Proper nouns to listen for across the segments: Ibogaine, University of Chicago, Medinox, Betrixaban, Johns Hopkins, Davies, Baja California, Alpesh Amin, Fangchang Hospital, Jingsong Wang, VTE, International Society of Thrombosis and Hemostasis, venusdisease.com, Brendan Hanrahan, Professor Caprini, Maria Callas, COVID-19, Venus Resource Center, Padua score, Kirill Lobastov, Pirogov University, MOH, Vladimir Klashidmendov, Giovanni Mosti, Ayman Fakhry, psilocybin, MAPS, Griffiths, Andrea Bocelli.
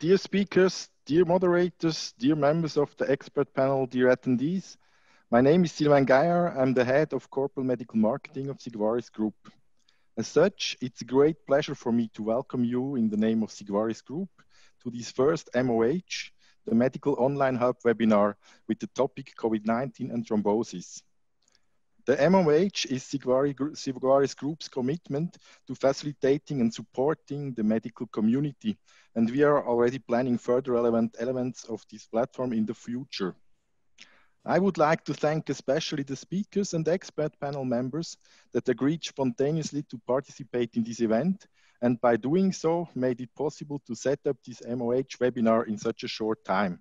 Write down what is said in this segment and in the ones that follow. Dear speakers, dear moderators, dear members of the expert panel, dear attendees, my name is Sylvain Geyer. I'm the head of Corporate Medical Marketing of Sigvaris Group. As such, it's a great pleasure for me to welcome you in the name of Sigvaris Group to this first MOH, the Medical Online Hub webinar with the topic COVID-19 and thrombosis. The MOH is Sigvaris Group's commitment to facilitating and supporting the medical community, and we are already planning further relevant elements of this platform in the future. I would like to thank especially the speakers and expert panel members that agreed spontaneously to participate in this event, and by doing so made it possible to set up this MOH webinar in such a short time.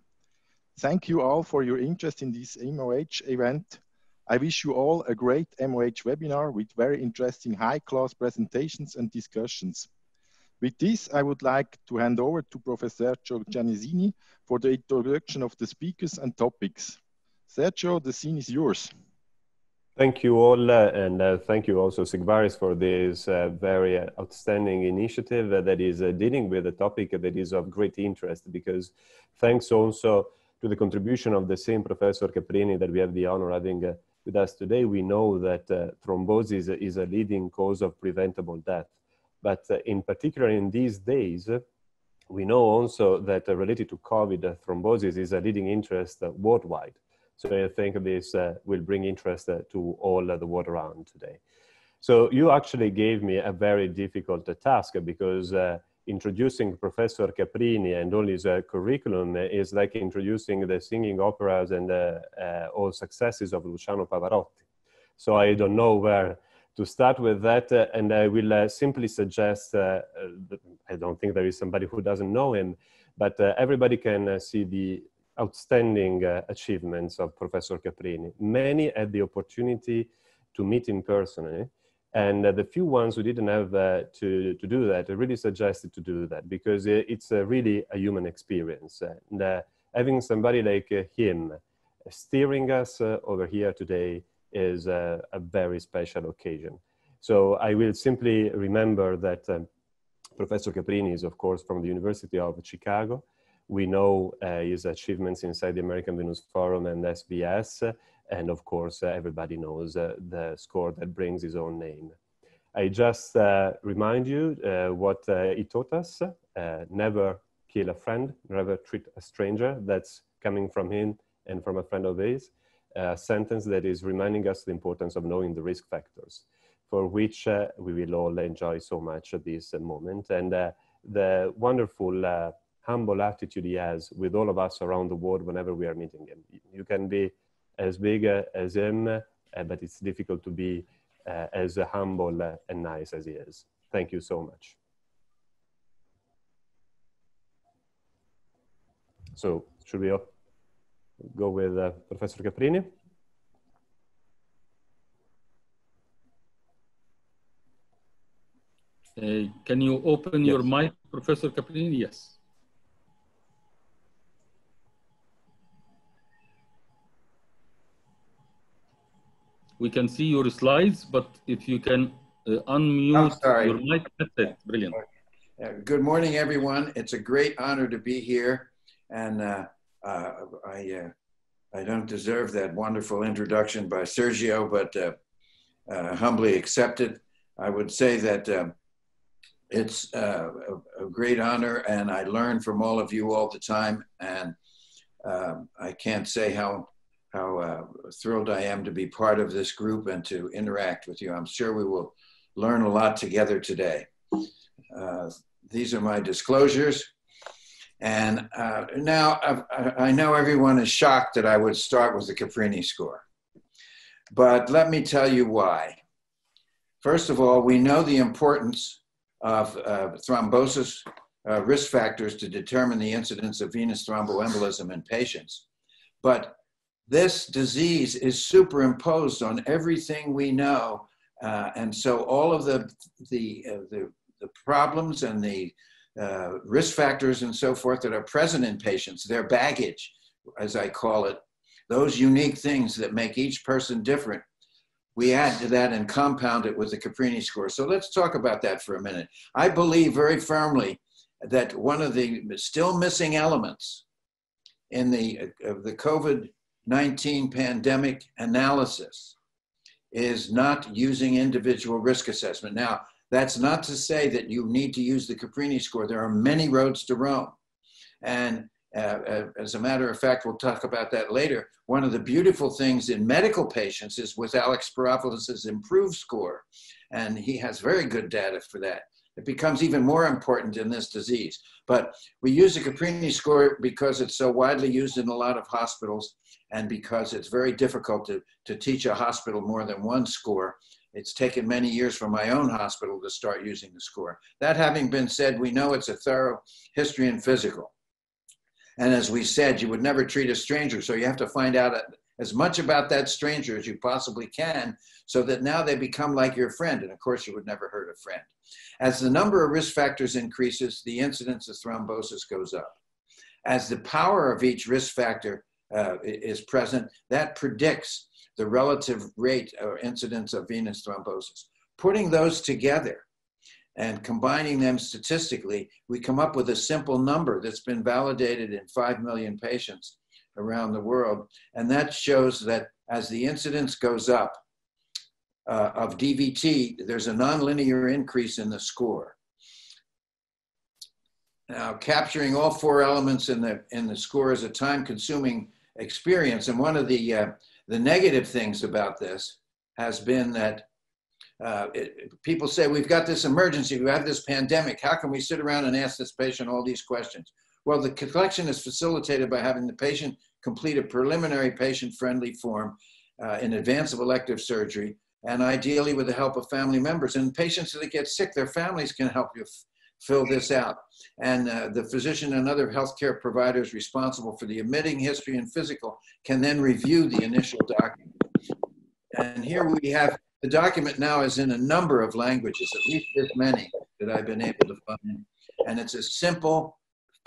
Thank you all for your interest in this MOH event. I wish you all a great MOH webinar with very interesting high-class presentations and discussions. With this, I would like to hand over to Professor Sergio Gianesini for the introduction of the speakers and topics. Sergio, the scene is yours. Thank you all, and thank you also Sigvaris for this very outstanding initiative that is dealing with a topic that is of great interest, because thanks also to the contribution of the same Professor Caprini that we have the honor having with us today, we know that thrombosis is a leading cause of preventable death. But in particular in these days, we know also that related to COVID, thrombosis is a leading interest worldwide. So I think this will bring interest to all the world around today. So you actually gave me a very difficult task, because introducing Professor Caprini and all his curriculum is like introducing the singing operas and all successes of Luciano Pavarotti. So I don't know where to start with that, and I will simply suggest, I don't think there is somebody who doesn't know him, but everybody can see the outstanding achievements of Professor Caprini. Many had the opportunity to meet him personally, and the few ones who didn't have to do that, I really suggested to do that, because it's really a human experience. And, having somebody like him steering us over here today is a very special occasion. So I will simply remember that Professor Caprini is, of course, from the University of Chicago. We know his achievements inside the American Venus Forum and SBS. And of course, everybody knows the score that brings his own name. I just remind you what he taught us. Never kill a friend, never treat a stranger. That's coming from him and from a friend of his. A sentence that is reminding us the importance of knowing the risk factors, for which we will all enjoy so much at this moment. And the wonderful, humble attitude he has with all of us around the world whenever we are meeting him. You can be as big as him, but it's difficult to be as humble and nice as he is. Thank you so much. So should we go with Professor Caprini? Can you open your mic, Professor Caprini? Yes. We can see your slides, but if you can unmute your mic, that's it. Brilliant. Good morning, everyone. It's a great honor to be here. And I don't deserve that wonderful introduction by Sergio, but humbly accept it. I would say that it's a great honor, and I learn from all of you all the time. And I can't say how thrilled I am to be part of this group and to interact with you. I'm sure we will learn a lot together today. These are my disclosures. And now I know everyone is shocked that I would start with the Caprini score, but let me tell you why. First of all, we know the importance of thrombosis risk factors to determine the incidence of venous thromboembolism in patients, but this disease is superimposed on everything we know, and so all of the problems and the risk factors and so forth that are present in patients, their baggage, as I call it, those unique things that make each person different, we add to that and compound it with the Caprini score. So let's talk about that for a minute. I believe very firmly that one of the still missing elements in the COVID-19 pandemic analysis is not using individual risk assessment. Now, that's not to say that you need to use the Caprini score. There are many roads to Rome. And as a matter of fact, we'll talk about that later. One of the beautiful things in medical patients is with Alex Spyropoulos' IMPROVE score. And he has very good data for that. It becomes even more important in this disease. But we use the Caprini score because it's so widely used in a lot of hospitals and because it's very difficult to teach a hospital more than one score. It's taken many years for my own hospital to start using the score. That having been said, we know it's a thorough history and physical. And as we said, you would never treat a stranger, so you have to find out as much about that stranger as you possibly can, so that now they become like your friend. And of course, you would never hurt a friend. As the number of risk factors increases, the incidence of thrombosis goes up. As the power of each risk factor is present, that predicts the relative rate or incidence of venous thrombosis. Putting those together and combining them statistically, we come up with a simple number that's been validated in 5 million patients around the world. And that shows that as the incidence goes up of DVT, there's a nonlinear increase in the score. Now, capturing all four elements in the score is a time-consuming experience. And one of the negative things about this has been that people say, we've got this emergency, we have this pandemic, how can we sit around and ask this patient all these questions? Well, the collection is facilitated by having the patient complete a preliminary patient-friendly form in advance of elective surgery, and ideally with the help of family members. And patients that get sick, their families can help you fill this out. And the physician and other healthcare providers responsible for the admitting history and physical can then review the initial document. And here we have the document now is in a number of languages, at least this many that I've been able to find. And it's a simple,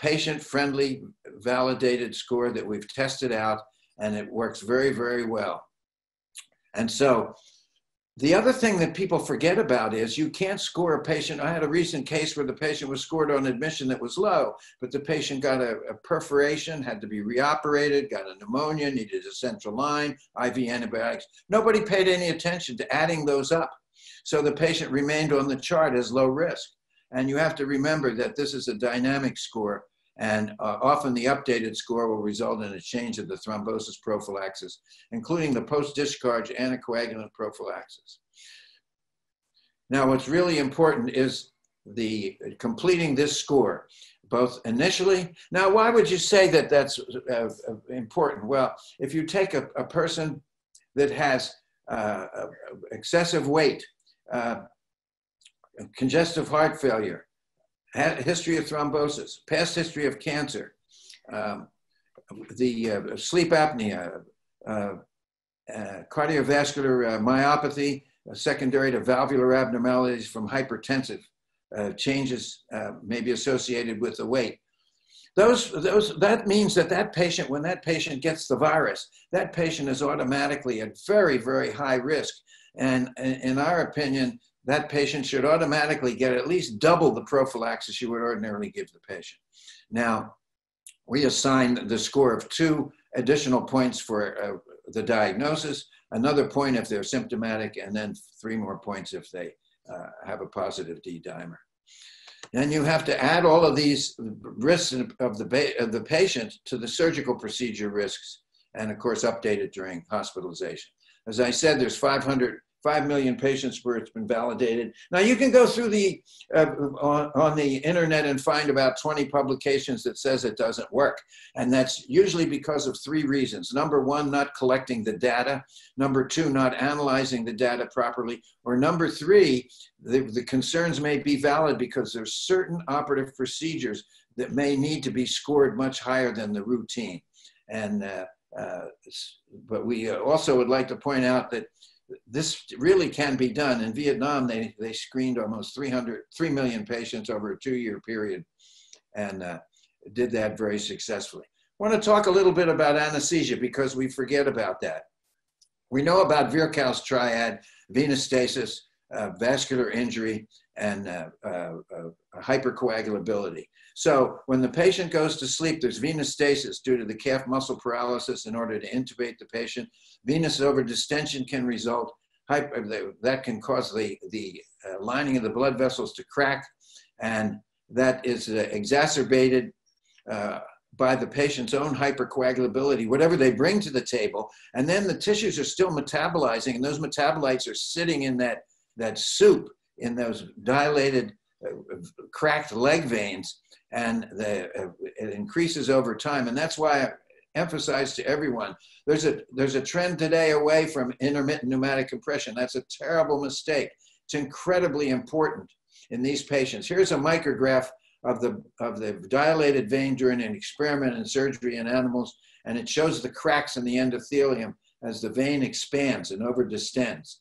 patient-friendly, validated score that we've tested out, and it works very, very well. And so the other thing that people forget about is you can't score a patient. I had a recent case where the patient was scored on admission that was low, but the patient got a perforation, had to be reoperated, got a pneumonia, needed a central line, IV antibiotics. Nobody paid any attention to adding those up. So the patient remained on the chart as low risk. And you have to remember that this is a dynamic score, and often the updated score will result in a change of the thrombosis prophylaxis, including the post-discharge anticoagulant prophylaxis. Now, what's really important is the completing this score, both initially. Now, why would you say that that's important? Well, if you take a person that has excessive weight, congestive heart failure, history of thrombosis, past history of cancer, the sleep apnea, cardiovascular myopathy, secondary to valvular abnormalities from hypertensive changes may be associated with the weight. That means that patient, when that patient gets the virus, that patient is automatically at very, very high risk. And in our opinion, that patient should automatically get at least double the prophylaxis you would ordinarily give the patient. Now, we assign the score of 2 additional points for the diagnosis, another point if they're symptomatic, and then 3 more points if they have a positive D-dimer. Then you have to add all of these risks of the patient to the surgical procedure risks, and of course, updated during hospitalization. As I said, there's 5 million patients where it's been validated. Now you can go through the, on the internet and find about 20 publications that says it doesn't work. And that's usually because of 3 reasons. Number 1, not collecting the data. Number 2, not analyzing the data properly. Or number 3, the concerns may be valid because there's certain operative procedures that may need to be scored much higher than the routine. And, but we also would like to point out that this really can be done. In Vietnam, they screened almost 3 million patients over a 2-year period and did that very successfully. I want to talk a little bit about anesthesia because we forget about that. We know about Virchow's triad, venous stasis, vascular injury, and hypercoagulability. So when the patient goes to sleep, there's venous stasis due to the calf muscle paralysis in order to intubate the patient. Venous overdistension can result, that can cause the lining of the blood vessels to crack, and that is exacerbated by the patient's own hypercoagulability, whatever they bring to the table. And then the tissues are still metabolizing, and those metabolites are sitting in that soup, in those dilated, cracked leg veins, and it increases over time. And that's why I emphasize to everyone, there's a trend today away from intermittent pneumatic compression. That's a terrible mistake. It's incredibly important in these patients. Here's a micrograph of the dilated vein during an experiment in surgery in animals, and it shows the cracks in the endothelium as the vein expands and overdistends,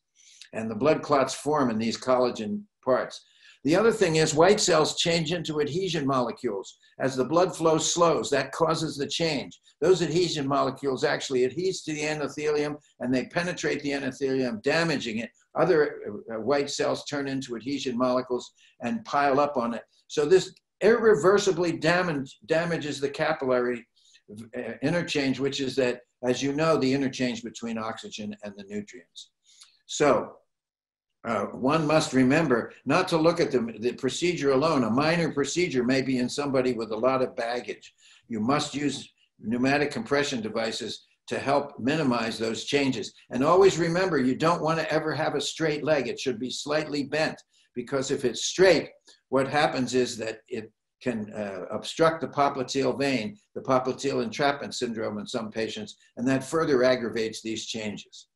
and the blood clots form in these collagen parts. The other thing is white cells change into adhesion molecules. As the blood flow slows, that causes the change. Those adhesion molecules actually adhere to the endothelium, and they penetrate the endothelium, damaging it. Other white cells turn into adhesion molecules and pile up on it. So this irreversibly damages the capillary interchange, which is that, as you know, the interchange between oxygen and the nutrients. So one must remember not to look at the procedure alone. A minor procedure may be in somebody with a lot of baggage. You must use pneumatic compression devices to help minimize those changes. And always remember, you don't want to ever have a straight leg. It should be slightly bent, because if it's straight, what happens is that it can obstruct the popliteal vein, the popliteal entrapment syndrome in some patients, and that further aggravates these changes.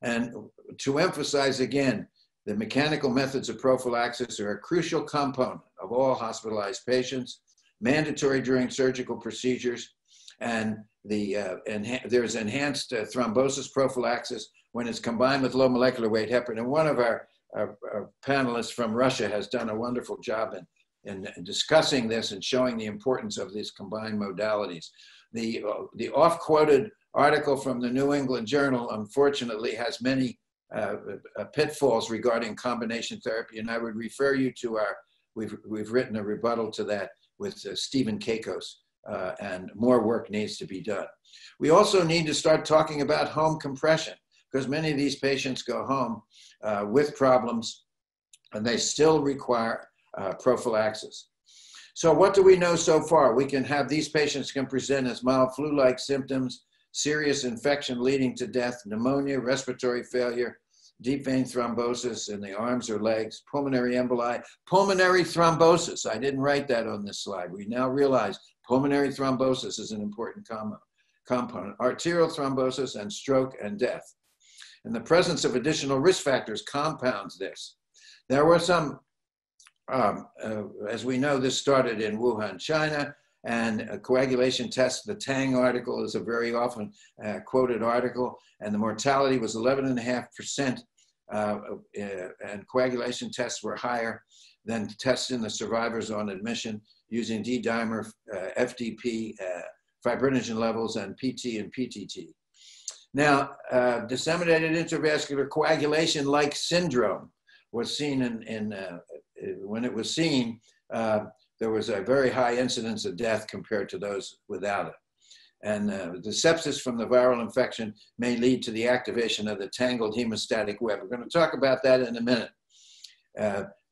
And to emphasize again, the mechanical methods of prophylaxis are a crucial component of all hospitalized patients, mandatory during surgical procedures, and there's enhanced thrombosis prophylaxis when it's combined with low molecular weight heparin. And one of our panelists from Russia has done a wonderful job in discussing this and showing the importance of these combined modalities. The off-quoted article from the New England Journal, unfortunately, has many pitfalls regarding combination therapy, and I would refer you to we've written a rebuttal to that with Stephen Kakos, and more work needs to be done. We also need to start talking about home compression, because many of these patients go home with problems, and they still require prophylaxis. So what do we know so far? We can have these patients can present as mild flu-like symptoms, serious infection leading to death, pneumonia, respiratory failure, deep vein thrombosis in the arms or legs, pulmonary emboli, pulmonary thrombosis. I didn't write that on this slide. We now realize pulmonary thrombosis is an important component, arterial thrombosis, and stroke and death. And the presence of additional risk factors compounds this. There were some, as we know, this started in Wuhan, China, and a coagulation test, the Tang article is a very often quoted article, and the mortality was 11.5%, and coagulation tests were higher than tests in the survivors on admission using D-dimer, FDP, fibrinogen levels, and PT and PTT. Now, disseminated intravascular coagulation-like syndrome was seen when it was seen, there was a very high incidence of death compared to those without it. And the sepsis from the viral infection may lead to the activation of the tangled hemostatic web. We're going to talk about that in a minute.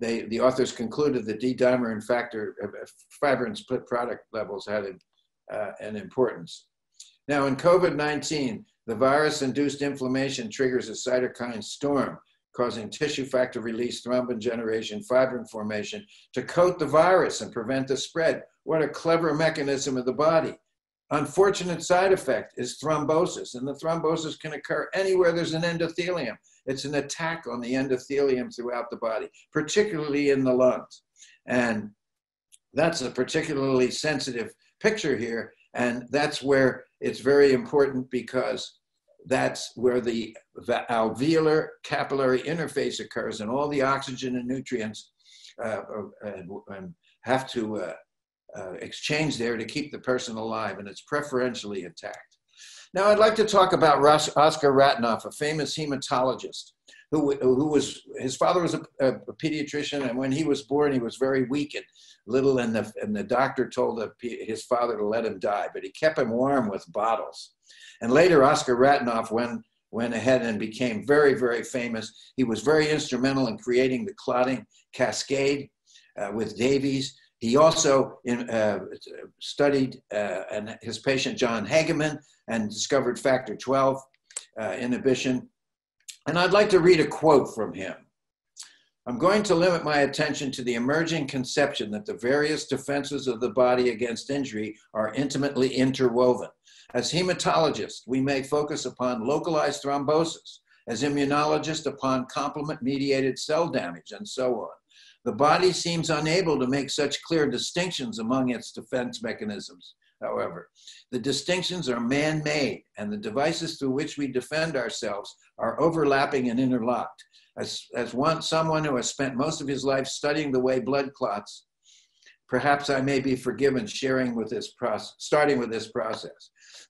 The authors concluded that D-dimer and fibrin split product levels had an importance. Now in COVID-19, the virus-induced inflammation triggers a cytokine storm, causing tissue factor release, thrombin generation, fibrin formation, to coat the virus and prevent the spread. What a clever mechanism of the body. Unfortunate side effect is thrombosis, and the thrombosis can occur anywhere there's an endothelium. It's an attack on the endothelium throughout the body, particularly in the lungs. And that's a particularly sensitive picture here, and that's where it's very important, because that's where the alveolar capillary interface occurs, and all the oxygen and nutrients have to exchange there to keep the person alive, and it's preferentially attacked. Now I'd like to talk about Oskar Ratnoff, a famous hematologist who was, his father was a pediatrician, and when he was born, he was very weak and little, and the doctor told his father to let him die, but he kept him warm with bottles. And later, Oskar Ratnoff went ahead and became very, very famous. He was very instrumental in creating the clotting cascade with Davies. He also studied his patient John Hageman and discovered factor 12 inhibition. And I'd like to read a quote from him. "I'm going to limit my attention to the emerging conception that the various defenses of the body against injury are intimately interwoven. As hematologists, we may focus upon localized thrombosis, as immunologists upon complement-mediated cell damage, and so on. The body seems unable to make such clear distinctions among its defense mechanisms, however. The distinctions are man-made, and the devices through which we defend ourselves are overlapping and interlocked. As someone who has spent most of his life studying the way blood clots, perhaps I may be forgiven starting with this process."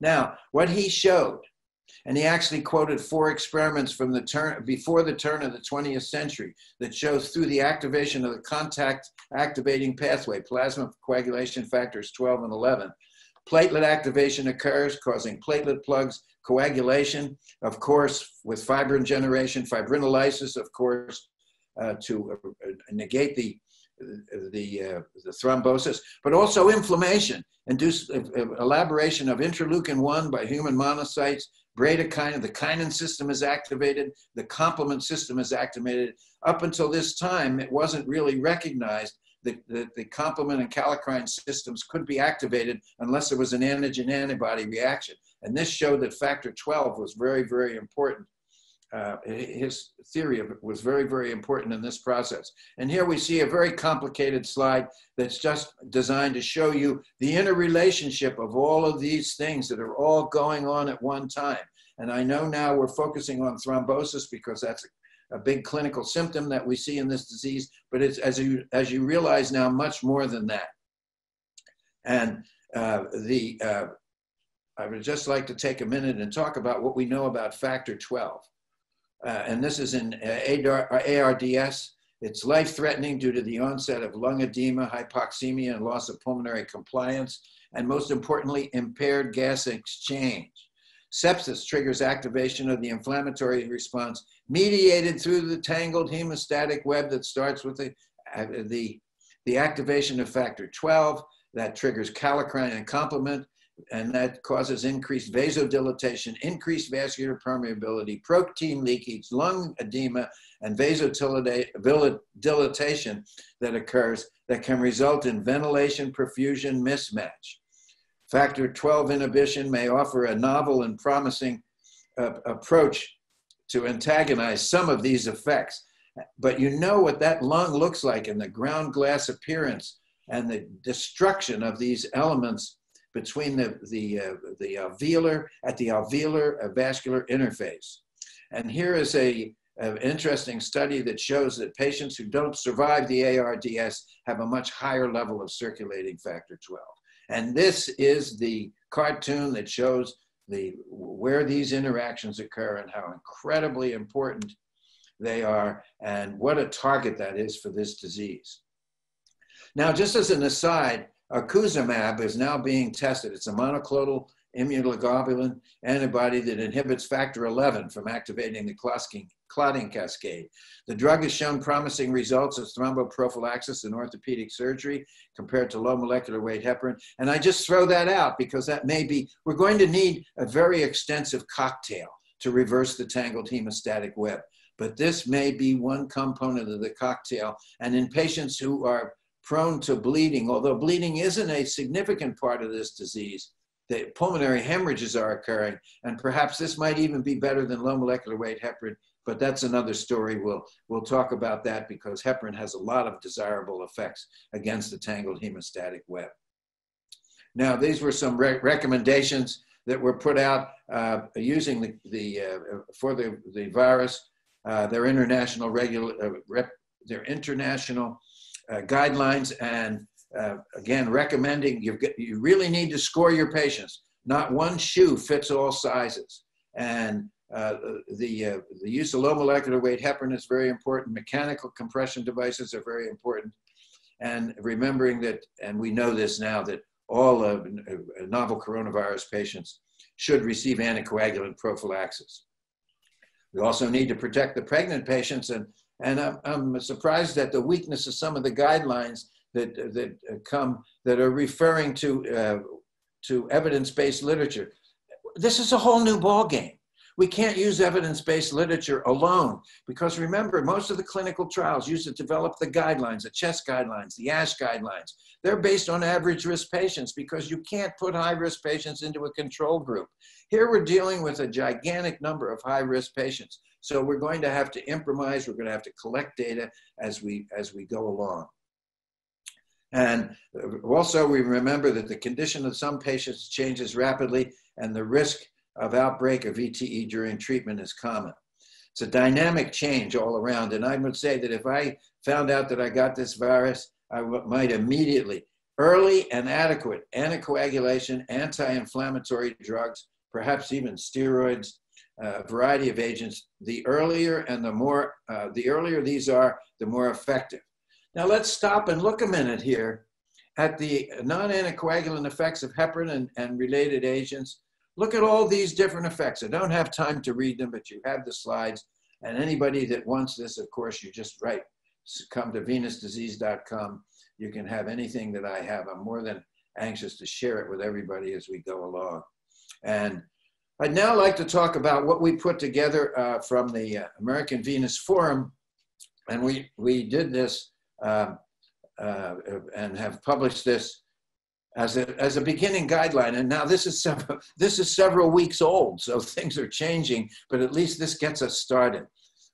Now, what he showed, and he actually quoted four experiments from the before the turn of the 20th century that shows through the activation of the contact activating pathway, plasma coagulation factors 12 and 11, platelet activation occurs, causing platelet plugs, coagulation, of course, with fibrin generation, fibrinolysis, of course, to negate the thrombosis, but also inflammation, induced elaboration of interleukin-1 by human monocytes, bradykinin, the kinin system is activated, the complement system is activated. Up until this time, it wasn't really recognized that the complement and kallikrein systems could be activated unless there was an antigen-antibody reaction. And this showed that factor 12 was very, very important. His theory of it was very, very important in this process. And here we see a very complicated slide that's just designed to show you the interrelationship of all of these things that are all going on at one time. And I know now we're focusing on thrombosis because that's a big clinical symptom that we see in this disease, but it's, as you realize now, much more than that. And I would just like to take a minute and talk about what we know about factor 12. And this is in ARDS. It's life-threatening due to the onset of lung edema, hypoxemia, and loss of pulmonary compliance, and most importantly, impaired gas exchange. Sepsis triggers activation of the inflammatory response mediated through the tangled hemostatic web that starts with the activation of factor 12 that triggers kallikrein and complement, and that causes increased vasodilatation, increased vascular permeability, protein leakage, lung edema, and vasodilatation that occurs that can result in ventilation-perfusion mismatch. Factor 12 inhibition may offer a novel and promising approach to antagonize some of these effects. But you know what that lung looks like in the ground glass appearance and the destruction of these elements between the alveolar, at the alveolar vascular interface. And here is an interesting study that shows that patients who don't survive the ARDS have a much higher level of circulating factor 12. And this is the cartoon that shows where these interactions occur and how incredibly important they are and what a target that is for this disease. Now, just as an aside, Ocrelizumab is now being tested. It's a monoclonal immunoglobulin antibody that inhibits factor 11 from activating the clotting cascade. The drug has shown promising results as thromboprophylaxis in orthopedic surgery compared to low molecular weight heparin. And I just throw that out because that may be, we're going to need a very extensive cocktail to reverse the tangled hemostatic web. But this may be one component of the cocktail. And in patients who are prone to bleeding, although bleeding isn't a significant part of this disease, the pulmonary hemorrhages are occurring, and perhaps this might even be better than low molecular weight heparin, but that's another story. We'll talk about that because heparin has a lot of desirable effects against the tangled hemostatic web. Now, these were some recommendations that were put out using for the virus. Their international guidelines, and again, recommending you really need to score your patients. Not one shoe fits all sizes. And The use of low molecular weight heparin is very important. Mechanical compression devices are very important. And remembering that, and we know this now, that all novel coronavirus patients should receive anticoagulant prophylaxis. We also need to protect the pregnant patients, and I'm surprised at the weakness of some of the guidelines that are referring to evidence-based literature. This is a whole new ballgame. We can't use evidence-based literature alone, because remember, most of the clinical trials used to develop the guidelines, the CHEST guidelines, the ASH guidelines. They're based on average risk patients, because you can't put high-risk patients into a control group. Here we're dealing with a gigantic number of high-risk patients. So we're going to have to improvise, we're going to have to collect data as we go along. And also we remember that the condition of some patients changes rapidly, and the risk of outbreak of VTE during treatment is common. It's a dynamic change all around. And I would say that if I found out that I got this virus, I might immediately, early and adequate anticoagulation, anti-inflammatory drugs, perhaps even steroids, a variety of agents. The earlier and the earlier these are, the more effective. Now let's stop and look a minute here at the non-anticoagulant effects of heparin and related agents. Look at all these different effects. I don't have time to read them, but you have the slides. And anybody that wants this, of course, you just write, come to venusdisease.com. You can have anything that I have. I'm more than anxious to share it with everybody as we go along. And I'd now like to talk about what we put together from the American Venus Forum. And we did this and have published this as a beginning guideline. And now this is several weeks old, so things are changing, but at least this gets us started.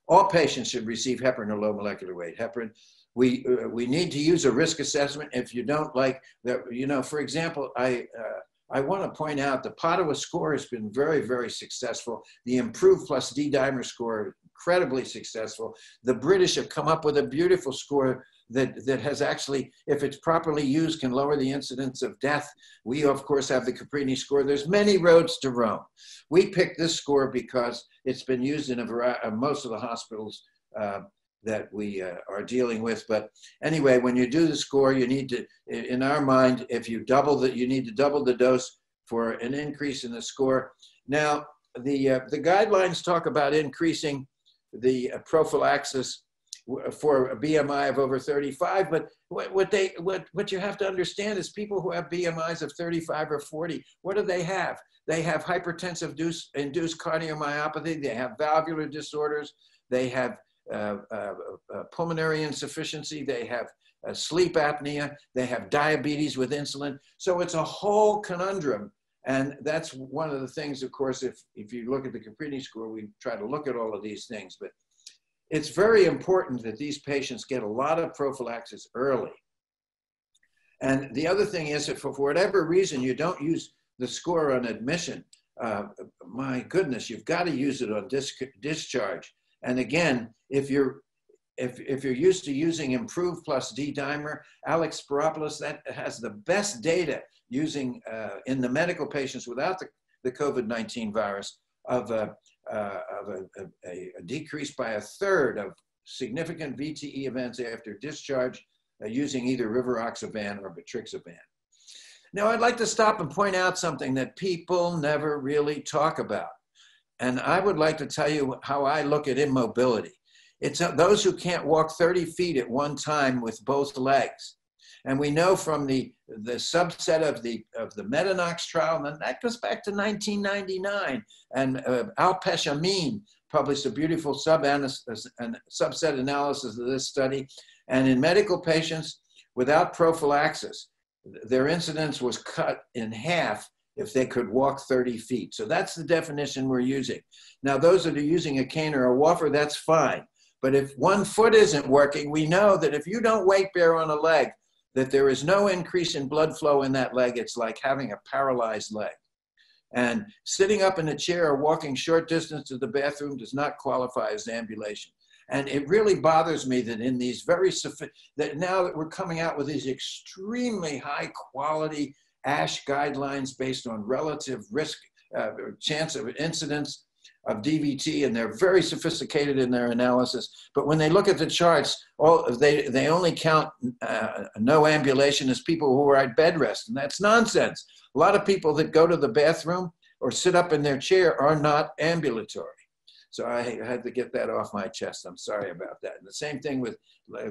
All patients should receive heparin or low molecular weight heparin. We need to use a risk assessment if you don't like that. You know, for example, I want to point out the Padua score has been very, very successful. The IMPROVE plus D-dimer score, incredibly successful. The British have come up with a beautiful score that has actually, if it's properly used, can lower the incidence of death. We, of course, have the Caprini score. There's many roads to Rome. We picked this score because it's been used in a variety, most of the hospitals that we are dealing with. But anyway, when you do the score, you need to, in our mind, if you double that, you need to double the dose for an increase in the score. Now, the guidelines talk about increasing the prophylaxis for a BMI of over 35, but what you have to understand is people who have BMIs of 35 or 40, what do they have? They have hypertensive-induced cardiomyopathy, they have valvular disorders, they have pulmonary insufficiency, they have sleep apnea, they have diabetes with insulin. So it's a whole conundrum. And that's one of the things, of course, if you look at the Caprini score, we try to look at all of these things, but it's very important that these patients get a lot of prophylaxis early. And the other thing is that for whatever reason, you don't use the score on admission, my goodness, you've got to use it on discharge. And again, if you're used to using IMPROVE plus D-dimer, Alex Spyropoulos, that has the best data using in the medical patients without the COVID-19 virus of a decrease by 1/3 of significant VTE events after discharge using either Rivaroxaban or Betrixaban. Now, I'd like to stop and point out something that people never really talk about. And I would like to tell you how I look at immobility. It's those who can't walk 30 feet at one time with both legs. And we know from the subset of the Medinox trial, and that goes back to 1999, and Alpesh Amin published a beautiful subset analysis of this study. And in medical patients without prophylaxis, their incidence was cut in half if they could walk 30 feet. So that's the definition we're using. Now, those that are using a cane or a walker, that's fine. But if one foot isn't working, we know that if you don't weight bear on a leg, that there is no increase in blood flow in that leg. It's like having a paralyzed leg. And sitting up in a chair or walking short distance to the bathroom does not qualify as ambulation. And it really bothers me that in these that now that we're coming out with these extremely high quality ASH guidelines based on relative risk, chance of incidence of DVT, and they're very sophisticated in their analysis. But when they look at the charts, they only count no ambulation as people who are at bed rest, and that's nonsense. A lot of people that go to the bathroom or sit up in their chair are not ambulatory. So I had to get that off my chest. I'm sorry about that. And the same thing with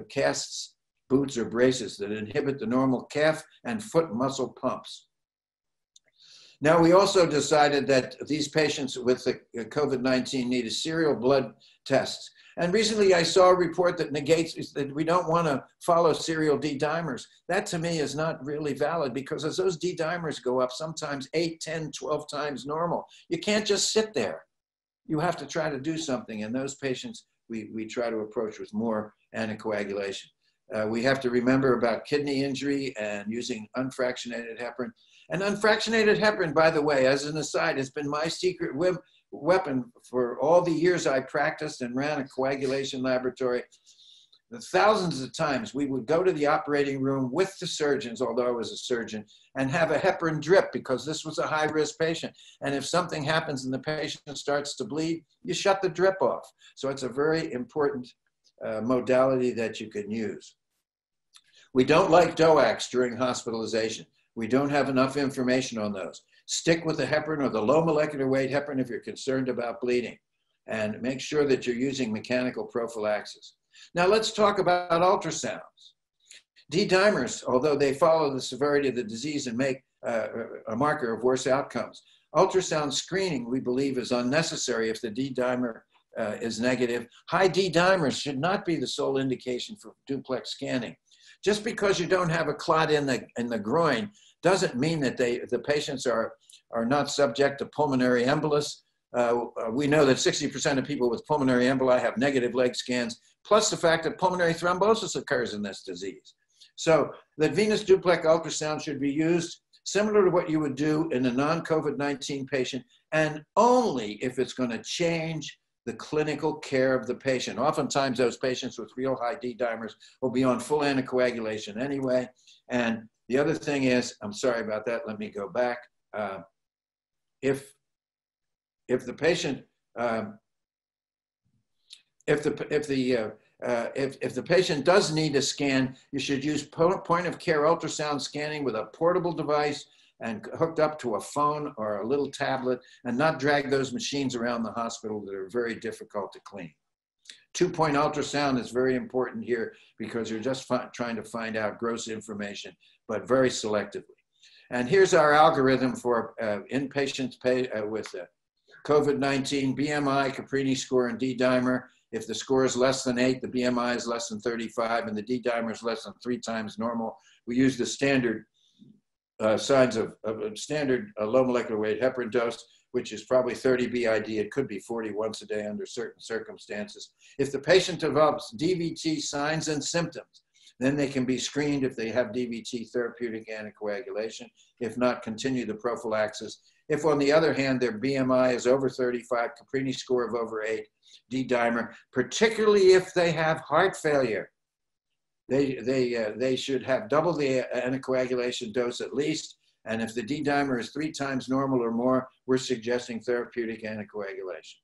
casts, boots, or braces that inhibit the normal calf and foot muscle pumps. Now, we also decided that these patients with the COVID-19 need a serial blood test. And recently I saw a report that negates that we don't want to follow serial D-dimers. That to me is not really valid, because as those D-dimers go up, sometimes 8, 10, 12 times normal, you can't just sit there. You have to try to do something. And those patients we try to approach with more anticoagulation. We have to remember about kidney injury and using unfractionated heparin. And unfractionated heparin, by the way, as an aside, has been my secret weapon for all the years I practiced and ran a coagulation laboratory. The thousands of times we would go to the operating room with the surgeons, although I was a surgeon, and have a heparin drip, because this was a high-risk patient. And if something happens and the patient starts to bleed, you shut the drip off. So it's a very important modality that you can use. We don't like DOACs during hospitalization. We don't have enough information on those. Stick with the heparin or the low molecular weight heparin if you're concerned about bleeding, and make sure that you're using mechanical prophylaxis. Now let's talk about ultrasounds. D-dimers, although they follow the severity of the disease and make a marker of worse outcomes, ultrasound screening, we believe, is unnecessary if the D-dimer is negative. High D-dimers should not be the sole indication for duplex scanning. Just because you don't have a clot in the groin doesn't mean that the patients are not subject to pulmonary embolus. We know that 60% of people with pulmonary emboli have negative leg scans, plus the fact that pulmonary thrombosis occurs in this disease. So that venous duplex ultrasound should be used similar to what you would do in a non-COVID-19 patient, and only if it's going to change the clinical care of the patient. Oftentimes those patients with real high D-dimers will be on full anticoagulation anyway. And the other thing is, I'm sorry about that, let me go back. If the patient, if the patient does need a scan, you should use point of care ultrasound scanning with a portable device and hooked up to a phone or a little tablet, and not drag those machines around the hospital that are very difficult to clean. 2-point ultrasound is very important here, because you're just trying to find out gross information, but very selectively. And here's our algorithm for inpatients with COVID-19, BMI, Caprini score, and D-dimer. If the score is less than 8, the BMI is less than 35, and the D-dimer is less than 3 times normal. We use the standard signs of standard low molecular weight heparin dose, which is probably 30 BID. It could be 40 once a day under certain circumstances. If the patient develops DVT signs and symptoms, then they can be screened if they have DVT therapeutic anticoagulation. If not, continue the prophylaxis. If, on the other hand, their BMI is over 35, Caprini score of over 8, D-dimer, particularly if they have heart failure, they should have double the anticoagulation dose at least. And if the D-dimer is 3 times normal or more, we're suggesting therapeutic anticoagulation.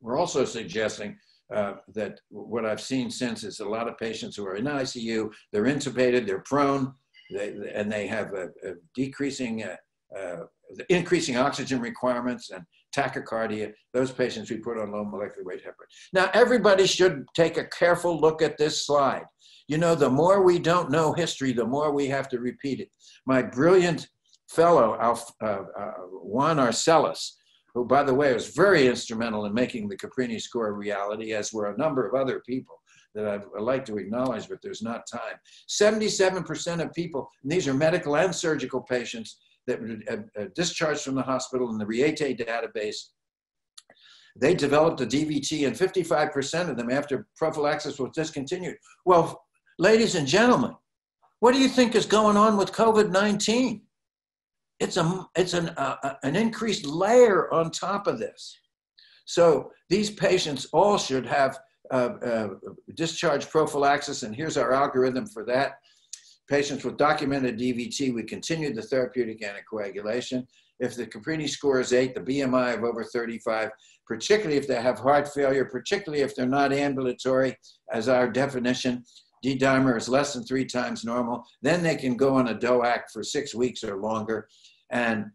We're also suggesting that what I've seen since is a lot of patients who are in ICU, they're intubated, they're prone, and they have a decreasing, increasing oxygen requirements and tachycardia. Those patients we put on low molecular weight heparin. Now, everybody should take a careful look at this slide. You know, the more we don't know history, the more we have to repeat it. My brilliant fellow, Juan Arcelas, who, by the way, was very instrumental in making the Caprini score a reality, as were a number of other people that I'd like to acknowledge, but there's not time. 77% of people, and these are medical and surgical patients that were discharged from the hospital in the Riete database, they developed a DVT, and 55% of them after prophylaxis was discontinued. Well, ladies and gentlemen, what do you think is going on with COVID-19? It's an increased layer on top of this. So these patients all should have discharge prophylaxis, and here's our algorithm for that. Patients with documented DVT, we continued the therapeutic anticoagulation. if the Caprini score is 8, the BMI of over 35, particularly if they have heart failure, particularly if they're not ambulatory, as our definition, D-dimer is less than 3 times normal, then they can go on a DOAC for 6 weeks or longer. And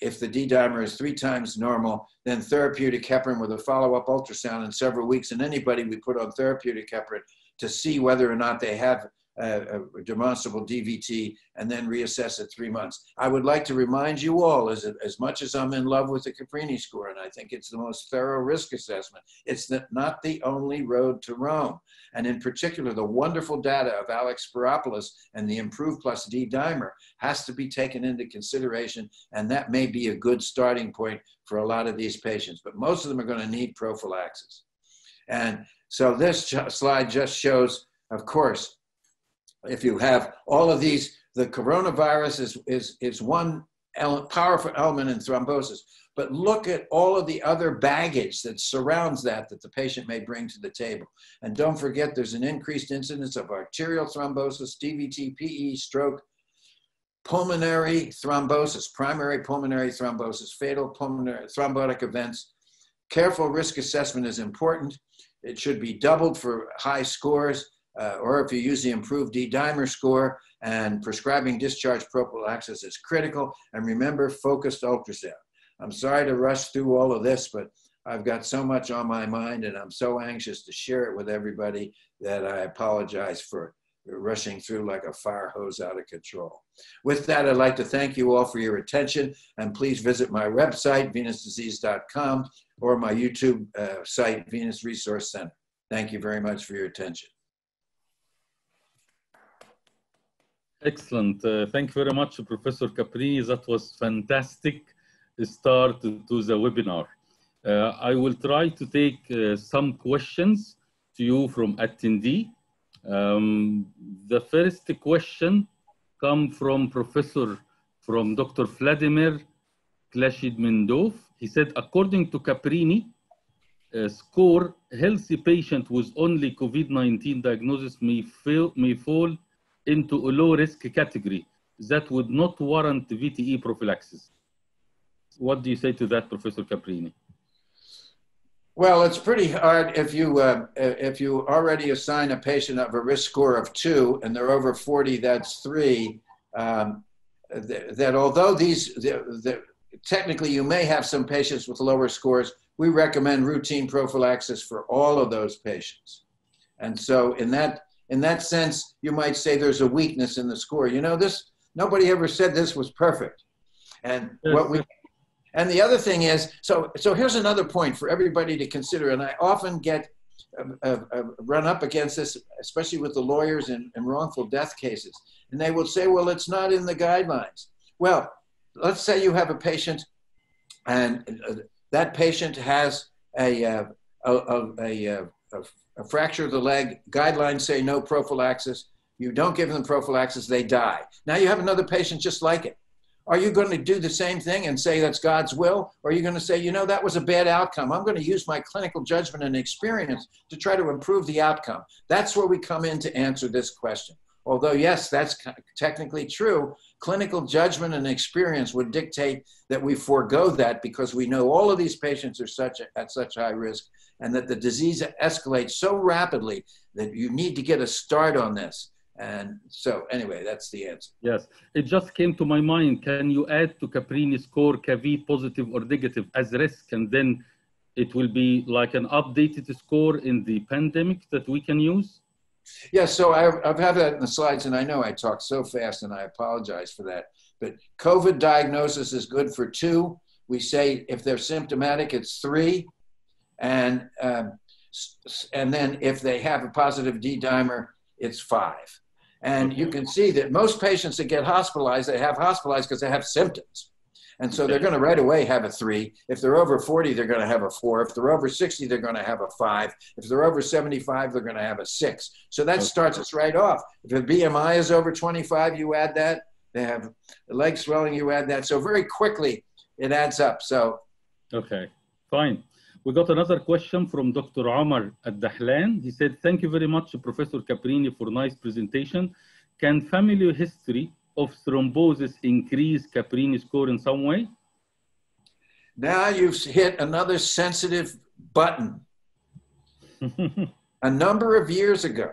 if the D-dimer is 3 times normal, then therapeutic heparin with a follow-up ultrasound in several weeks, and anybody we put on therapeutic heparin to see whether or not they have a demonstrable DVT, and then reassess at 3 months. I would like to remind you all, as much as I'm in love with the Caprini score, and I think it's the most thorough risk assessment, it's not the only road to Rome. And in particular, the wonderful data of Alex Spyropoulos and the IMPROVE plus D-dimer has to be taken into consideration, and that may be a good starting point for a lot of these patients. But most of them are going to need prophylaxis. And so this slide just shows, of course, if you have all of these, the coronavirus is one powerful element in thrombosis, but look at all of the other baggage that surrounds that the patient may bring to the table. And don't forget, there's an increased incidence of arterial thrombosis, DVT, PE, stroke, pulmonary thrombosis, primary pulmonary thrombosis, fatal pulmonary thrombotic events. Careful risk assessment is important. It should be doubled for high scores. Or if you use the improved D-dimer score, and prescribing discharge prophylaxis is critical. And remember, focused ultrasound. I'm sorry to rush through all of this, but I've got so much on my mind and I'm so anxious to share it with everybody that I apologize for rushing through like a fire hose out of control. With that, I'd like to thank you all for your attention, and please visit my website, venusdisease.com, or my YouTube site, Venus Resource Center. Thank you very much for your attention. Excellent. Thank you very much, Professor Caprini. That was fantastic start to the webinar. I will try to take some questions to you from attendee. The first question comes from Dr. Vladimir Klashidmendov. He said, according to Caprini score, healthy patient with only COVID-19 diagnosis may fall into a low-risk category that would not warrant VTE prophylaxis. What do you say to that, Professor Caprini? Well, it's pretty hard if you already assign a patient of a risk score of 2 and they're over 40, that's 3, that although technically you may have some patients with lower scores, we recommend routine prophylaxis for all of those patients. And so in that sense, you might say there's a weakness in the score. You know, this, nobody ever said this was perfect. And what we, and the other thing is, so here's another point for everybody to consider. And I often get run up against this, especially with the lawyers in wrongful death cases. And they will say, well, it's not in the guidelines. Well, let's say you have a patient and that patient has a fracture of the leg, guidelines say no prophylaxis, you don't give them prophylaxis, they die. Now you have another patient just like it. Are you going to do the same thing and say that's God's will? Or are you going to say, you know, that was a bad outcome. I'm going to use my clinical judgment and experience to try to improve the outcome. That's where we come in to answer this question. Although, yes, that's technically true, clinical judgment and experience would dictate that we forego that because we know all of these patients are at such high risk, and that the disease escalates so rapidly that you need to get a start on this. And so anyway, that's the answer. Yes, it just came to my mind. Can you add to Caprini score CAV positive or negative as risk? And then it will be like an updated score in the pandemic that we can use? Yes, yeah, so I've had that in the slides, and I know I talked so fast and I apologize for that. But COVID diagnosis is good for 2. We say if they're symptomatic, it's 3. And then if they have a positive D-dimer, it's 5. And you can see that most patients that get hospitalized, they have hospitalized because they have symptoms. And so they're going to right away have a 3. If they're over 40, they're going to have a 4. If they're over 60, they're going to have a 5. If they're over 75, they're going to have a 6. So that starts us right off. If the BMI is over 25, you add that. They have leg swelling, you add that. So very quickly, it adds up. So, okay, fine. We got another question from Dr. Omar Al-Dahlan. He said, thank you very much, Professor Caprini, for nice presentation. Can family history of thrombosis increase Caprini score in some way? Now you've hit another sensitive button. A number of years ago,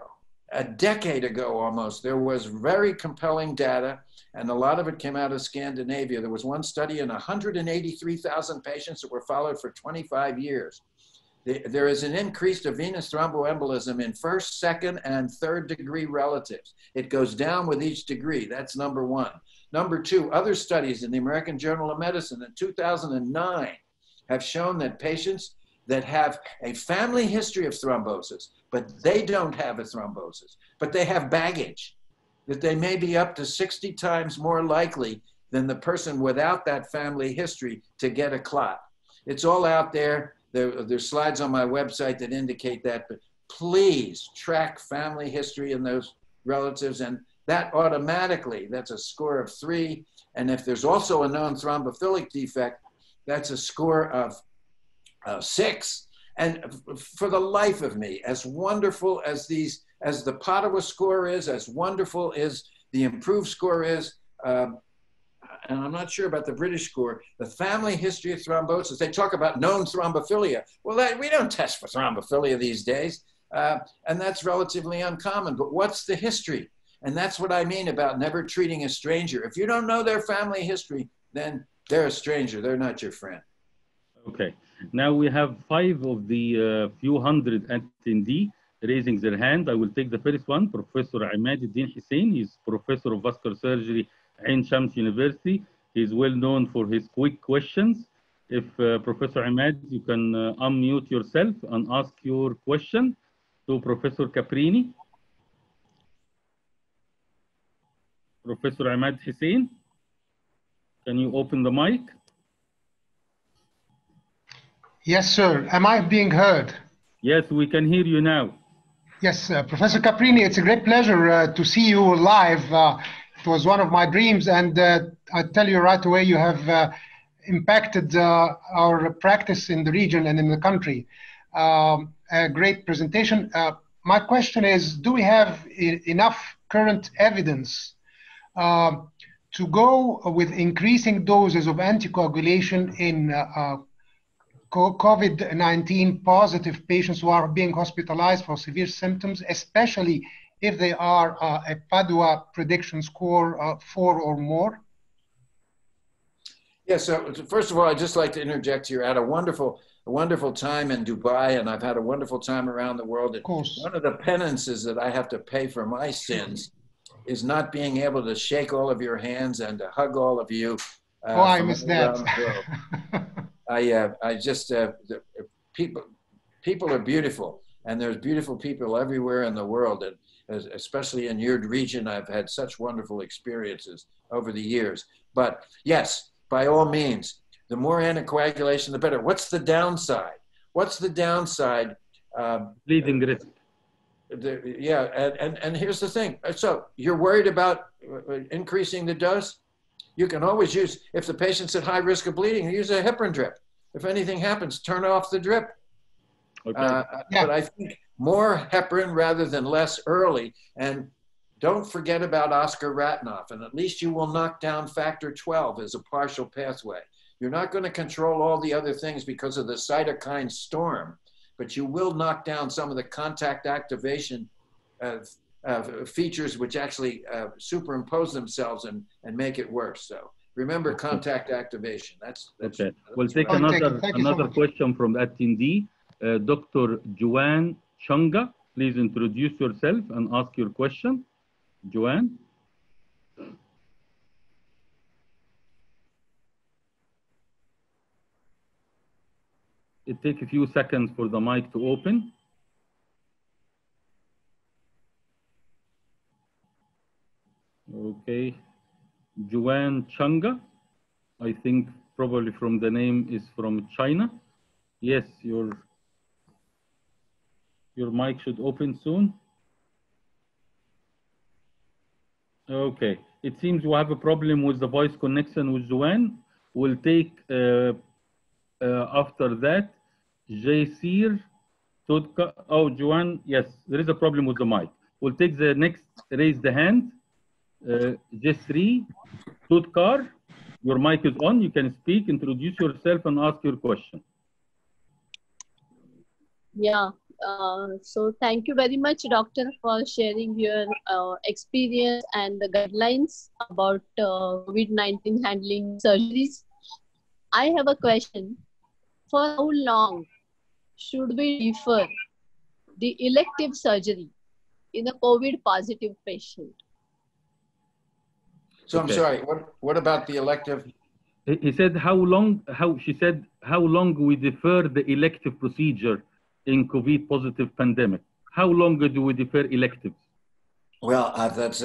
a decade ago almost, there was very compelling data, and a lot of it came out of Scandinavia. There was one study in 183,000 patients that were followed for 25 years. There is an increase of venous thromboembolism in first, second, and third degree relatives. It goes down with each degree. That's number one. Number two, other studies in the American Journal of Medicine in 2009 have shown that patients that have a family history of thrombosis, but they don't have a thrombosis, but they have baggage, that they may be up to 60 times more likely than the person without that family history to get a clot. It's all out there. There's slides on my website that indicate that, but please track family history in those relatives, and that automatically, that's a score of 3. And if there's also a known thrombophilic defect, that's a score of 6. And for the life of me, as wonderful as these, as the Padua score is, as wonderful as the IMPROVE score is, and I'm not sure about the British score, the family history of thrombosis, they talk about known thrombophilia. Well, we don't test for thrombophilia these days, and that's relatively uncommon, but what's the history? And that's what I mean about never treating a stranger. If you don't know their family history, then they're a stranger, they're not your friend. Okay, now we have 5 of the few hundred attendees raising their hand. I will take the first one, Professor Emad Hussein. He's Professor of Vascular Surgery Ain-Shams University. He's well known for his quick questions. If Professor Emad, you can unmute yourself and ask your question to Professor Caprini. Professor Emad Hussein, can you open the mic? Yes, sir. Am I being heard? Yes, we can hear you now. Yes, Professor Caprini, it's a great pleasure to see you live. It was one of my dreams, and I tell you right away, you have impacted our practice in the region and in the country. A great presentation. My question is, do we have enough current evidence to go with increasing doses of anticoagulation in COVID-19 positive patients who are being hospitalized for severe symptoms, especially if they are a Padua prediction score 4 or more? Yes, yeah, so first of all, I'd just like to interject here. I had a wonderful time in Dubai, and I've had a wonderful time around the world. Of course. One of the penances that I have to pay for my sins is not being able to shake all of your hands and to hug all of you. Oh, I miss that. I just, people are beautiful, and there's beautiful people everywhere in the world, and especially in your region, I've had such wonderful experiences over the years. But yes, by all means, the more anticoagulation, the better. What's the downside? What's the downside? Bleeding risk. Yeah, and here's the thing. So you're worried about increasing the dose? You can always use, if the patient's at high risk of bleeding, use a heparin drip. If anything happens, turn off the drip. Okay. Yeah. But I think more heparin rather than less early. And don't forget about Oskar Ratnoff, and at least you will knock down factor 12 as a partial pathway. You're not going to control all the other things because of the cytokine storm, but you will knock down some of the contact activation features which actually superimpose themselves and make it worse. So remember contact activation. That's okay. We'll take another question from the attendee. Dr. Joanne Changa, please introduce yourself and ask your question. Joanne? It takes a few seconds for the mic to open. Okay, Joanne Changa, I think probably from the name is from China. Yes, your mic should open soon. Okay, it seems we have a problem with the voice connection with Joanne. We'll take after that, Jaysir Tudka. Oh, Joanne, yes, there is a problem with the mic. We'll take the next raise the hand. G3, Tutkar, your mic is on. You can speak, introduce yourself, and ask your question. Yeah. So thank you very much, Doctor, for sharing your experience and the guidelines about COVID-19 handling surgeries. I have a question. For how long should we defer the elective surgery in a COVID-positive patient? So I'm sorry, what about the elective? He said how long, she said, how long we defer the elective procedure in COVID positive pandemic. How long do we defer electives? Well, that's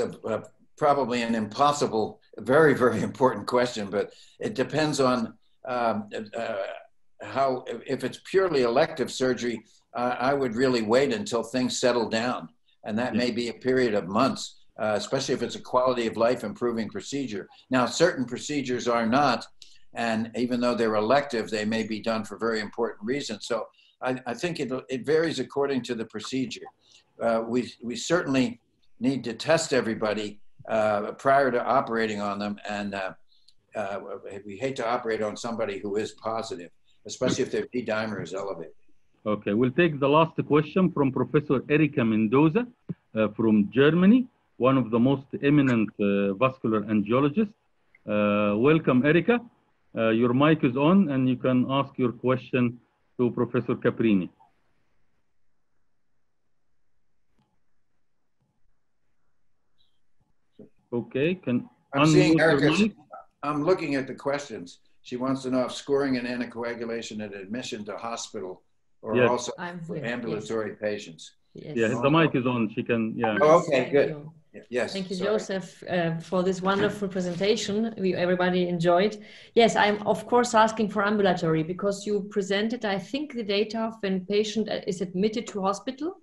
probably an impossible, very, very important question, but it depends on how, if it's purely elective surgery, I would really wait until things settle down. And that may be a period of months, especially if it's a quality of life improving procedure. Now, certain procedures are not, and even though they're elective, they may be done for very important reasons. So I think it varies according to the procedure. We certainly need to test everybody prior to operating on them, and we hate to operate on somebody who is positive, especially if their D-dimer is elevated. Okay, we'll take the last question from Professor Erika Mendoza from Germany, one of the most eminent vascular angiologists. Welcome, Erika. Your mic is on, and you can ask your question to Professor Caprini. Okay, can I'm seeing Erica. I'm looking at the questions. She wants to know if scoring in anticoagulation and admission to hospital, or yes, also for ambulatory patients. Yes, yes, the mic is on. She can. Yeah. Oh, okay, good. Yes. Thank you, Joseph, for this wonderful presentation. Everybody enjoyed. Yes, I'm of course asking for ambulatory because you presented, I think, the data when patient is admitted to hospital,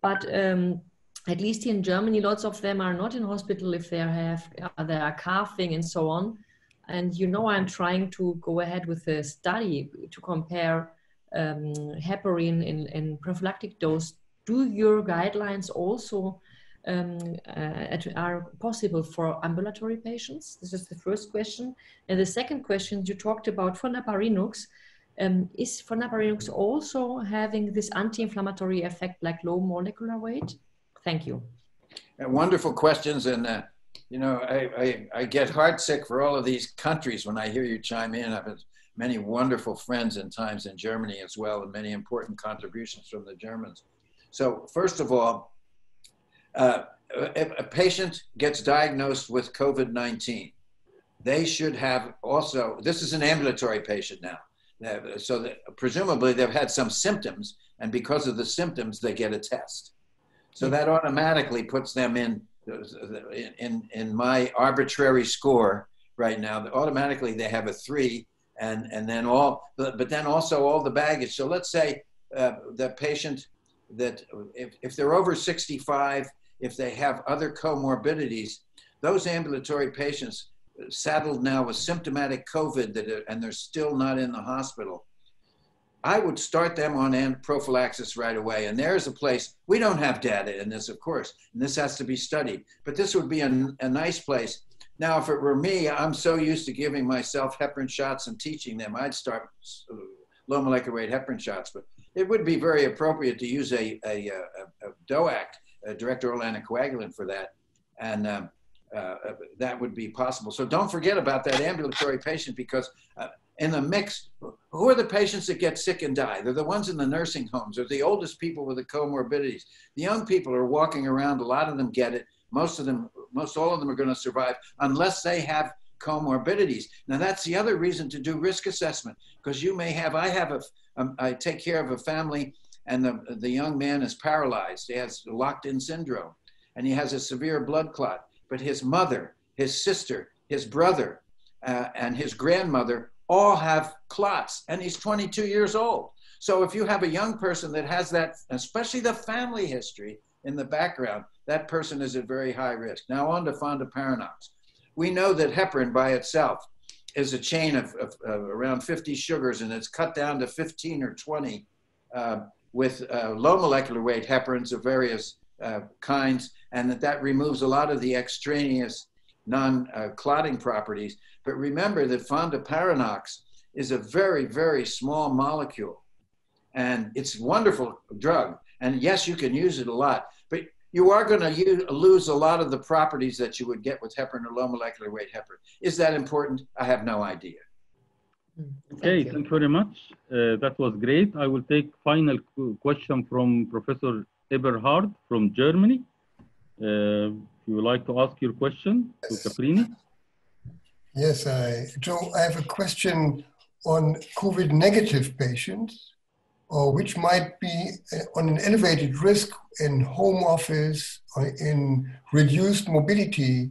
but at least in Germany, lots of them are not in hospital if they have they are coughing and so on. And you know, I'm trying to go ahead with the study to compare heparin in prophylactic dose. Do your guidelines also? Are possible for ambulatory patients? This is the first question. And the second question, you talked about fondaparinux. Is fondaparinux also having this anti-inflammatory effect like low molecular weight? Thank you. Wonderful questions. And, you know, I get heartsick for all of these countries when I hear you chime in. I've had many wonderful friends and times in Germany as well, and many important contributions from the Germans. So first of all, if a patient gets diagnosed with COVID-19, they should have also, this is an ambulatory patient now, so that presumably they've had some symptoms, and because of the symptoms, they get a test. So that automatically puts them in my arbitrary score right now, automatically they have a 3, and then but then also all the baggage. So let's say the patient, that if they're over 65, if they have other comorbidities, those ambulatory patients saddled now with symptomatic COVID and they're still not in the hospital, I would start them on prophylaxis right away. And there's a place, we don't have data in this, of course, and this has to be studied, but this would be a nice place. Now, if it were me, I'm so used to giving myself heparin shots and teaching them, I'd start low molecular weight heparin shots, but it would be very appropriate to use a DOAC, a direct oral anticoagulant for that, and that would be possible. So don't forget about that ambulatory patient, because in the mix, who are the patients that get sick and die? They're the ones in the nursing homes, they're the oldest people with the comorbidities. The young people are walking around, a lot of them get it, most all of them are gonna survive unless they have comorbidities. Now that's the other reason to do risk assessment, because you may have, I take care of a family and the young man is paralyzed. He has locked-in syndrome and he has a severe blood clot, but his mother, his sister, his brother, and his grandmother all have clots, and he's 22 years old. So if you have a young person that has that, especially the family history in the background, that person is at very high risk. Now on to fondaparinux. We know that heparin by itself is a chain of around 50 sugars, and it's cut down to 15 or 20 with low molecular weight heparins of various kinds. and that removes a lot of the extraneous non-clotting properties. But remember that fondaparinux is a very, very small molecule, and it's a wonderful drug. And yes, you can use it a lot, but you are going to lose a lot of the properties that you would get with heparin or low molecular weight heparin. Is that important? I have no idea. Okay, thank you very much. That was great. I will take final question from Professor Eberhard from Germany. If you would like to ask your question to Caprini. Yes, Joe, I have a question on COVID-negative patients, or which might be on an elevated risk in home office or in reduced mobility.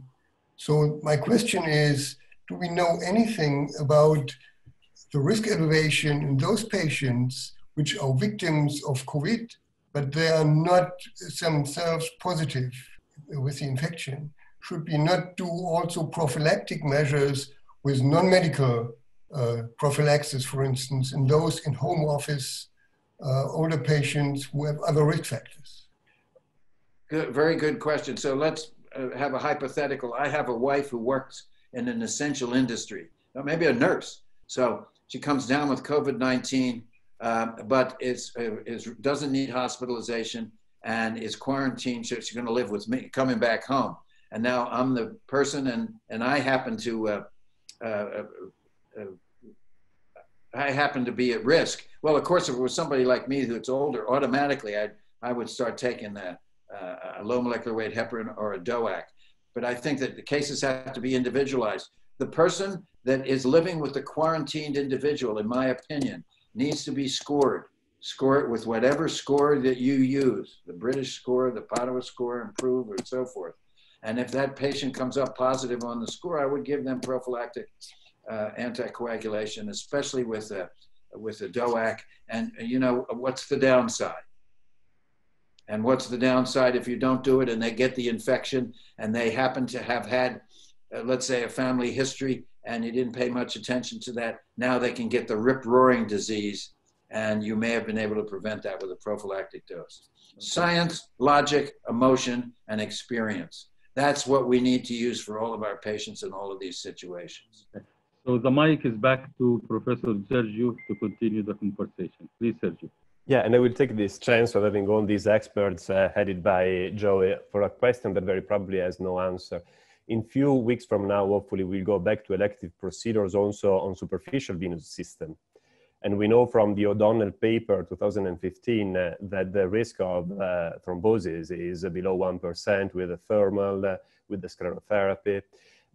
So my question is, do we know anything about the risk elevation in those patients which are victims of COVID, but they are not themselves positive with the infection? Should we not do also prophylactic measures with non-medical prophylaxis, for instance, in those in home office, older patients who have other risk factors? Good, very good question. So let's have a hypothetical. I have a wife who works in an essential industry, or maybe a nurse. So she comes down with COVID-19, but doesn't need hospitalization and is quarantined. So she's going to live with me coming back home. And now I'm the person, and I happen to be at risk. Well, of course, if it was somebody like me who's older, automatically I would start taking a low molecular weight heparin or a DOAC. But I think that the cases have to be individualized. The person that is living with the quarantined individual, in my opinion, needs to be scored. Score it with whatever score that you use, the British score, the Padua score, IMPROVE, and so forth. And if that patient comes up positive on the score, I would give them prophylactic anticoagulation, especially with a DOAC. And you know, what's the downside? And what's the downside if you don't do it and they get the infection and they happen to have had, let's say, a family history and you didn't pay much attention to that? Now they can get the rip-roaring disease, and you may have been able to prevent that with a prophylactic dose. Science, logic, emotion, and experience. That's what we need to use for all of our patients in all of these situations. So the mic is back to Professor Sergio to continue the conversation. Please, Sergio. Yeah, and I will take this chance of having all these experts headed by Joe for a question that very probably has no answer. In few weeks from now, hopefully we'll go back to elective procedures also on superficial venous system. And we know from the O'Donnell paper 2015 that the risk of thrombosis is below 1% with the thermal, with the sclerotherapy.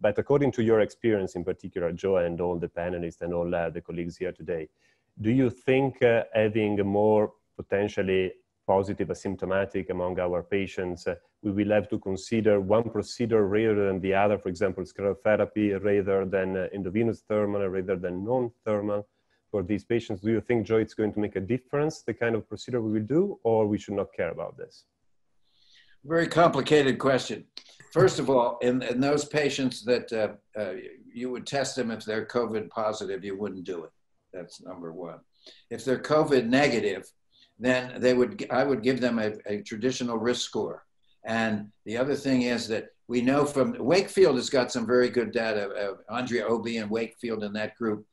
But according to your experience in particular, Joe, and all the panelists and all the colleagues here today, do you think having more potentially positive asymptomatic among our patients, we will have to consider one procedure rather than the other, for example, sclerotherapy rather than endovenous thermal, rather than non-thermal? For these patients, do you think, Joe, it's going to make a difference, the kind of procedure we will do, or we should not care about this? Very complicated question. First of all, in those patients that you would test them if they're COVID positive, you wouldn't do it. That's number one. If they're COVID negative, then they would, I would give them a traditional risk score. And the other thing is that we know from, Wakefield has got some very good data, Andrea Obi and Wakefield in that group.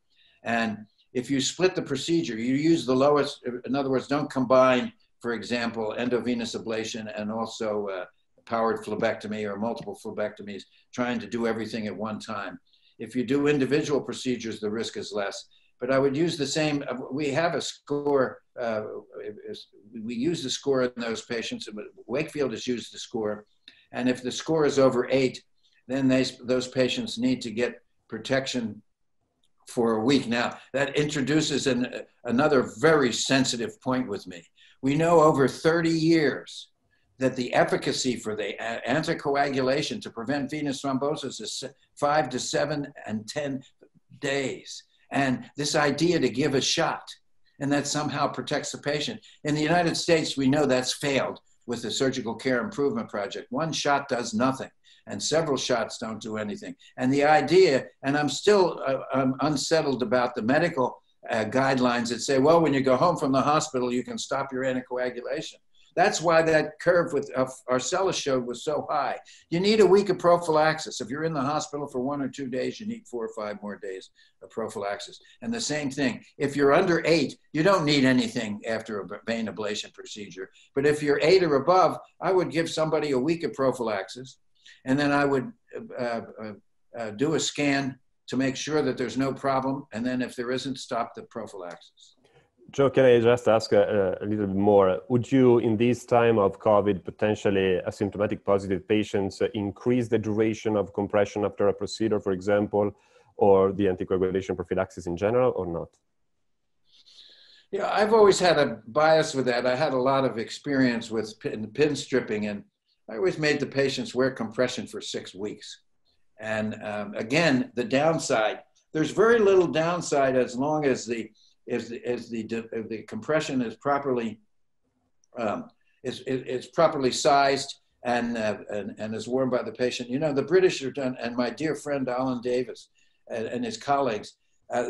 And if you split the procedure, you use the lowest, in other words, don't combine, for example, endovenous ablation and also powered phlebectomy or multiple phlebectomies, trying to do everything at one time. If you do individual procedures, the risk is less. But I would use the same, we have a score, we use the score in those patients, but Wakefield has used the score. And if the score is over 8, then those patients need to get protection for a week. Now, that introduces another very sensitive point with me. We know over 30 years that the efficacy for the anticoagulation to prevent venous thrombosis is 5 to 7 and 10 days. And this idea to give a shot and that somehow protects the patient. In the United States, we know that's failed with the Surgical Care Improvement Project. One shot does nothing, and several shots don't do anything. And the idea, and I'm still I'm unsettled about the medical guidelines that say, well, when you go home from the hospital, you can stop your anticoagulation. That's why that curve with Arcella showed was so high. You need a week of prophylaxis. If you're in the hospital for 1 or 2 days, you need 4 or 5 more days of prophylaxis. And the same thing, if you're under 8, you don't need anything after a vein ablation procedure. But if you're 8 or above, I would give somebody a week of prophylaxis, and then I would do a scan to make sure that there's no problem. And then if there isn't, stop the prophylaxis. Joe, can I just ask a little bit more? Would you, in this time of COVID, potentially asymptomatic positive patients, increase the duration of compression after a procedure, for example, or the anticoagulation prophylaxis in general, or not? Yeah, you know, I've always had a bias with that. I had a lot of experience with pin stripping, and I always made the patients wear compression for 6 weeks. And again, the downside, there's very little downside as long as the compression is properly is properly sized and is worn by the patient. You know, the British are done, and my dear friend Alan Davis and his colleagues,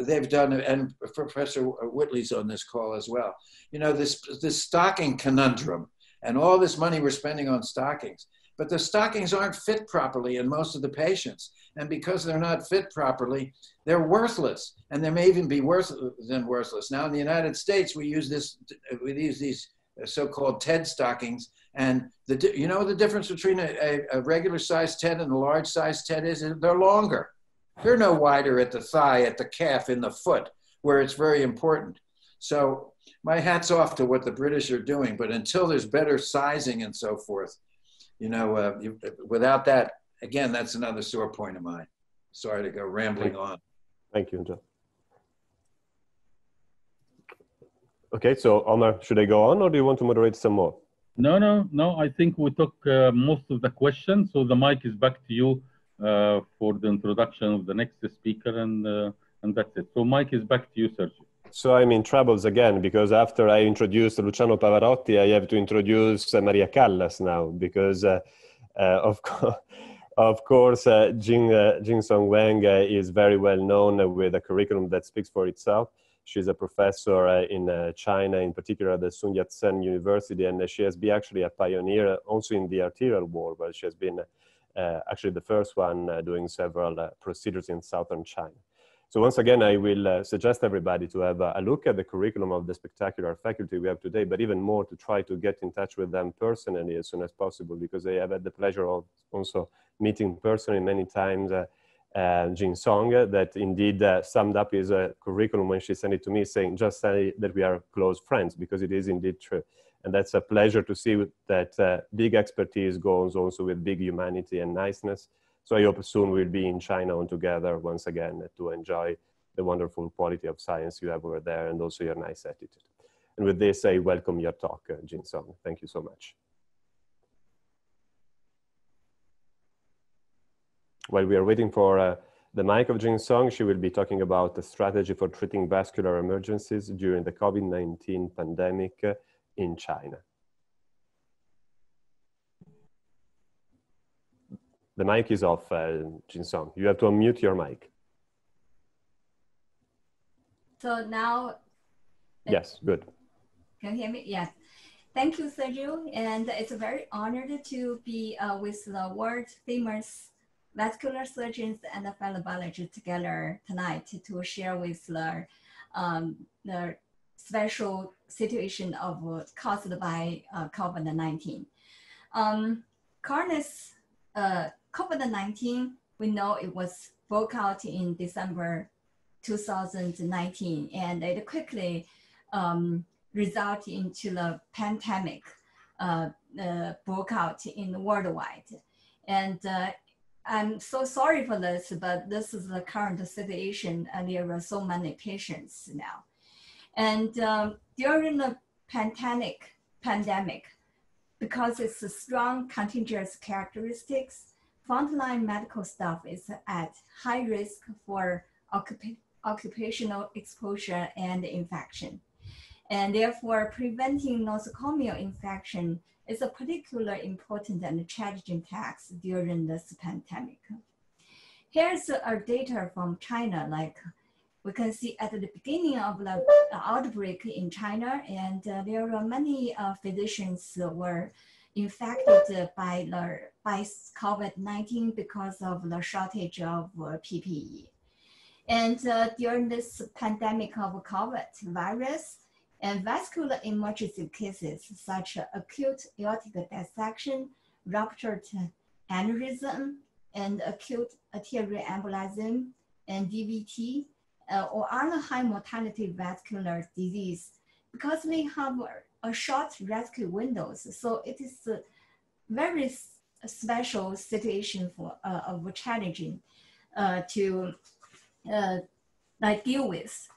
they've done, and Professor Whitley's on this call as well. You know, this stocking conundrum and all this money we're spending on stockings, but the stockings aren't fit properly in most of the patients. And because they're not fit properly, they're worthless. And they may even be worse than worthless. Now in the United States, we use these so-called TED stockings. And you know the difference between a regular size TED and a large size TED is? They're longer. They're no wider at the thigh, at the calf, in the foot, where it's very important. So my hat's off to what the British are doing, but until there's better sizing and so forth, you know, without that, again, that's another sore point of mine. Sorry to go rambling on. Thank you, Joe. Okay, so Omar, should I go on, or do you want to moderate some more? No, I think we took most of the questions, so the mic is back to you for the introduction of the next speaker, and that's it. So mic is back to you, Sergio. So I'm in troubles again, because after I introduced Luciano Pavarotti, I have to introduce Maria Callas now, because of course, Jingsong Wang is very well known with a curriculum that speaks for itself. She's a professor in China, in particular, at the Sun Yat-sen University, and she has been actually a pioneer also in the arterial wall, where she has been actually the first one doing several procedures in southern China. So once again, I will suggest everybody to have a look at the curriculum of the spectacular faculty we have today, but even more to try to get in touch with them personally as soon as possible, because I have had the pleasure of also meeting personally many times Jingsong, that indeed summed up his curriculum when she sent it to me, saying, just say that we are close friends, because it is indeed true. And that's a pleasure to see that big expertise goes also with big humanity and niceness. So I hope soon we'll be in China on together once again to enjoy the wonderful quality of science you have over there, and also your nice attitude. And with this, I welcome your talk, Jingsong. Thank you so much. While we are waiting for the mic of Jingsong, she will be talking about the strategy for treating vascular emergencies during the COVID-19 pandemic in China. The mic is off, Jingsong. You have to unmute your mic. So now... Yes, good. Can you hear me? Yes. Thank you, Sergio. And it's a very honored to be with the world famous vascular surgeons and the fellow biologists together tonight to share with the special situation of caused by COVID-19. COVID-19, we know it was broke out in December 2019, and it quickly resulted into the pandemic broke out in worldwide. And I'm so sorry for this, but this is the current situation, and there are so many patients now. And during the pandemic, because it's a strong contagious characteristics, frontline medical staff is at high risk for occupational exposure and infection. And therefore, preventing nosocomial infection is a particularly important and challenging task during this pandemic. Here's our data from China, like we can see at the beginning of the outbreak in China, and there were many physicians were infected by the COVID-19 because of the shortage of PPE. And during this pandemic of COVID virus, and vascular emergency cases such as acute aortic dissection, ruptured aneurysm, and acute arterial embolism, and DVT, or other high mortality vascular disease, because we have a short rescue windows. So it is a very special situation for challenging to deal with,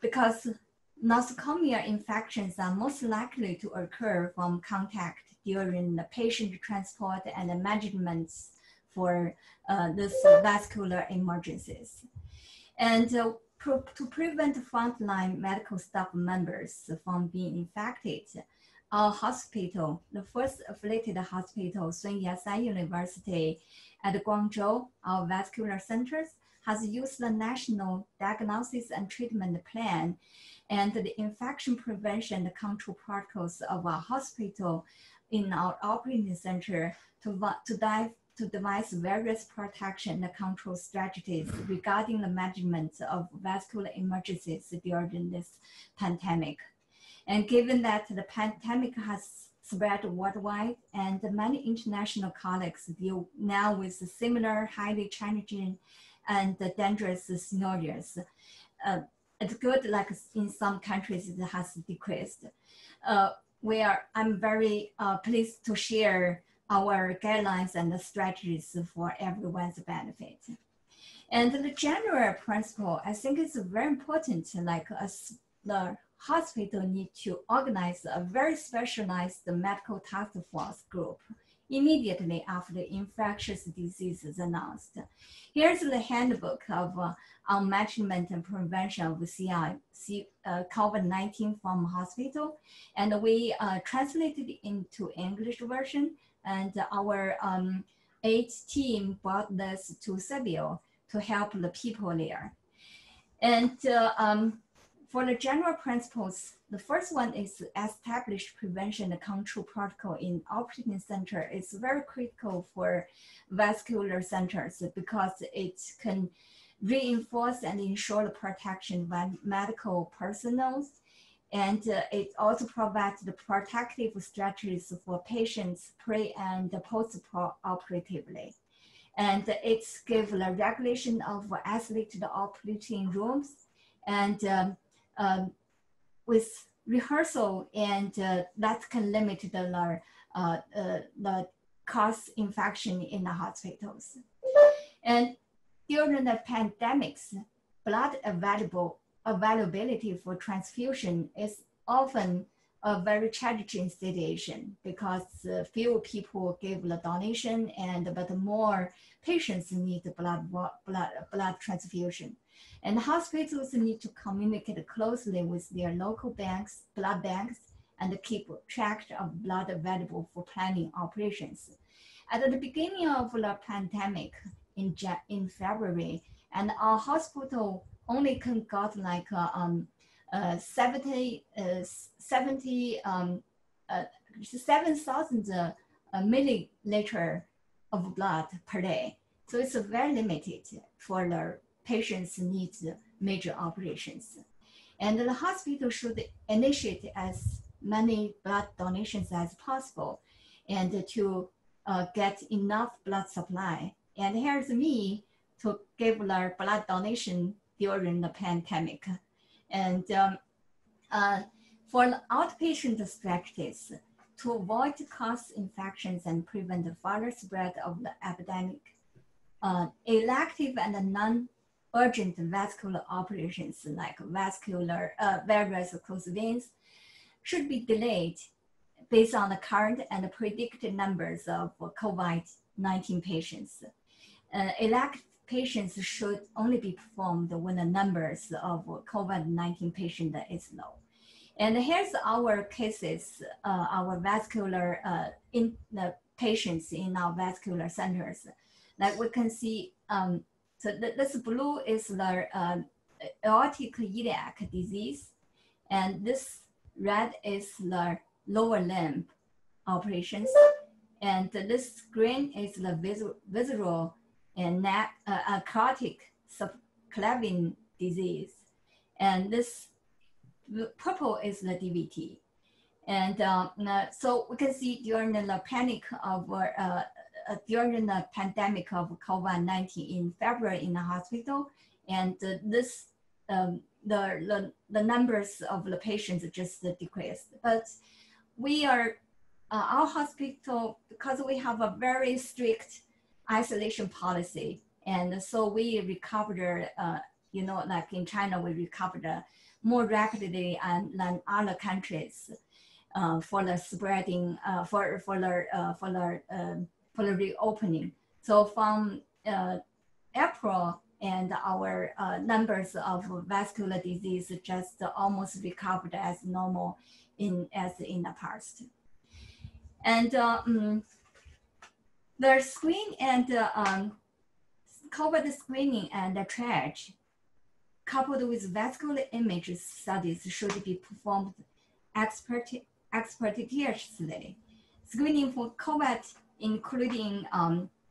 because nosocomial infections are most likely to occur from contact during the patient transport and the management for this vascular emergencies. And to prevent frontline medical staff members from being infected, our hospital, the first affiliated hospital, Sun Yat-sen University at Guangzhou, our vascular centers, has used the National Diagnosis and Treatment Plan and the infection prevention and control protocols of our hospital in our operating center to devise various protection and control strategies regarding the management of vascular emergencies during this pandemic. And given that the pandemic has spread worldwide and many international colleagues deal now with similar highly challenging and dangerous scenarios, it's good like in some countries it has decreased. I'm very pleased to share our guidelines and the strategies for everyone's benefit. And the general principle, I think it's very important, like the hospital need to organize a very specialized medical task force group immediately after the infectious disease is announced. Here's the handbook of our management and prevention of COVID-19 from hospital. And we translated into English version, and our AIDS team brought this to Serbia to help the people there. And for the general principles, the first one is establish prevention and control protocol in operating center. It's very critical for vascular centers because it can reinforce and ensure the protection by medical personnel. And it also provides the protective strategies for patients pre and post-operatively. And it gives the regulation of isolated operating rooms and with rehearsal, and that can limit the cause infection in the hospitals. And during the pandemics, blood availability for transfusion is often a very challenging situation because few people give the donation, and but more patients need blood transfusion. And hospitals need to communicate closely with their local banks, blood banks, and keep track of blood available for planning operations. At the beginning of the pandemic in February, and our hospital only can got like 7,000 milliliter of blood per day. So it's very limited for the patients need major operations. And the hospital should initiate as many blood donations as possible and to get enough blood supply. And here's me to give the blood donation during the pandemic. And for the outpatient strategies, to avoid cause infections and prevent the further spread of the epidemic, elective and non-urgent vascular operations like various closed veins should be delayed based on the current and predicted numbers of COVID-19 patients. Elective patients should only be performed when the numbers of COVID-19 patients is low. And here's our cases, our vascular patients in our vascular centers. Like we can see So this blue is the aortic iliac disease, and this red is the lower limb operations, and this green is the visceral and narcotic subclavian disease, and this purple is the DVT. And so we can see during the panic of during the pandemic of COVID-19 in February in the hospital, and this the numbers of the patients just decreased. But we are our hospital, because we have a very strict isolation policy, and so we recovered. You know, like in China, we recovered more rapidly than other countries for the spreading for the reopening. So from April, and our numbers of vascular disease just almost recovered as normal in as in the past. And the screen and COVID screening and the triage, coupled with vascular image studies, should be performed expeditiously. Screening for COVID, including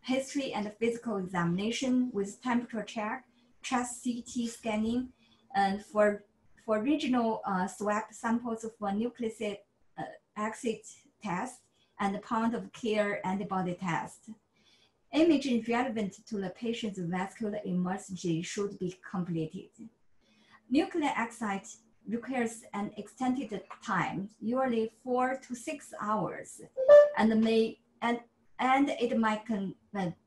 history and physical examination with temperature check, chest CT scanning, and for regional swab samples for nucleoside exit test and point of care antibody test. Imaging relevant to the patient's vascular emergency should be completed. Nuclear exit requires an extended time, usually 4 to 6 hours, and it might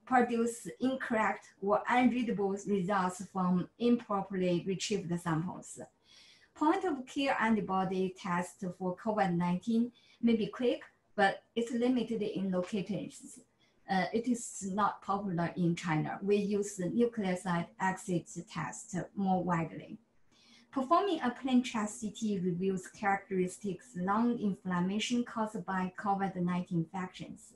produce incorrect or unreadable results from improperly retrieved samples. Point of care antibody test for COVID-19 may be quick, but it's limited in locations. It is not popular in China. We use the nucleoside exit test more widely. Performing a plain chest CT reveals characteristics lung inflammation caused by COVID-19 infections.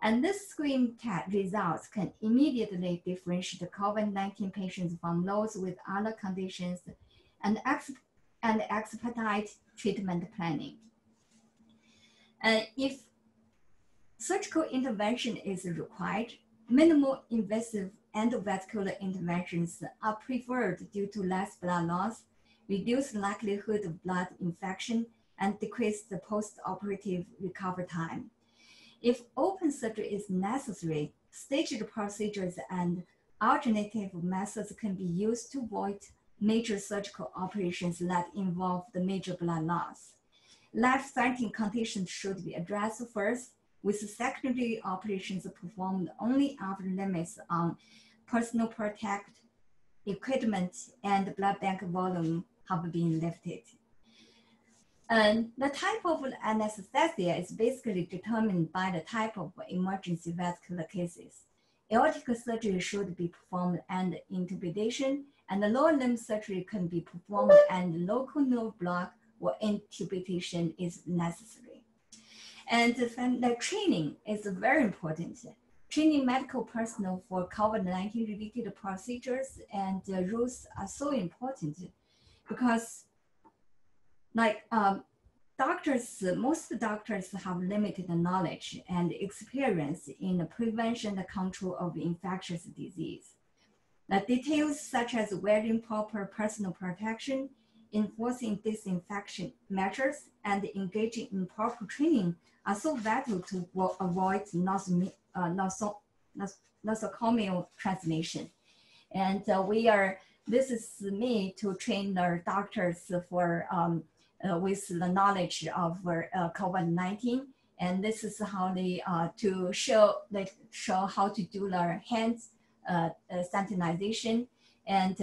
And this screen results can immediately differentiate COVID-19 patients from those with other conditions and expedite treatment planning. If surgical intervention is required, minimal invasive endovascular interventions are preferred due to less blood loss, reduced likelihood of blood infection, and decreased post-operative recovery time. If open surgery is necessary, staged procedures and alternative methods can be used to avoid major surgical operations that involve the major blood loss. Life-threatening conditions should be addressed first, with secondary operations performed only after limits on personal protective equipment and blood bank volume have been lifted. And the type of anesthesia is basically determined by the type of emergency vascular cases. Aortic surgery should be performed under intubation, and the lower limb surgery can be performed under local nerve block or intubation is necessary. And the training is very important. Training medical personnel for COVID-19 related procedures and rules are so important because, like doctors, most doctors have limited knowledge and experience in the prevention and control of infectious disease. The details such as wearing proper personal protection, enforcing disinfection measures, and engaging in proper training are so vital to avoid nosocomial transmission. And this is me to train the doctors for with the knowledge of COVID-19, and this is how they to show how to do their hands sanitization, and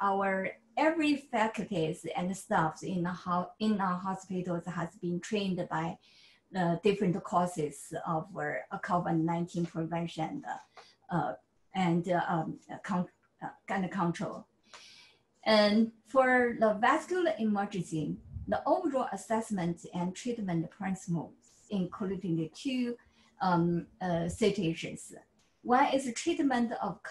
our every faculties and staff in our hospitals has been trained by different courses of COVID-19 prevention and control. And for the vascular emergency, the overall assessment and treatment principles, including the two situations. One is the treatment of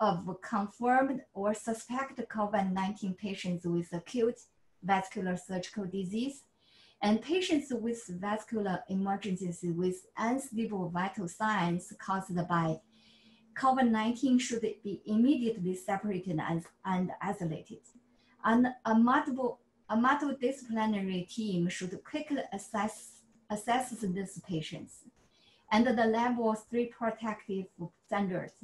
of confirmed or suspected COVID-19 patients with acute vascular surgical disease and patients with vascular emergencies with unstable vital signs caused by COVID-19 should be immediately separated and isolated. And a multidisciplinary team should quickly assess these patients. Under the level 3 protective standards,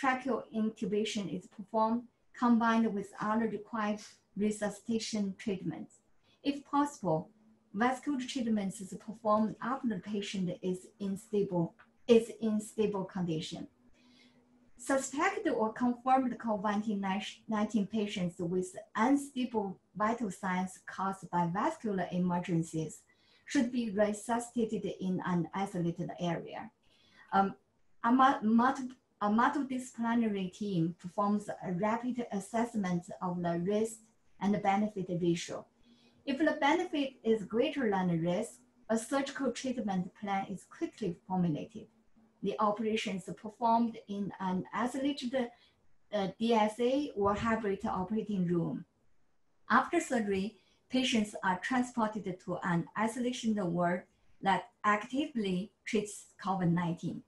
tracheal intubation is performed combined with other required resuscitation treatments. If possible, vascular treatments is performed after the patient is in stable condition. Suspected or confirmed COVID-19 patients with unstable vital signs caused by vascular emergencies should be resuscitated in an isolated area. A multidisciplinary team performs a rapid assessment of the risk and benefit ratio. If the benefit is greater than the risk, a surgical treatment plan is quickly formulated. The operations performed in an isolated DSA or hybrid operating room. After surgery, patients are transported to an isolation ward that actively treats COVID-19.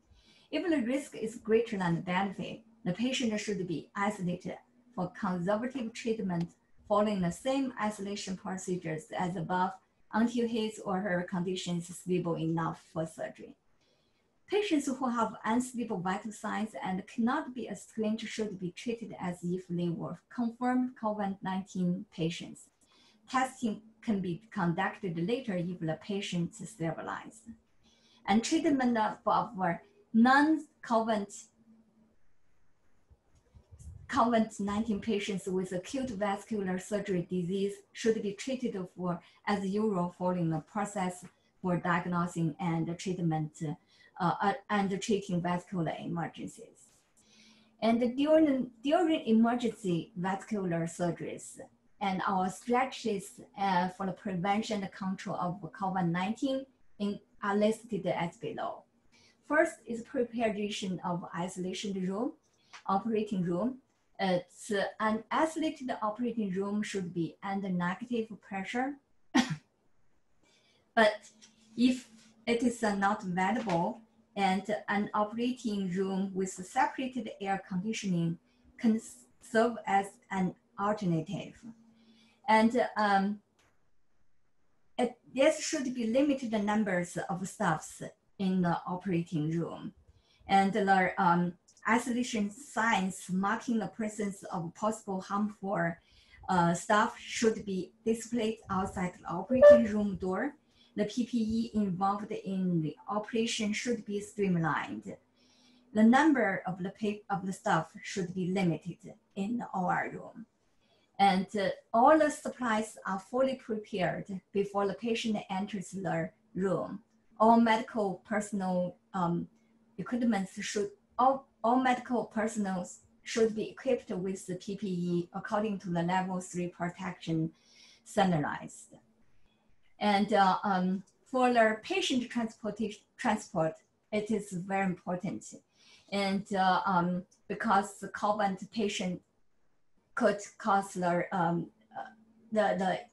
If the risk is greater than the benefit, the patient should be isolated for conservative treatment following the same isolation procedures as above until his or her condition is stable enough for surgery. Patients who have unstable vital signs and cannot be screened should be treated as if they were confirmed COVID-19 patients. Testing can be conducted later if the patient is stabilized. And treatment for non-COVID-19 patients with acute vascular surgery disease should be treated for as usual following the process for diagnosing and treatment and treating vascular emergencies. And during emergency vascular surgeries, and our strategies for the prevention and control of COVID-19 are listed as below. First is preparation of isolation room, operating room. An isolated operating room should be under negative pressure, but if it is not available, and an operating room with separated air conditioning can serve as an alternative. And there should be limited numbers of staffs in the operating room. And there are isolation signs marking the presence of possible harmful staff should be displayed outside the operating room door. The PPE involved in the operation should be streamlined. The number of the staff should be limited in the OR room. And all the supplies are fully prepared before the patient enters the room. All medical personnel should be equipped with the PPE according to the level 3 protection standardized. And for the patient transport, it is very important. And because the COVID patient could cause the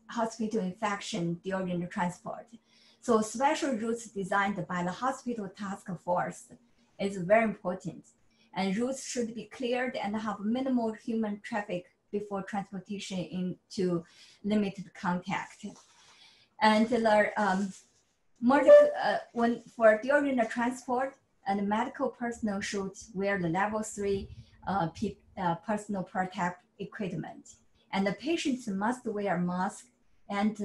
hospital infection during the transport. So special routes designed by the hospital task force is very important. And routes should be cleared and have minimal human traffic before transportation into limited contact. And there during the transport, and medical personnel should wear the level 3 personal protective equipment. And the patients must wear a mask. And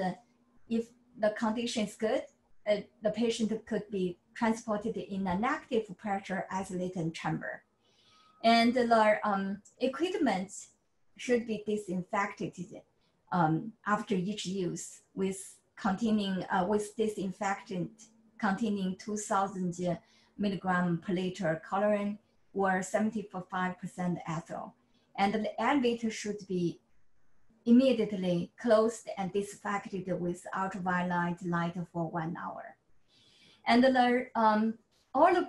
if the condition is good, the patient could be transported in a negative pressure isolated chamber. And their equipment should be disinfected after each use with disinfectant containing 2,000 milligram per liter chlorine or 75% ethyl. And the elevator should be immediately closed and disinfected with ultraviolet light for 1 hour. And all the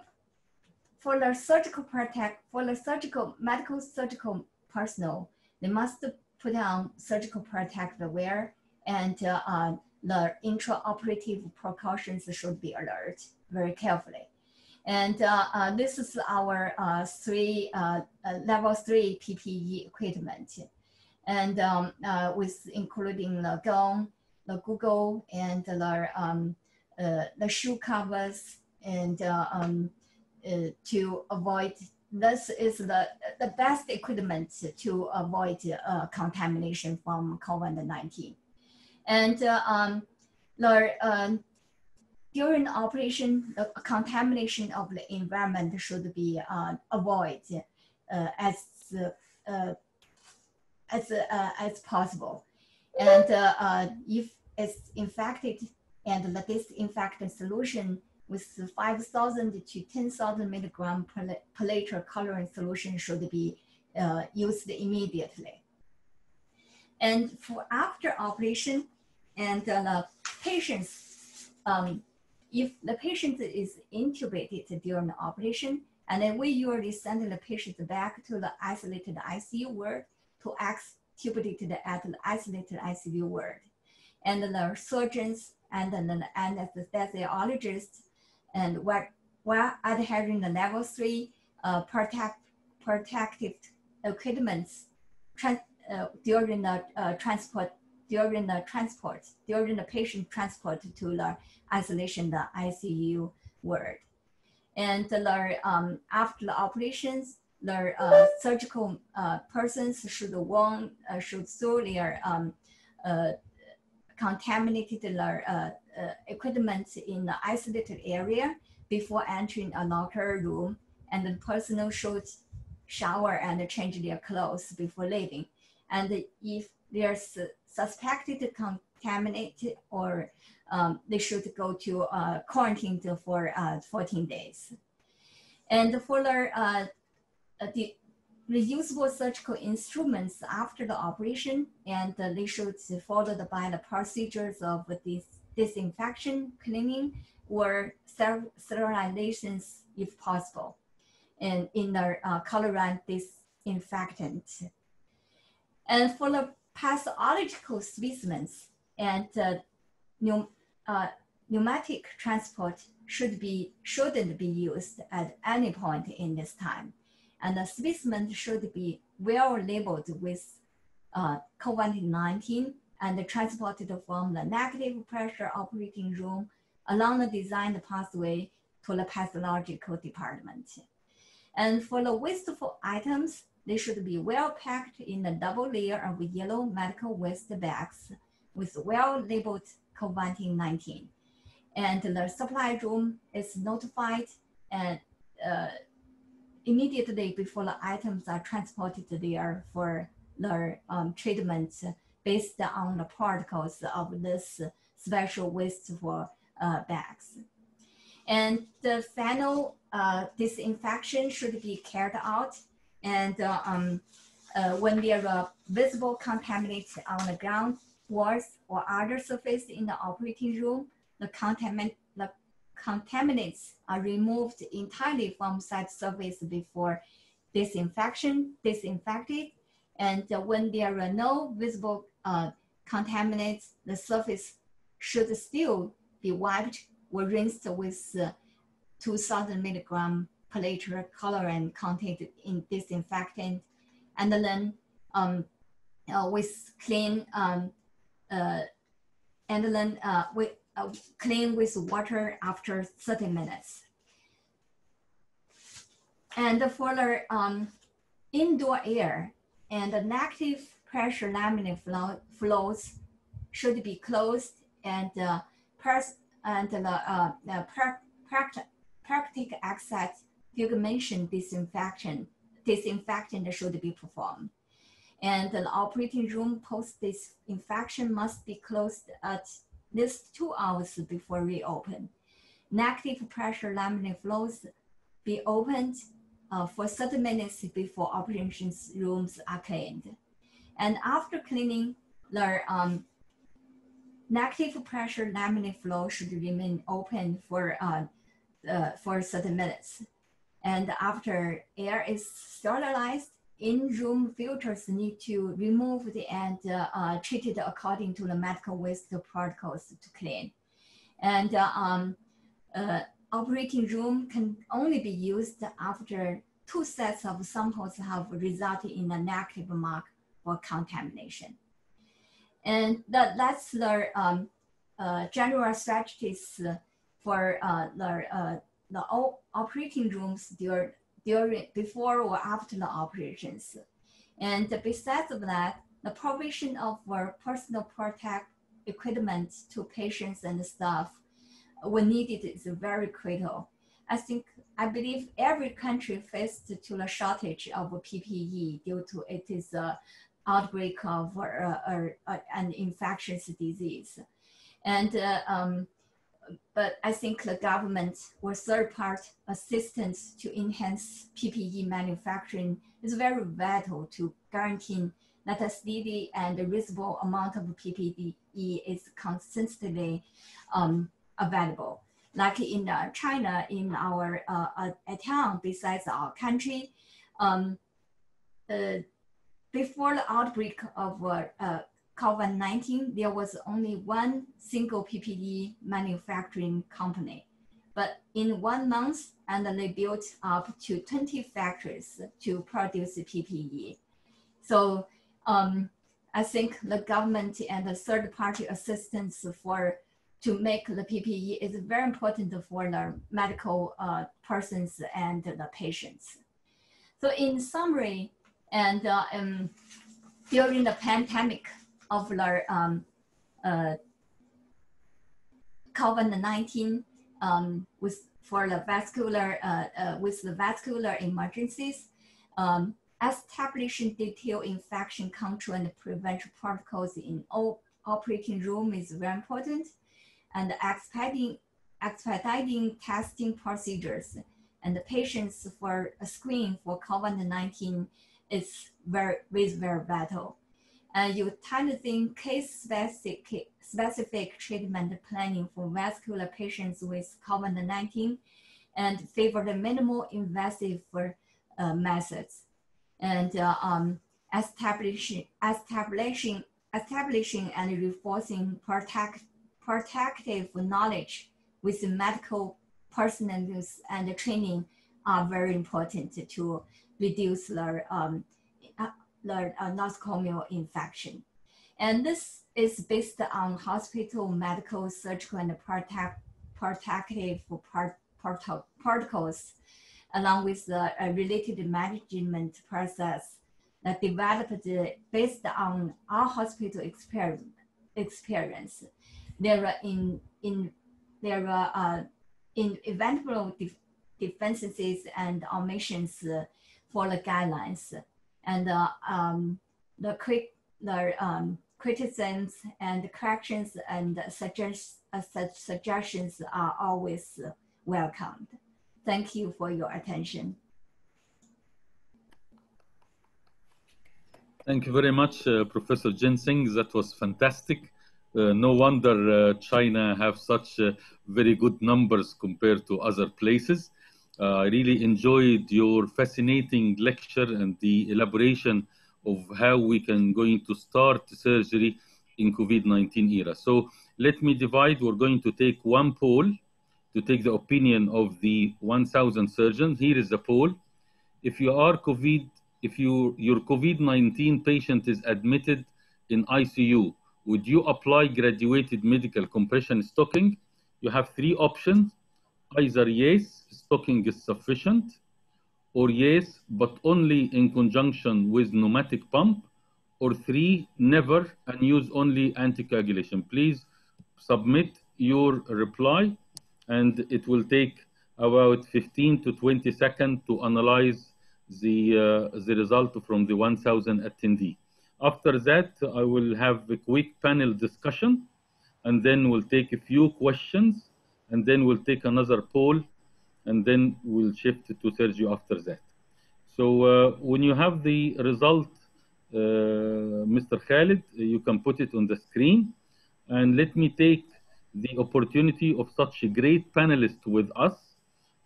for the surgical medical surgical personnel, they must put on surgical protective wear, and the intraoperative precautions should be alert very carefully. And this is our level 3 PPE equipment, and with including the gown, the goggle, and the shoe covers, and to avoid. This is the best equipment to avoid contamination from COVID-19. And during operation, the contamination of the environment should be avoided as possible. And if it's infected, and the disinfectant solution with 5,000 to 10,000 milligram per liter coloring solution should be used immediately. And for after operation, and the patients, if the patient is intubated during the operation, and then we usually send the patient back to the isolated ICU ward to extubated at the isolated ICU ward. And the surgeons and the anesthesiologists, and while adhering the level 3 protective equipments during the patient transport to the isolation, the ICU ward. And the, after the operations, the surgical persons should warn, should store their contaminated equipment in the isolated area before entering a locker room, and the personnel should shower and change their clothes before leaving. And if they're suspected contaminated, or they should go to quarantine for 14 days. And for the reusable surgical instruments after the operation, and they should be followed by the procedures of disinfection, cleaning, or sterilizations if possible, and in the colorant disinfectant. And for the pathological specimens, and pneumatic transport shouldn't be used at any point in this time. And the specimen should be well labeled with COVID-19 and transported from the negative pressure operating room along the designed pathway to the pathological department. And for the wasteful items, they should be well packed in a double layer of yellow medical waste bags with well labeled COVID-19. And the supply room is notified and immediately before the items are transported there for the treatment based on the particles of this special wasteful bags. And the final disinfection should be carried out, and when there are visible contaminants on the ground, walls, or other surface in the operating room, the contaminants are removed entirely from such surface before disinfection, disinfected, and when there are no visible contaminants, the surface should still be wiped or rinsed with 2,000 milligram per liter colorant contained in disinfectant, and then with clean clean with water after 30 minutes. And for the indoor air, and the negative pressure laminar flows should be closed, and practical exit fumigation disinfectant should be performed. And the operating room post disinfection must be closed at least 2 hours before reopen. Negative pressure laminar flows be opened for 30 minutes before operations rooms are cleaned. And after cleaning, the negative pressure laminar flow should remain open for 30 minutes. And after air is sterilized, in-room filters need to remove the and treated according to the medical waste protocols to clean. And operating room can only be used after two sets of samples have resulted in a negative mark for contamination. And that's the general strategies for the operating rooms during, before or after the operations. And besides that, the provision of personal protective equipment to patients and staff when needed is very critical. I believe every country faced to the shortage of PPE due to it is an outbreak of an infectious disease. And but I think the government or third-party assistance to enhance PPE manufacturing is very vital to guaranteeing that a steady and a reasonable amount of PPE is consistently available. Like in China, in our a town besides our country, before the outbreak of COVID-19, there was only one single PPE manufacturing company. But in 1 month, and they built up to 20 factories to produce PPE. So I think the government and the third-party assistance to make the PPE is very important for the medical persons and the patients. So in summary, and during the pandemic of the COVID-19 with the vascular emergencies, establishing detailed infection control and prevention protocols in all operating room is very important, and expediting testing procedures and the patients for a screen for COVID-19 is very vital. And utilizing case-specific treatment planning for vascular patients with COVID-19 and favor the minimal invasive methods. And establishing and reinforcing protective knowledge with medical personnel use and training are very important to reduce the nosocomial infection. And this is based on hospital, medical, surgical, and protective protocols, along with the related management process that developed based on our hospital experience. There are eventful deficiencies and omissions for the guidelines. And the criticisms and corrections and suggestions are always welcomed. Thank you for your attention. Thank you very much, Professor Gianesini. That was fantastic. No wonder China have such very good numbers compared to other places. I really enjoyed your fascinating lecture and the elaboration of how we can going to start surgery in COVID-19 era. So let me divide. We're going to take one poll to take the opinion of the 1,000 surgeons. Here is the poll. If you are your COVID-19 patient is admitted in ICU, would you apply graduated medical compression stocking? You have three options. Either yes, stocking is sufficient, or yes, but only in conjunction with pneumatic pump, or three, never, and use only anticoagulation. Please submit your reply, and it will take about 15 to 20 seconds to analyze the result from the 1,000 attendees. After that, I will have a quick panel discussion, and then we'll take a few questions, and then we'll take another poll, and then we'll shift to Sergio after that. So when you have the result, Mr. Khalid, you can put it on the screen. And let me take the opportunity of such a great panelist with us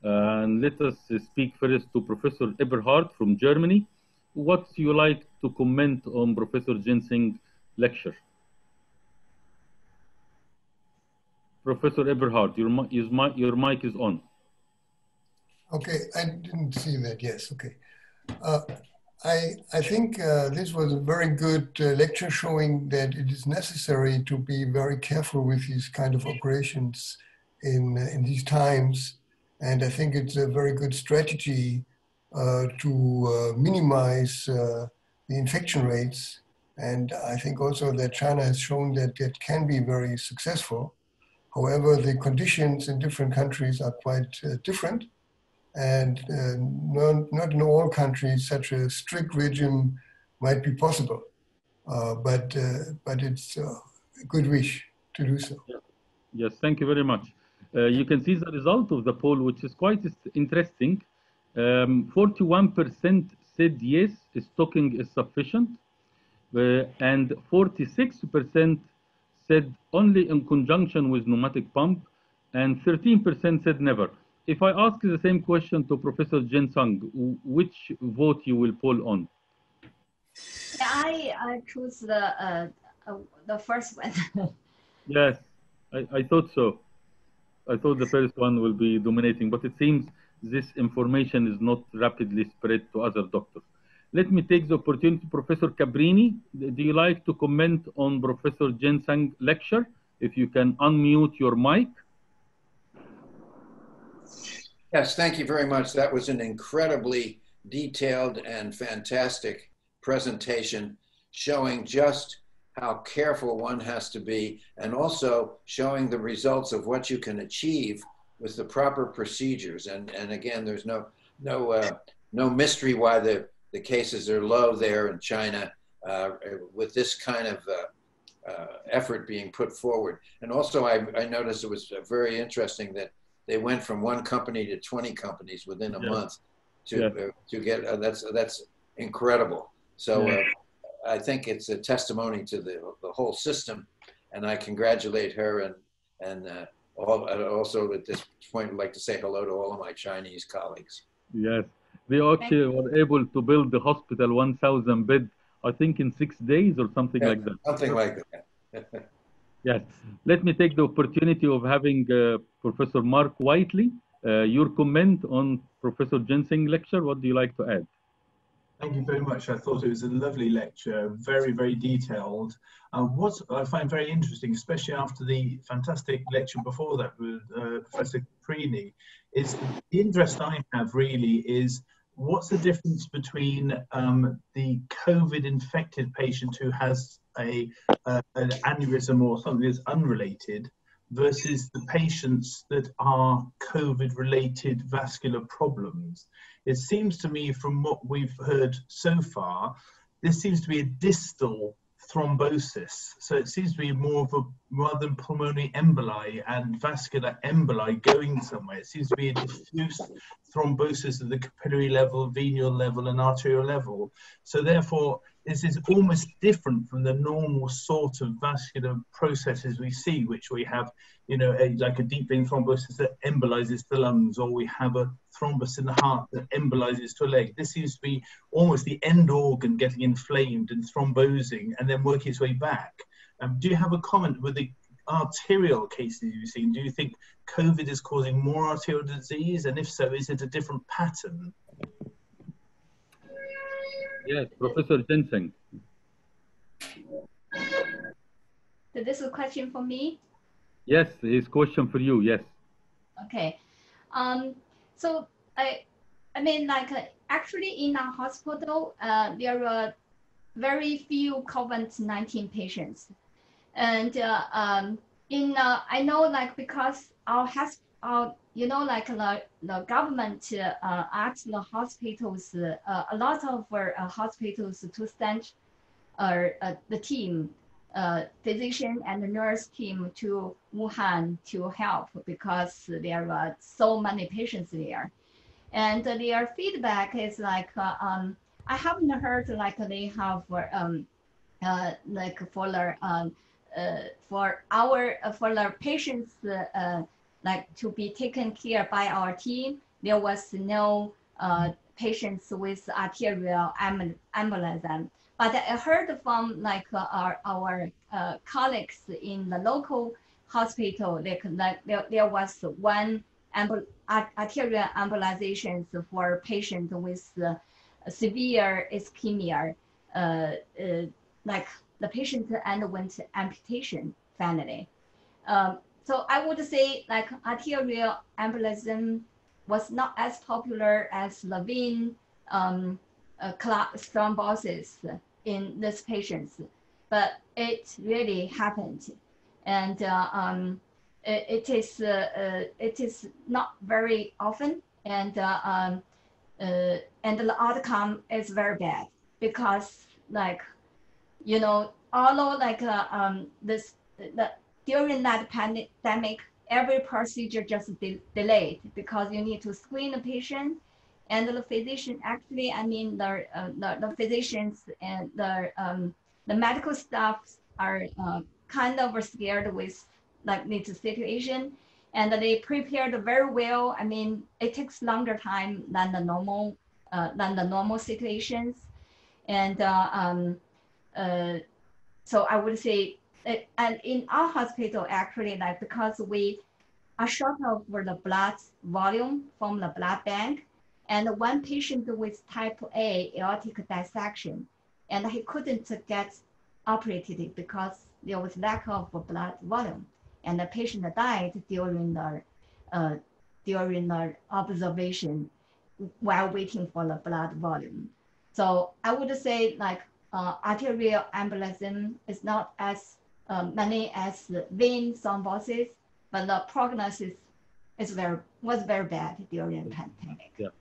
And let us speak first to Professor Eberhard from Germany. What do you like to comment on Professor Ginseng's lecture? Professor Eberhard, your mic is on. Okay, I didn't see that, yes, okay. I think this was a very good lecture showing that it is necessary to be very careful with these kind of operations in these times. And I think it's a very good strategy to minimize the infection rates. And I think also that China has shown that it can be very successful. However, the conditions in different countries are quite different. And not in all countries such a strict regime might be possible. But it's a good wish to do so. Yes, thank you very much. You can see the result of the poll, which is quite interesting. 41% said yes, stocking is sufficient, and 46% said only in conjunction with pneumatic pump, and 13% said never. If I ask the same question to Professor Ginseng, which vote you will poll on? I choose the first one. Yes, I thought so. I thought the first one will be dominating, but it seems this information is not rapidly spread to other doctors. Let me take the opportunity, Professor Caprini, do you like to comment on Professor Ginseng's lecture? If you can unmute your mic. Yes, thank you very much. That was an incredibly detailed and fantastic presentation showing just how careful one has to be, and also showing the results of what you can achieve with the proper procedures. And again, there's no mystery why the cases are low there in China with this kind of effort being put forward. And also I noticed it was very interesting that they went from one company to 20 companies within a month to get, that's incredible. So. Yeah. I think it's a testimony to the whole system, and I congratulate her and all. And also at this point, I'd like to say hello to all of my Chinese colleagues. Yes, they actually were able to build the hospital 1,000 bed, I think in 6 days or something like that. Something like that. Yes, let me take the opportunity of having Professor Mark Whiteley, your comment on Professor Ginseng's lecture. What do you like to add? Thank you very much. I thought it was a lovely lecture, very, very detailed. What I find very interesting, especially after the fantastic lecture before that with Professor Caprini, is the interest I have really is what's the difference between the COVID-infected patient who has an aneurysm or something that's unrelated versus the patients that are COVID-related vascular problems. It seems to me from what we've heard so far, this seems to be a distal thrombosis. So it seems to be more of a, rather than pulmonary emboli and vascular emboli going somewhere, it seems to be a diffuse thrombosis at the capillary level, venial level and arterial level. So therefore, this is almost different from the normal sort of vascular processes we see, which we have, you know, like a deep vein thrombosis that embolizes the lungs, or we have a thrombus in the heart that embolizes to a leg. This seems to be almost the end organ getting inflamed and thrombosing and then working its way back. Do you have a comment with the arterial cases you've seen? Do you think COVID is causing more arterial disease? And if so, is it a different pattern? Yes, Professor Ginseng. So this is a question for me? Yes, it's a question for you, yes. Okay. So, I mean, like, actually in our hospital, there are very few COVID-19 patients. And I know, like, because our you know, like the government asked the hospitals, a lot of hospitals to send the team, physician and the nurse team to Wuhan to help because there are so many patients there. And their feedback is like, I haven't heard like they have like for our patients like to be taken care by our team. There was no patients with arterial embolism. But I heard from like our colleagues in the local hospital, like there was one arterial embolization for patients with severe ischemia. Like the patient underwent amputation finally. So I would say like arterial embolism was not as popular as VEWIN thrombosis in these patients, but it really happened. And it is not very often, and the outcome is very bad because, like, you know, although like during that pandemic, every procedure just delayed because you need to screen the patient, and the physician actually, I mean, the physicians and the medical staff are kind of scared with like this situation, and they prepared very well. I mean, it takes longer time than the normal situations, and so I would say. And in our hospital, actually, like because we are short of the blood volume from the blood bank, and one patient with type A aortic dissection, and he couldn't get operated because there was lack of blood volume, and the patient died during the observation while waiting for the blood volume. So I would say like arterial embolism is not as many as vein thrombosis, but the prognosis is was very bad during the pandemic. Yeah.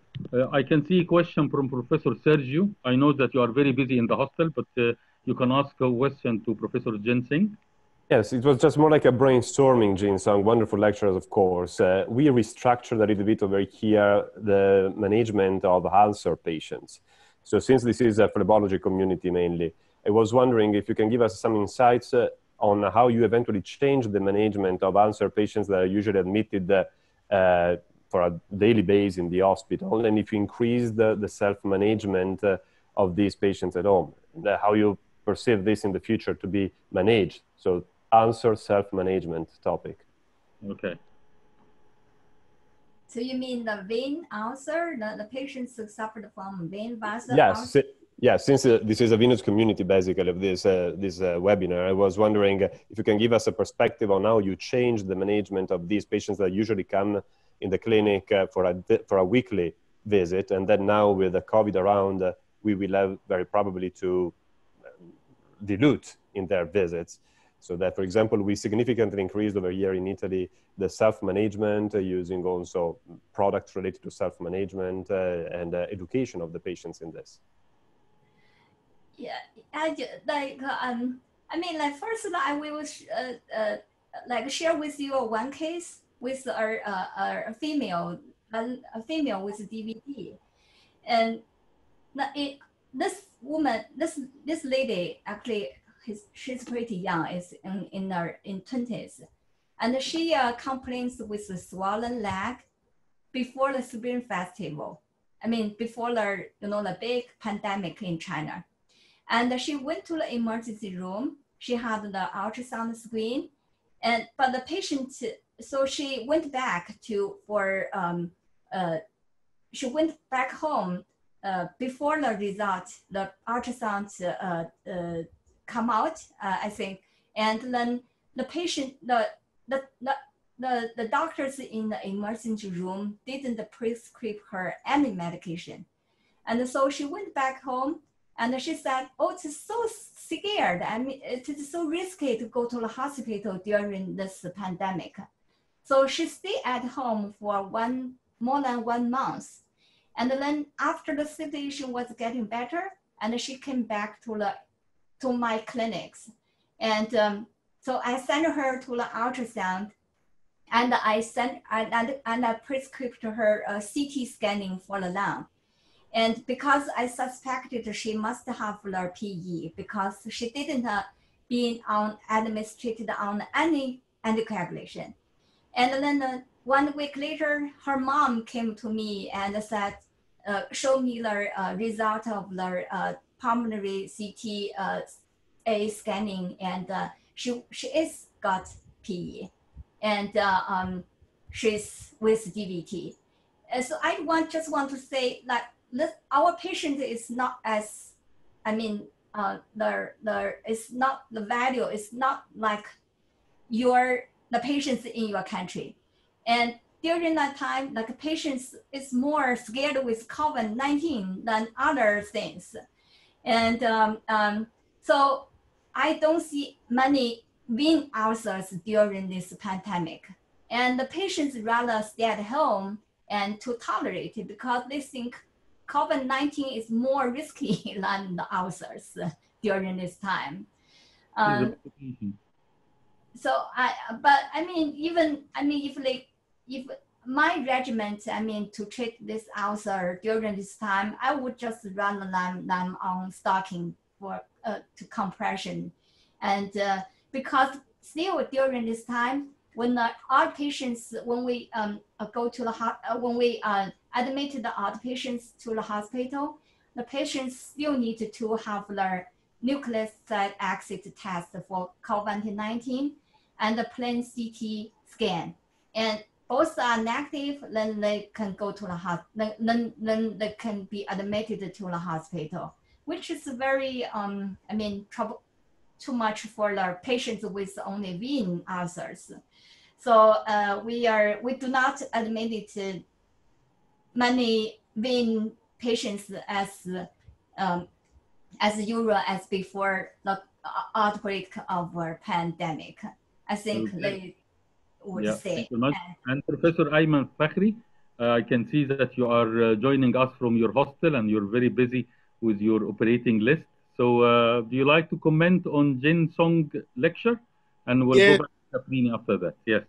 I can see a question from Professor Sergio. I know that you are very busy in the hospital, but you can ask a question to Professor Gianesini. Yes, it was just more like a brainstorming, Jingsong. Wonderful lectures, of course. We restructured a little bit over here the management of ulcer patients. So since this is a phlebology community mainly, I was wondering if you can give us some insights on how you eventually change the management of ulcer patients that are usually admitted for a daily basis in the hospital, and if you increase the self-management of these patients at home, how you perceive this in the future to be managed. So ulcer self-management topic. Okay. So you mean the vein ulcer, the patients who suffered from vein ulcer? Yes. Yeah, since this is a Venus community, basically, of this webinar, I was wondering if you can give us a perspective on how you change the management of these patients that usually come in the clinic for a weekly visit. And then now with the COVID around, we will have very probably to dilute in their visits. So that, for example, we significantly increased over here in Italy the self-management using also products related to self-management and education of the patients in this. Yeah, I mean, like first, I will like share with you one case with a female with DVT, and this lady actually, she's pretty young, is in her in 20s, and she complains with a swollen leg before the Spring Festival. I mean, before the the big pandemic in China. And she went to the emergency room. She had the ultrasound screen, but the patient. So she went back she went back home before the result, the ultrasound come out. I think, and then the patient, the doctors in the emergency room didn't prescribe her any medication, and so she went back home. And she said, "Oh, it's so scared. I mean, it is so risky to go to the hospital during this pandemic." So she stayed at home for more than one month. And then after the situation was getting better, and she came back to my clinics. And so I sent her to the ultrasound, and I prescribed her a CT scanning for the lung. And because I suspected she must have the PE because she didn't been administered on any anticoagulation. And then 1 week later, her mom came to me and said, show me the result of the pulmonary CT A scanning, and she is got PE, and she's with DVT. And so I just want to say that this, our patient is not as, I mean, it's not the value. It's not like the patients in your country. And during that time, like patients is more scared with COVID-19 than other things. And so I don't see many VEWIN ulcers during this pandemic. And the patients rather stay at home and to tolerate it because they think COVID-19 is more risky than the ulcers during this time. But if my regiment, to treat this ulcer during this time, I would just run them on stocking for, to compression. And because still during this time, when our patients, when we go to the admitted the outpatients to the hospital, the patients still need to have their nucleoside exit test for COVID-19 and the plain CT scan. And both are negative, then they can go to the hospital, then they can be admitted to the hospital, which is very, trouble too much for the patients with only VEWIN ulcers. So we do not admit it many VEWIN patients as usual as before the outbreak of our pandemic. I think they would say. And Professor Ayman Fakhry, I can see that you are joining us from your hostel and you're very busy with your operating list. So do you like to comment on Jingsong lecture? And we'll go back to Caprini after that, yes.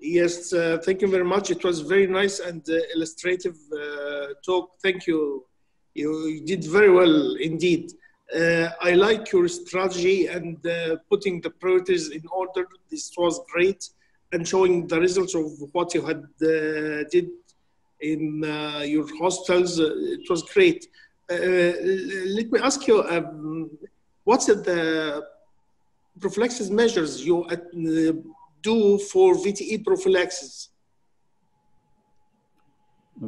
Yes, thank you very much. It was very nice and illustrative talk. Thank you. You did very well indeed. I like your strategy and putting the priorities in order. This was great, and showing the results of what you had did in your hostels. It was great. Let me ask you, what's the prophylaxis measures you do for VTE prophylaxis?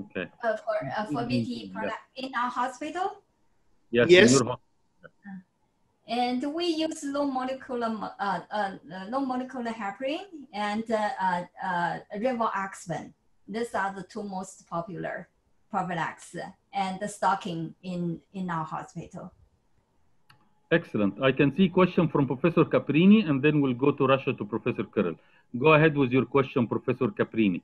Okay. For VTE in our hospital? Yes. In your hospital. And we use low molecular heparin and Rivaroxaban. These are the two most popular prophylax and the stocking in our hospital. Excellent. I can see a question from Professor Caprini, and then we'll go to Russia to Professor Kirill. Go ahead with your question, Professor Caprini.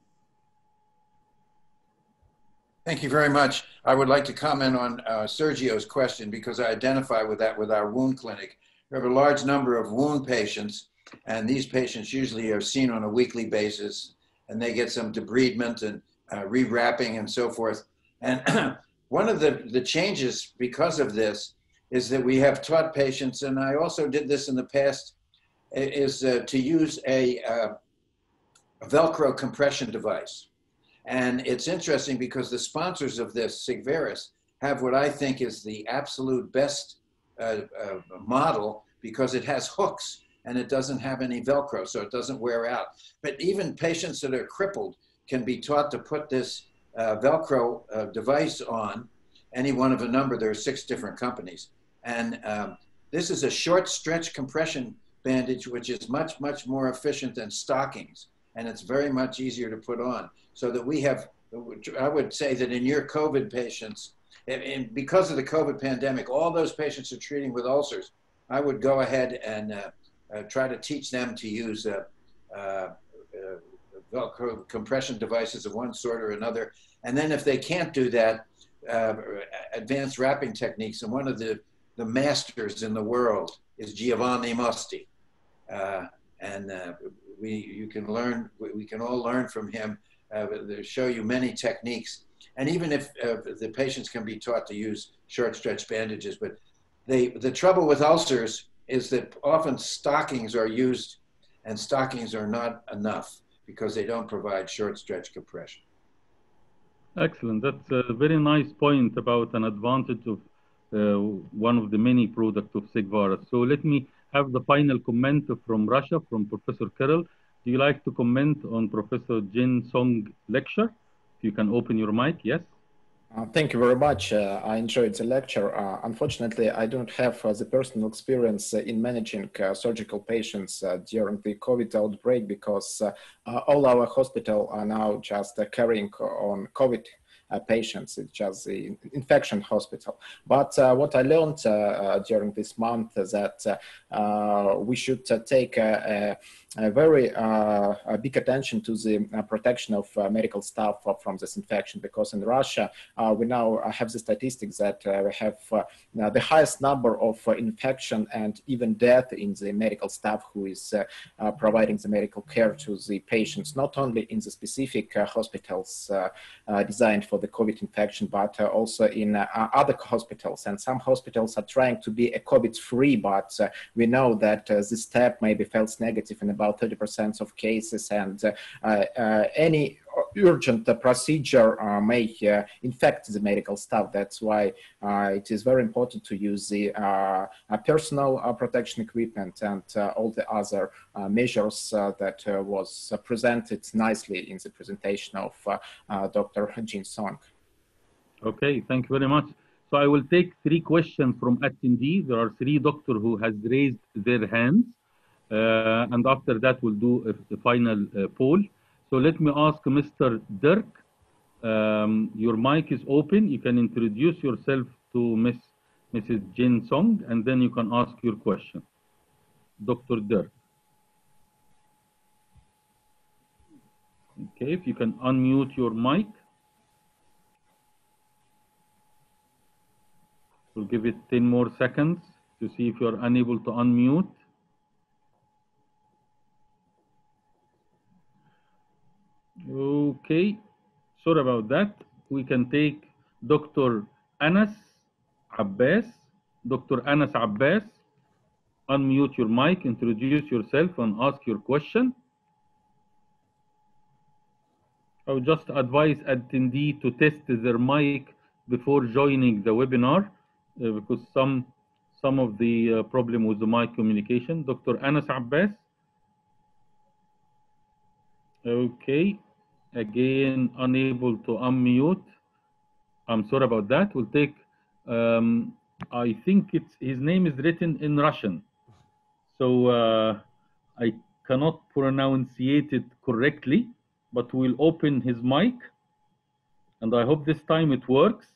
Thank you very much. I would like to comment on Sergio's question because I identify with that with our wound clinic. We have a large number of wound patients, and these patients usually are seen on a weekly basis, and they get some debridement and rewrapping and so forth. And one of the changes because of this is that we have taught patients, and I also did this in the past, is to use a Velcro compression device. And it's interesting because the sponsors of this, Sigvaris, have what I think is the absolute best model because it has hooks and it doesn't have any Velcro, so it doesn't wear out. But even patients that are crippled can be taught to put this Velcro device on, any one of a number. There are 6 different companies. And this is a short stretch compression bandage, which is much, much more efficient than stockings. And it's very much easier to put on. So that we have, I would say that in your COVID patients, and because of the COVID pandemic, all those patients are treating with ulcers, I would go ahead and try to teach them to use Velcro compression devices of one sort or another. And then if they can't do that, advanced wrapping techniques. And one of the masters in the world is Giovanni Mosti. We can all learn from him. They'll show you many techniques. And even if the patients can be taught to use short stretch bandages, but the trouble with ulcers is that often stockings are used and stockings are not enough. because they don't provide short stretch compression. Excellent. That's a very nice point about an advantage of one of the many products of Sigvaris. So let me have the final comment from Russia, from Professor Kirill. Do you like to comment on Professor Jingsong's lecture? If you can open your mic, yes. Thank you very much. I enjoyed the lecture. Unfortunately, I don't have the personal experience in managing surgical patients during the COVID outbreak, because all our hospitals are now just carrying on COVID patients. It's just the infection hospital. But what I learned during this month is that we should take a very big attention to the protection of medical staff from this infection, because in Russia we now have the statistics that we have the highest number of infection and even death in the medical staff who is providing the medical care to the patients, not only in the specific hospitals designed for the COVID infection, but also in other hospitals. And some hospitals are trying to be COVID-free, but we know that this step maybe falls negative in about 30% of cases, and any urgent procedure may infect the medical staff. That's why it is very important to use the personal protection equipment and all the other measures that was presented nicely in the presentation of Dr. Jingsong. Okay, thank you very much. So I will take three questions from attendees. There are three doctors who has raised their hands. And after that, we'll do the final poll. So let me ask Mr. Dirk, your mic is open. You can introduce yourself to Mrs. Jingsong, and then you can ask your question. Dr. Dirk. Okay, if you can unmute your mic. We'll give it 10 more seconds to see if you're unable to unmute. Okay, sorry about that. We can take Dr. Anas Abbas. Dr. Anas Abbas, unmute your mic, introduce yourself and ask your question. I would just advise attendee to test their mic before joining the webinar, because some of the problem with the mic communication. Dr. Anas Abbas. Okay, again, unable to unmute. I'm sorry about that. We'll take, I think it's, his name is written in Russian. So I cannot pronunciate it correctly, but we'll open his mic. And I hope this time it works.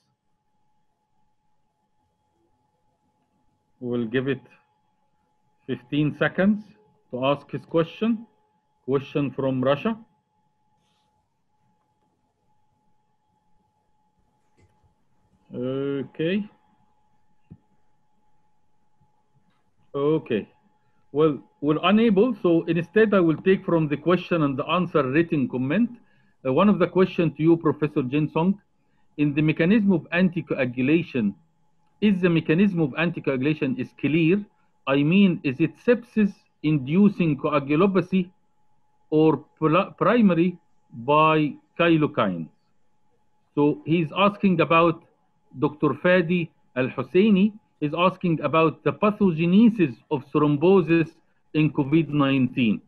We'll give it 15 seconds to ask his question. Question from Russia. Okay. Okay. Well, we're unable, so instead I will take from the question and the answer written comment. One of the questions to you, Professor Jingsong, in the mechanism of anticoagulation, is the mechanism of anticoagulation is clear? I mean, is it sepsis-inducing coagulopathy or primary by chylokines? So he's asking about Dr. Fadi Al-Husseini, is asking about the pathogenesis of thrombosis in COVID-19.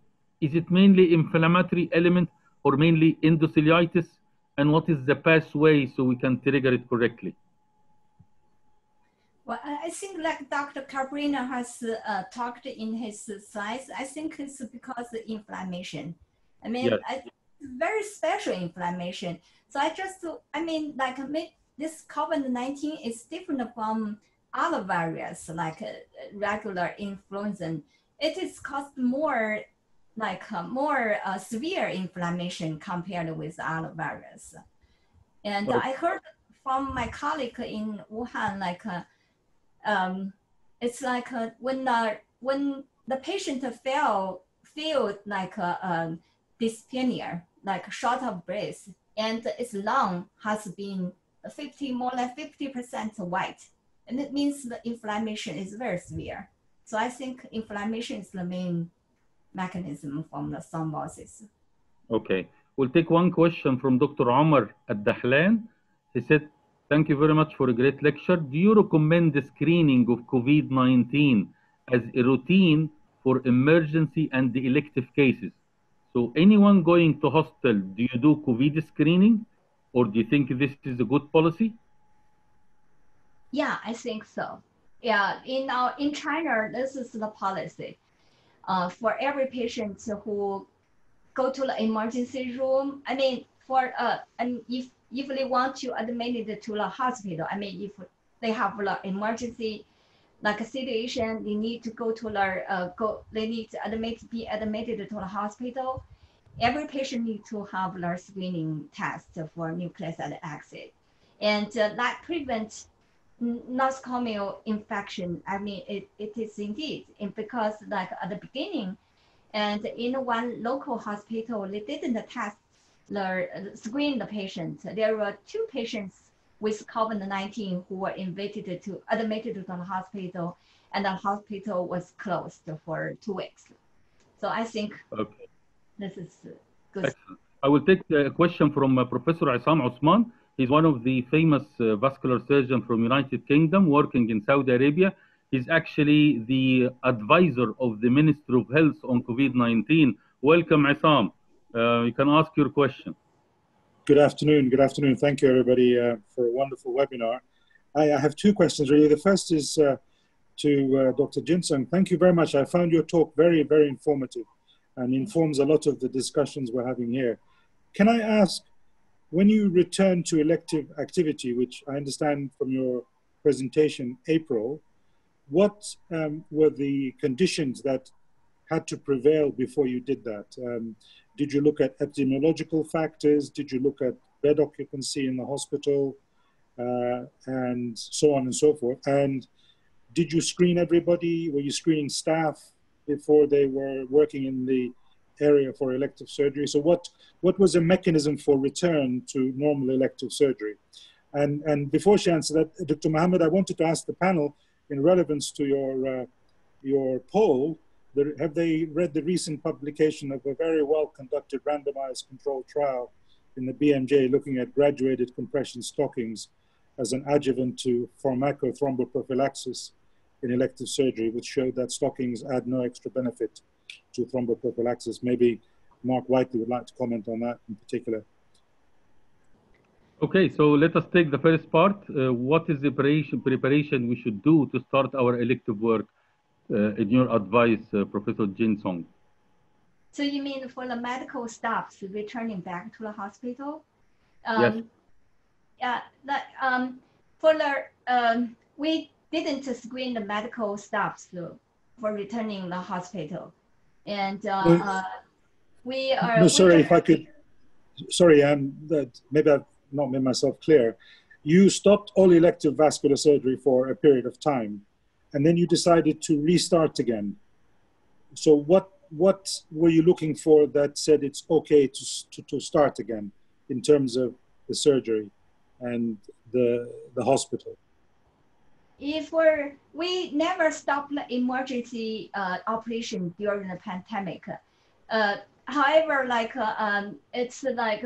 Is it mainly inflammatory element or mainly endotheliitis? And what is the pathway so we can trigger it correctly? Well, I think like Dr. Caprini has talked in his slides, I think it's because of inflammation. I mean, yes. I think it's very special inflammation. So I just, I mean, like this COVID-19 is different from other viruses, like regular influenza. It is caused more, like more severe inflammation compared with other viruses. And okay. I heard from my colleague in Wuhan, like, it's like when the patient feel like dyspnea, like short of breath, and its lung has been more than 50% white, and it means the inflammation is very severe. So I think inflammation is the main mechanism from the thrombosis. Okay, we'll take one question from Dr. Omar Al-Dahlan. He said, thank you very much for a great lecture. Do you recommend the screening of COVID-19 as a routine for emergency and the elective cases? So anyone going to hospital, do you do COVID screening, or do you think this is a good policy? Yeah, I think so. Yeah, in China, this is the policy. For every patient who go to the emergency room, I mean, for and if they want to admit it to the hospital, I mean, if they have an emergency like a situation, they need to go to the they need to be admitted to the hospital. Every patient needs to have their screening test for nucleoside exit, and that prevents nosocomial infection. I mean, it is indeed, and because like at the beginning, and in one local hospital, they didn't test screen the patient. There were two patients with COVID-19 who were admitted to the hospital, and the hospital was closed for 2 weeks. So I think okay, this is good. Excellent. I will take a question from Professor Issam Osman. He's one of the famous vascular surgeons from United Kingdom working in Saudi Arabia. He's actually the advisor of the Minister of Health on COVID-19. Welcome, Issam. You can ask your question. Good afternoon. Good afternoon. Thank you, everybody, for a wonderful webinar. I have two questions, really. The first is to Dr. Jinsung. Thank you very much. I found your talk very, very informative and informs a lot of the discussions we're having here. Can I ask, when you return to elective activity, which I understand from your presentation, April, what were the conditions that had to prevail before you did that? Did you look at epidemiological factors? Did you look at bed occupancy in the hospital? And so on and so forth. And did you screen everybody? Were you screening staff before they were working in the area for elective surgery? So what was the mechanism for return to normal elective surgery? And before she answered that, Dr. Mohammed, I wanted to ask the panel, in relevance to your poll, have they read the recent publication of a very well-conducted randomized controlled trial in the BMJ looking at graduated compression stockings as an adjuvant to pharmacothromboprophylaxis in elective surgery, which showed that stockings add no extra benefit to thromboprophylaxis? Maybe Mark Whiteley would like to comment on that in particular. Okay, so let us take the first part. What is the preparation we should do to start our elective work, in your advice, Professor Jinsong? So you mean for the medical staff returning back to the hospital? Yes. Yeah. For the we didn't screen the medical staff for returning the hospital, and we are. No, sorry, if I could. Sorry, that maybe I've not made myself clear. You stopped all elective vascular surgery for a period of time, and then you decided to restart again. So what were you looking for that said it's okay to start again in terms of the surgery and the hospital? If we never stopped the emergency operation during the pandemic. However, like it's like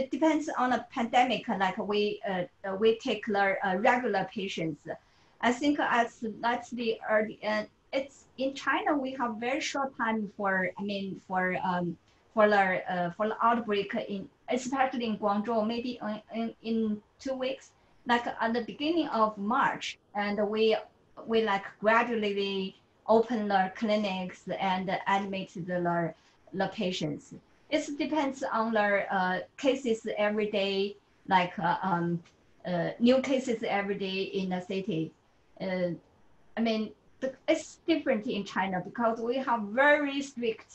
it depends on the pandemic. Like we take the regular patients. I think as that's the early. It's in China we have very short time for. I mean for the outbreak in, especially in Guangzhou, maybe in 2 weeks. Like at the beginning of March, and we like gradually open the clinics and admit the patients. It depends on their cases every day, like new cases every day in the city. I mean, it's different in China because we have very strict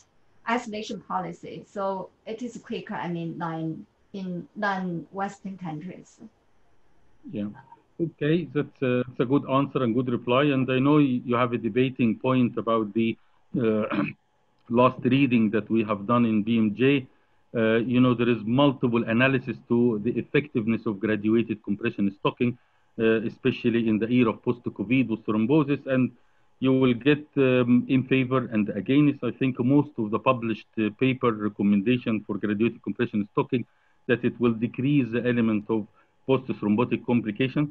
isolation policy. So it is quicker, I mean, than Western countries. Yeah. Okay, that's a good answer and good reply. And I know you have a debating point about the last reading that we have done in BMJ. You know, there is multiple analysis to the effectiveness of graduated compression stocking, especially in the era of post-COVID with thrombosis. And you will get in favor and against, I think, most of the published paper recommendation for graduated compression stocking, that it will decrease the element of post-thrombotic complication.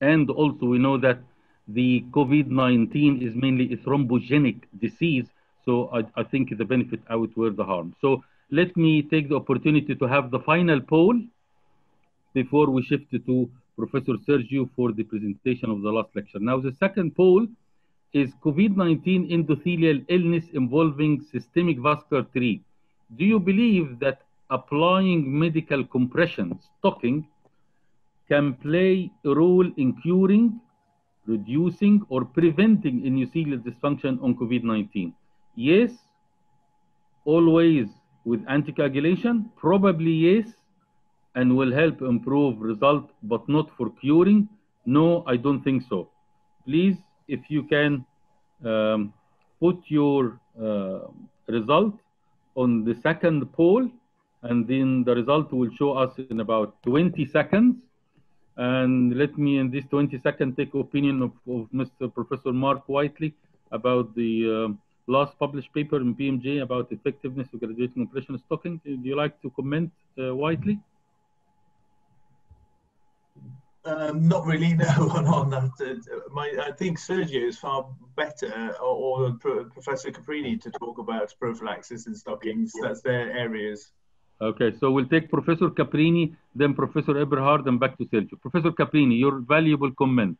And also we know that the COVID-19 is mainly a thrombogenic disease, so I think the benefit outweighs the harm. So let me take the opportunity to have the final poll before we shift to Professor Sergio for the presentation of the last lecture. Now, the second poll is COVID-19 endothelial illness involving systemic vascular tree. Do you believe that applying medical compression stocking can play a role in curing, reducing, or preventing endothelial dysfunction on COVID-19? Yes, always with anticoagulation, probably yes, and will help improve result, but not for curing. No, I don't think so. Please, if you can put your result on the second poll, and then the result will show us in about 20 seconds. And let me, in this 20 seconds, take opinion of Mr. Professor Mark Whiteley about the last published paper in PMJ about effectiveness of graduated compression stocking. Do you like to comment, Whiteley? Not really, no, on that. I think Sergio is far better, or Professor Caprini, to talk about prophylaxis and stockings. That's their areas. Okay, so we'll take Professor Caprini, then Professor Eberhard, and back to Sergio. Professor Caprini, your valuable comment.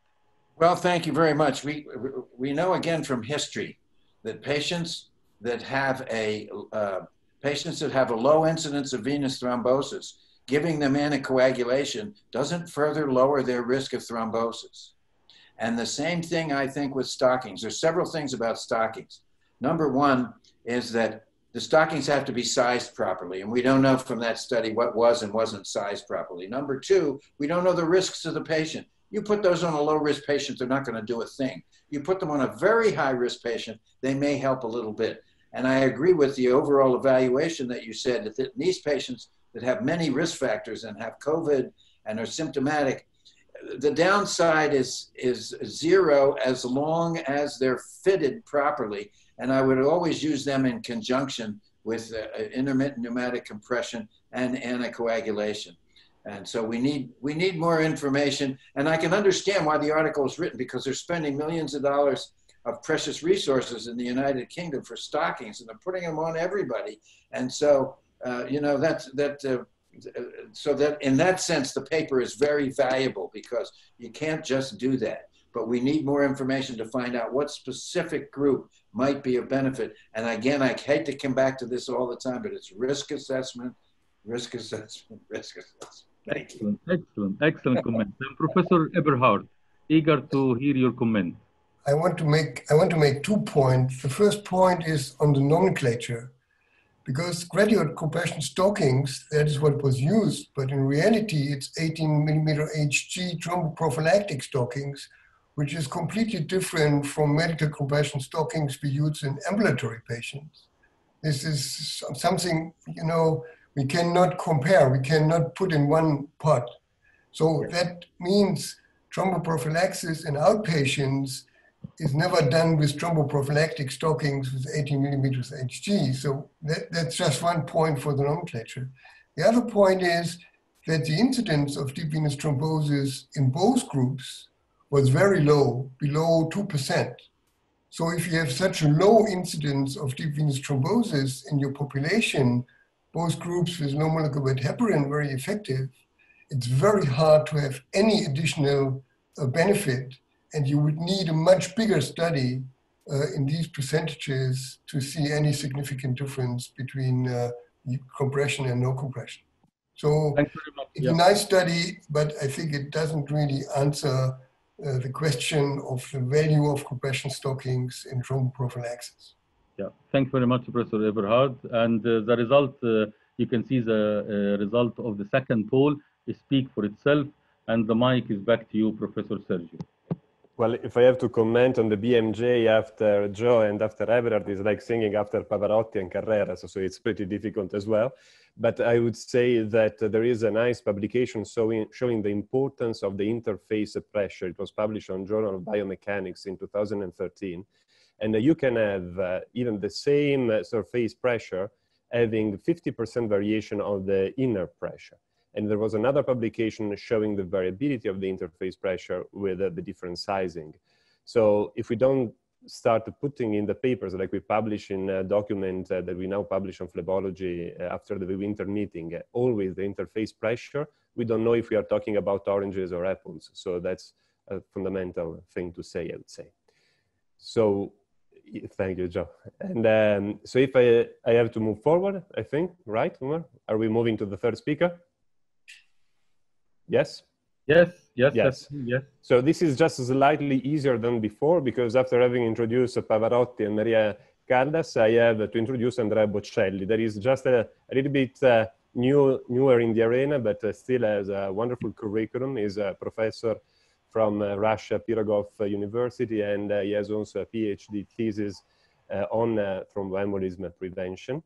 Well, thank you very much. We know again from history that patients that have a low incidence of venous thrombosis, giving them anticoagulation doesn't further lower their risk of thrombosis. And the same thing, I think, with stockings. There's several things about stockings. Number one is that the stockings have to be sized properly, and we don't know from that study what was and wasn't sized properly. Number two, we don't know the risks to the patient. You put those on a low-risk patient, they're not going to do a thing. You put them on a very high-risk patient, they may help a little bit. And I agree with the overall evaluation that you said, that in these patients that have many risk factors and have COVID and are symptomatic, the downside is zero as long as they're fitted properly. And I would always use them in conjunction with intermittent pneumatic compression and anticoagulation. And so we need more information. And I can understand why the article is written, because they're spending millions of dollars of precious resources in the United Kingdom for stockings, and they're putting them on everybody. And so, you know, so that in that sense, the paper is very valuable, because you can't just do that. But we need more information to find out what specific group might be of benefit. And again, I hate to come back to this all the time, but it's risk assessment, risk assessment, risk assessment. Thank you. Excellent, excellent comment. And Professor Eberhard, eager to hear your comment. I want to make 2 points. The first point is on the nomenclature, because graduate compression stockings, that is what was used, but in reality, it's 18 millimeter HG thromboprophylactic stockings, which is completely different from medical compression stockings we use in ambulatory patients. This is something, you know, we cannot compare, we cannot put in one pot. So that means thromboprophylaxis in outpatients is never done with thromboprophylactic stockings with 18 millimeters HG. So that's just one point for the nomenclature. The other point is that the incidence of deep venous thrombosis in both groups was very low, below 2%. So if you have such a low incidence of deep venous thrombosis in your population, both groups with low molecular weight heparin very effective, it's very hard to have any additional benefit, and you would need a much bigger study in these percentages to see any significant difference between compression and no compression. So it's a nice study, but I think it doesn't really answer the question of the value of compression stockings in thromboprophylaxis. Yeah, thanks very much, Professor Eberhard. And the result, you can see the result of the second poll speak for itself. And the mic is back to you, Professor Sergio. Well, if I have to comment on the BMJ after Joe and after Eberhard, it's like singing after Pavarotti and Carrera, so it's pretty difficult as well. But I would say that there is a nice publication showing the importance of the interface pressure. It was published on Journal of Biomechanics in 2013. And you can have even the same surface pressure having 50% variation of the inner pressure. And there was another publication showing the variability of the interface pressure with the different sizing. So if we don't start putting in the papers like we publish in a document that we now publish on phlebology after the winter meeting, always the interface pressure, we don't know if we are talking about oranges or apples. So that's a fundamental thing to say, I would say. So thank you, Joe. And so if I have to move forward, I think, right, Umar? Are we moving to the third speaker? Yes? Yes, yes, yes, yes. So this is just slightly easier than before, because after having introduced Pavarotti and Maria Caldas, I have to introduce Andrea Bocelli. That is just a little bit newer in the arena, but still has a wonderful curriculum. He's a professor from Russia, Pirogov University, and he has also a PhD thesis on thromboembolism prevention.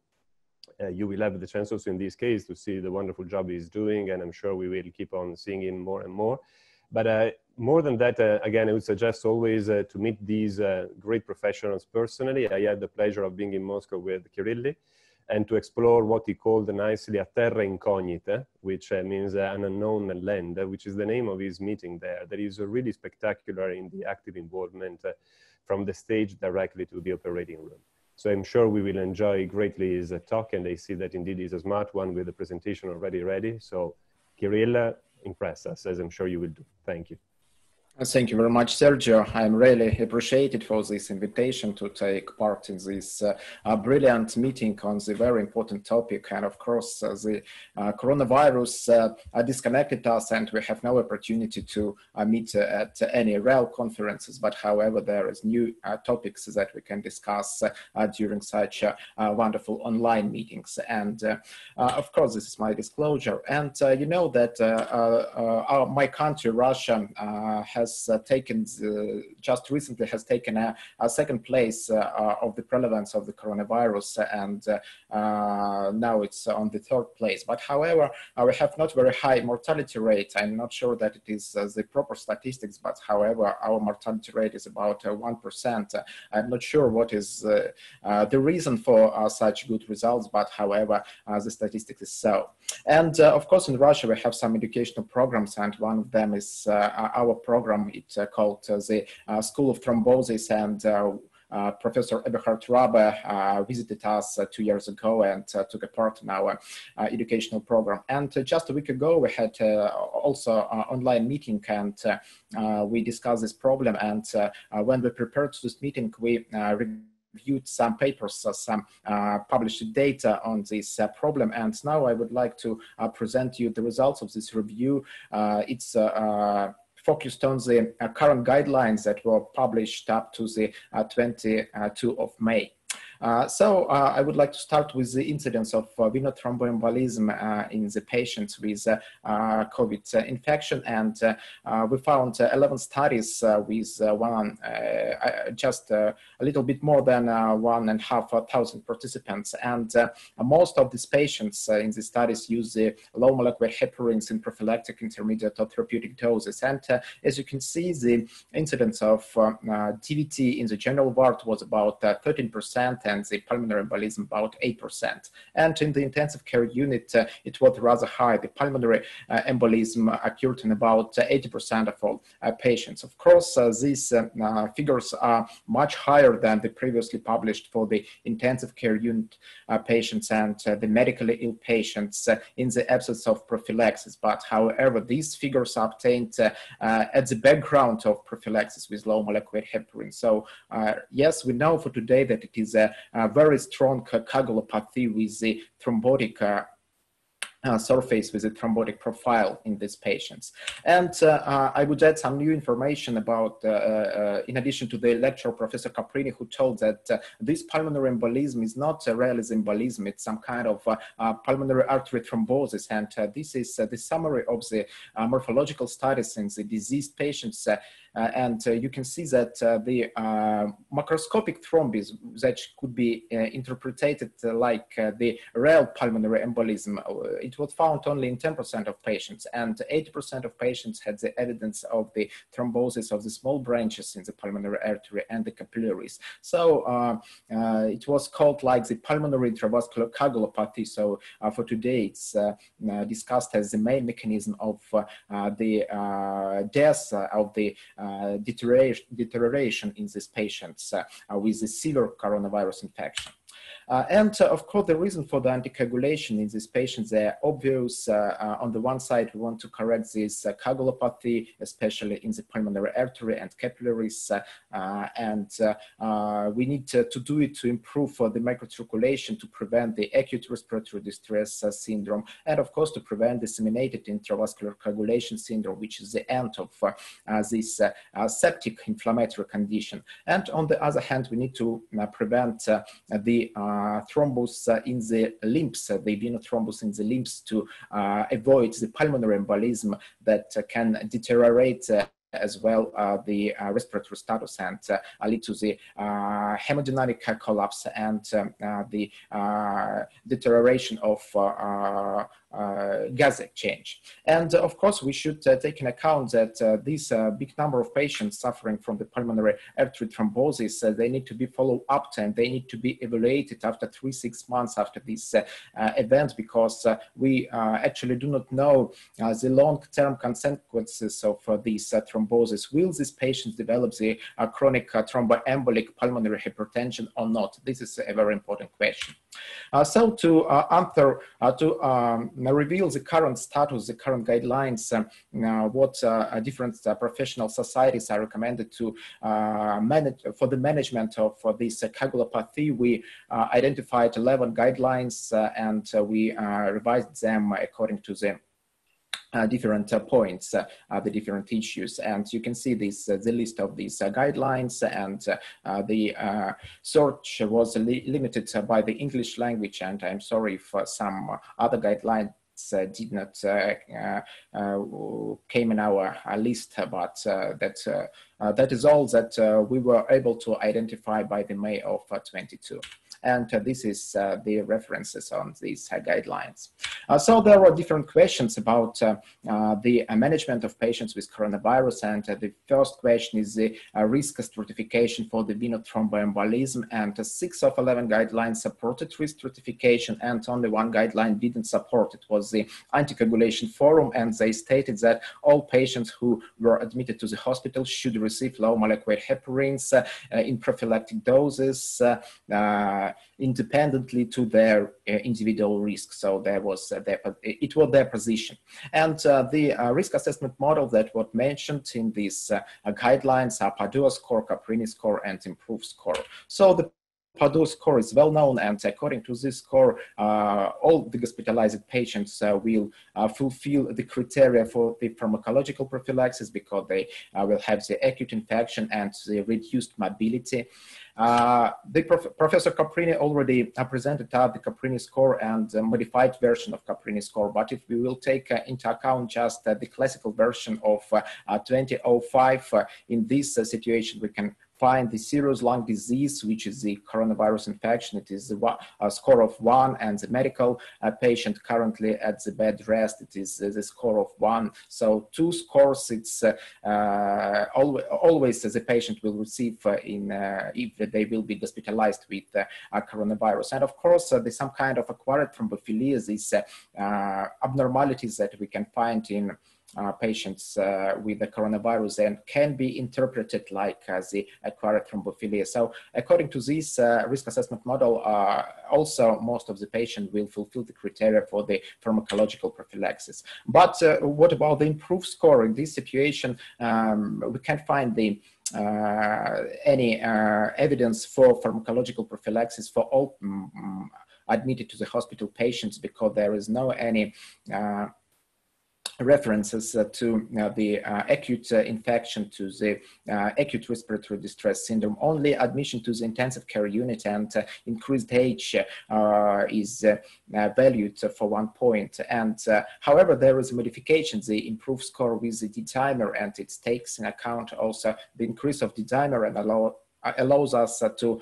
You will have the chance also in this case to see the wonderful job he's doing, and I'm sure we will keep on seeing him more and more. But more than that, again, I would suggest always to meet these great professionals personally. I had the pleasure of being in Moscow with Kirilli and to explore what he called nicely a terra incognita, which means an unknown land, which is the name of his meeting there. That is really spectacular in the active involvement from the stage directly to the operating room. So I'm sure we will enjoy greatly his talk, and I see that indeed he's a smart one with the presentation already ready. So Kirill, impress us, as I'm sure you will do. Thank you. Thank you very much, Sergio. I'm really appreciated for this invitation to take part in this brilliant meeting on the very important topic. And of course, the coronavirus disconnected us, and we have no opportunity to meet at any real conferences. But however, there is new topics that we can discuss during such wonderful online meetings. And of course, this is my disclosure. And you know that my country, Russia, has just recently taken a second place of the prevalence of the coronavirus, and now it's on the third place. But however, we have not very high mortality rate. I'm not sure that it is the proper statistics, but however, our mortality rate is about 1%. I'm not sure what is the reason for such good results, but however, the statistics is so. And of course, in Russia, we have some educational programs, and one of them is our program. It's called the School of Thrombosis, and Professor Eberhard visited us 2 years ago and took a part in our educational program. And just a week ago, we had also an online meeting, and we discussed this problem. And when we prepared this meeting, we reviewed some papers, some published data on this problem. And now I would like to present you the results of this review. It's focused on the current guidelines that were published up to the 22 of May. So I would like to start with the incidence of venous thromboembolism in the patients with COVID infection. And we found 11 studies with a little bit more than 1,500 participants. And most of these patients in the studies use the low molecular heparins in prophylactic, intermediate, or therapeutic doses. And as you can see, the incidence of TVT in the general ward was about 13%. And the pulmonary embolism about 8%. And in the intensive care unit, it was rather high. The pulmonary embolism occurred in about 80% of all patients. Of course, these figures are much higher than the previously published for the intensive care unit patients and the medically ill patients in the absence of prophylaxis. But however, these figures are obtained at the background of prophylaxis with low molecular heparin. So yes, we know for today that it is a very strong coagulopathy with the thrombotic surface, with a thrombotic profile in these patients. And I would add some new information about, in addition to the lecturer, Professor Caprini, who told that this pulmonary embolism is not a real embolism, it's some kind of pulmonary artery thrombosis. And this is the summary of the morphological studies in the diseased patients And you can see that the macroscopic thrombus that could be interpreted like the real pulmonary embolism, it was found only in 10% of patients, and 80% of patients had the evidence of the thrombosis of the small branches in the pulmonary artery and the capillaries. So it was called like the pulmonary intravascular coagulopathy. So for today, it's discussed as the main mechanism of the death of the deterioration in these patients with the severe coronavirus infection. And of course, the reason for the anticoagulation in these patients, they are obvious. On the one side, we want to correct this coagulopathy, especially in the pulmonary artery and capillaries. We need to do it to improve the microcirculation, to prevent the acute respiratory distress syndrome, and of course, to prevent disseminated intravascular coagulation syndrome, which is the end of this septic inflammatory condition. And on the other hand, we need to prevent the thrombus in the limbs, the venothrombus in the limbs, to avoid the pulmonary embolism that can deteriorate as well the respiratory status and lead to the hemodynamic collapse and the deterioration of gas exchange. And of course, we should take in account that this big number of patients suffering from the pulmonary artery thrombosis, they need to be followed up and they need to be evaluated after 3 to 6 months after this event, because we actually do not know the long-term consequences of this thrombosis. Will these patients develop the chronic thromboembolic pulmonary hypertension or not? This is a very important question. So to answer, reveal the current status, the current guidelines, what different professional societies are recommended to manage for the management of this coagulopathy. We identified 11 guidelines and we revised them according to them. Different points, the different issues, and you can see this the list of these guidelines, and the search was limited by the English language, and I'm sorry if some other guidelines did not came in our list, but that is all that we were able to identify by the May of 22. And this is the references on these guidelines. So there were different questions about the management of patients with coronavirus. And the first question is the risk stratification for the venothromboembolism. And 6 of 11 guidelines supported risk stratification, and only one guideline didn't support. It was the Anticoagulation Forum, and they stated that all patients who were admitted to the hospital should receive low molecular heparins in prophylactic doses, independently to their individual risk. So there was it was their position, and the risk assessment model that was mentioned in these guidelines are Padua score, Caprini score, and IMPROVE score. So the Padua score is well known, and according to this score, all the hospitalized patients will fulfill the criteria for the pharmacological prophylaxis, because they will have the acute infection and the reduced mobility. The Professor Caprini already presented the Caprini score and a modified version of Caprini score, but if we will take into account just the classical version of 2005, in this situation we can find the serious lung disease, which is the coronavirus infection. It is a score of 1, and the medical patient currently at the bed rest, it is the score of 1. So 2 scores, it's always the patient will receive if they will be hospitalized with coronavirus. And of course, there's some kind of acquired thrombophilia, these abnormalities that we can find in patients with the coronavirus and can be interpreted like the acquired thrombophilia. So according to this risk assessment model, also most of the patients will fulfill the criteria for the pharmacological prophylaxis. But what about the IMPROVE score? In this situation, we can't find the any evidence for pharmacological prophylaxis for all admitted to the hospital patients, because there is no any references to the acute infection, to the acute respiratory distress syndrome. Only admission to the intensive care unit and increased age is valued for 1 point. And however, there is a modification, the IMPROVE score with the D-dimer, and it takes in account also the increase of D-dimer and allows us to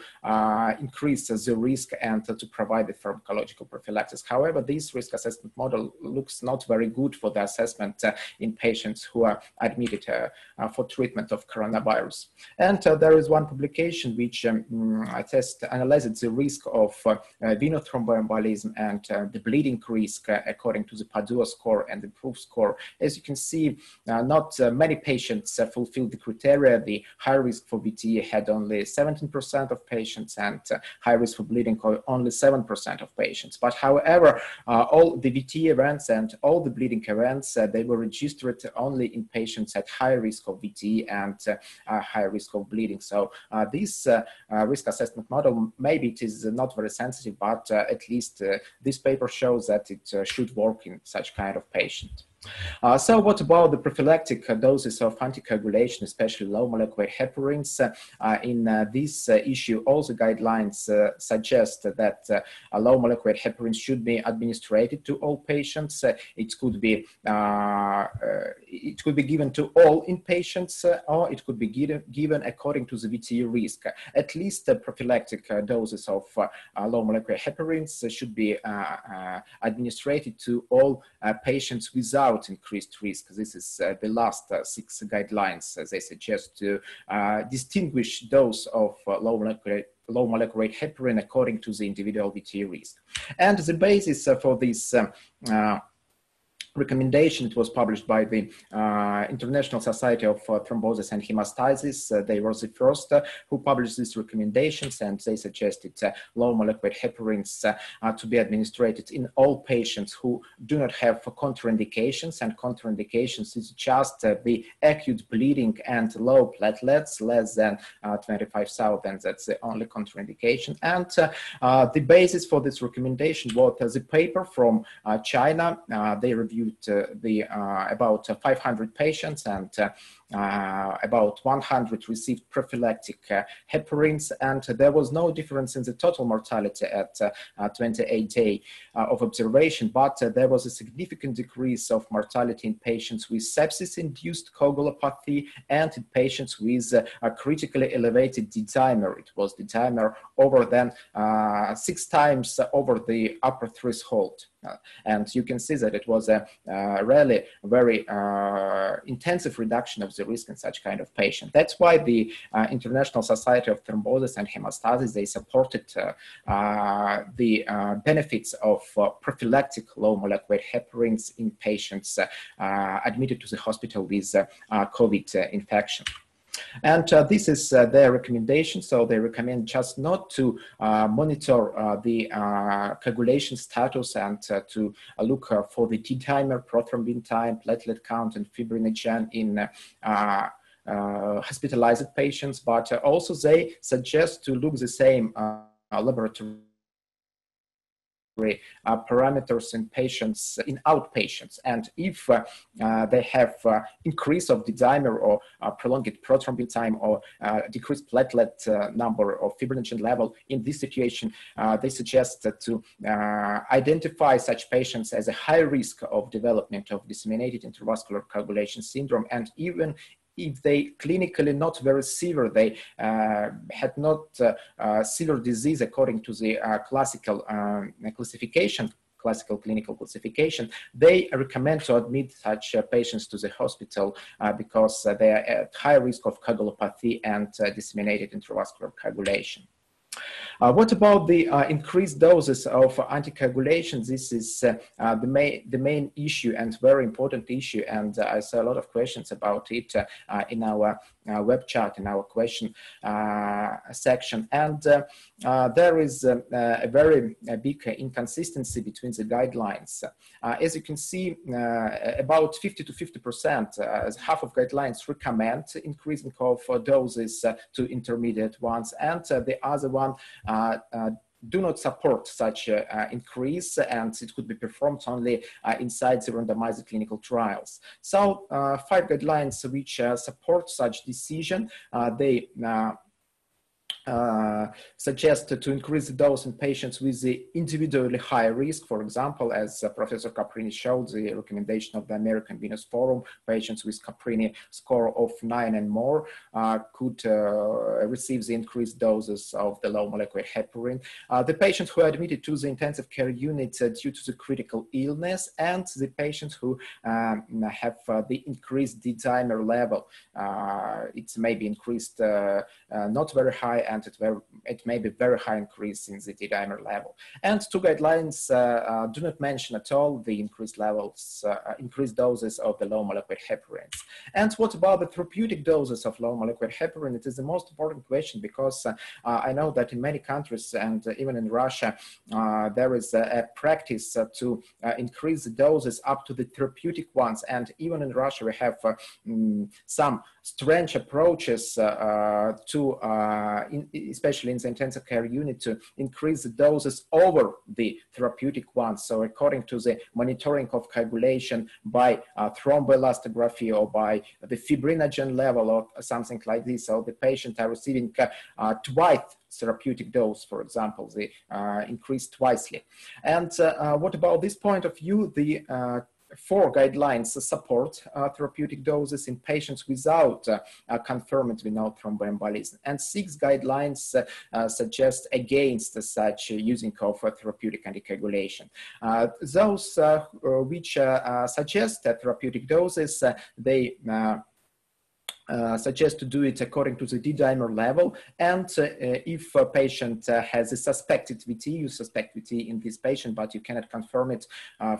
increase the risk and to provide the pharmacological prophylaxis. However, this risk assessment model looks not very good for the assessment in patients who are admitted for treatment of coronavirus. And there is one publication which analyzed the risk of venous thromboembolism and the bleeding risk according to the Padua score and the IMPROVE score. As you can see, not many patients fulfill the criteria. The high risk for VTE had only 17% of patients, and high risk for bleeding only 7% of patients. But however, all the VTE events and all the bleeding events, they were registered only in patients at high risk of VTE and high risk of bleeding. So this risk assessment model, maybe it is not very sensitive, but at least this paper shows that it should work in such kind of patient. So what about the prophylactic doses of anticoagulation, especially low molecular weight heparins? In this issue, all the guidelines suggest that low molecular weight heparins should be administered to all patients. It could be given to all inpatients, or it could be given according to the VTE risk. At least prophylactic doses of low molecular weight heparins should be administered to all patients without increased risk. This is the last six guidelines. They suggest to distinguish those of low molecular weight heparin according to the individual VTE risk. And the basis for this recommendation, it was published by the International Society of Thrombosis and Hemostasis. They were the first who published these recommendations, and they suggested low molecular weight heparins to be administered in all patients who do not have contraindications, and contraindications is just the acute bleeding and low platelets, less than 25,000, that's the only contraindication. And the basis for this recommendation was the paper from China. They reviewed about 500 patients, and about 100 received prophylactic heparins, and there was no difference in the total mortality at 28 days of observation, but there was a significant decrease of mortality in patients with sepsis-induced coagulopathy and in patients with a critically elevated D-dimer. It was D-dimer over than 6 times over the upper threshold. And you can see that it was a really very intensive reduction of the risk in such kind of patient. That's why the International Society of Thrombosis and Hemostasis, they supported the benefits of prophylactic low molecular weight heparins in patients admitted to the hospital with COVID infection. And this is their recommendation. So they recommend just not to monitor the coagulation status and to look for the T-dimer, prothrombin time, platelet count, and fibrinogen in hospitalized patients. But also they suggest to look the same laboratory parameters in patients, in outpatients, and if they have increase of the D-dimer or prolonged prothrombin time or decreased platelet number or fibrinogen level, in this situation they suggest to identify such patients as a high risk of development of disseminated intravascular coagulation syndrome, and even if they clinically not very severe, they had not severe disease according to the classical classification, classical clinical classification, they recommend to admit such patients to the hospital because they are at high risk of coagulopathy and disseminated intravascular coagulation. What about the increased doses of anticoagulation? This is the main issue and very important issue, and I saw a lot of questions about it in our web chat, in our question section. And there is a very big inconsistency between the guidelines. As you can see, about 50% to 50%, half of guidelines recommend increasing of doses to intermediate ones, and the other one do not support such increase, and it could be performed only inside the randomized clinical trials. So 5 guidelines which support such decision, they suggest to increase the dose in patients with the individually high risk. For example, as Professor Caprini showed, the recommendation of the American Venus Forum, patients with Caprini score of 9 and more could receive the increased doses of the low molecular heparin. The patients who are admitted to the intensive care unit due to the critical illness, and the patients who have the increased D-dimer level. It may be increased not very high, and it may be very high increase in the D-dimer level. And 2 guidelines do not mention at all the increased levels, increased doses of the low molecular heparins. And what about the therapeutic doses of low molecular heparin? It is the most important question, because I know that in many countries, and even in Russia, there is a practice to increase the doses up to the therapeutic ones. And even in Russia, we have some strange approaches to especially in the intensive care unit, to increase the doses over the therapeutic ones. So according to the monitoring of coagulation by thromboelastography or by the fibrinogen level or something like this, so the patient are receiving twice therapeutic dose, for example, they increase twicely. And what about this point of view? The 4 guidelines support therapeutic doses in patients without confirmed renal thromboembolism. And 6 guidelines suggest against such using of therapeutic anticoagulation. Those which suggest therapeutic doses, they suggest to do it according to the D-dimer level, and if a patient has a suspected VT, you suspect VT in this patient, but you cannot confirm it.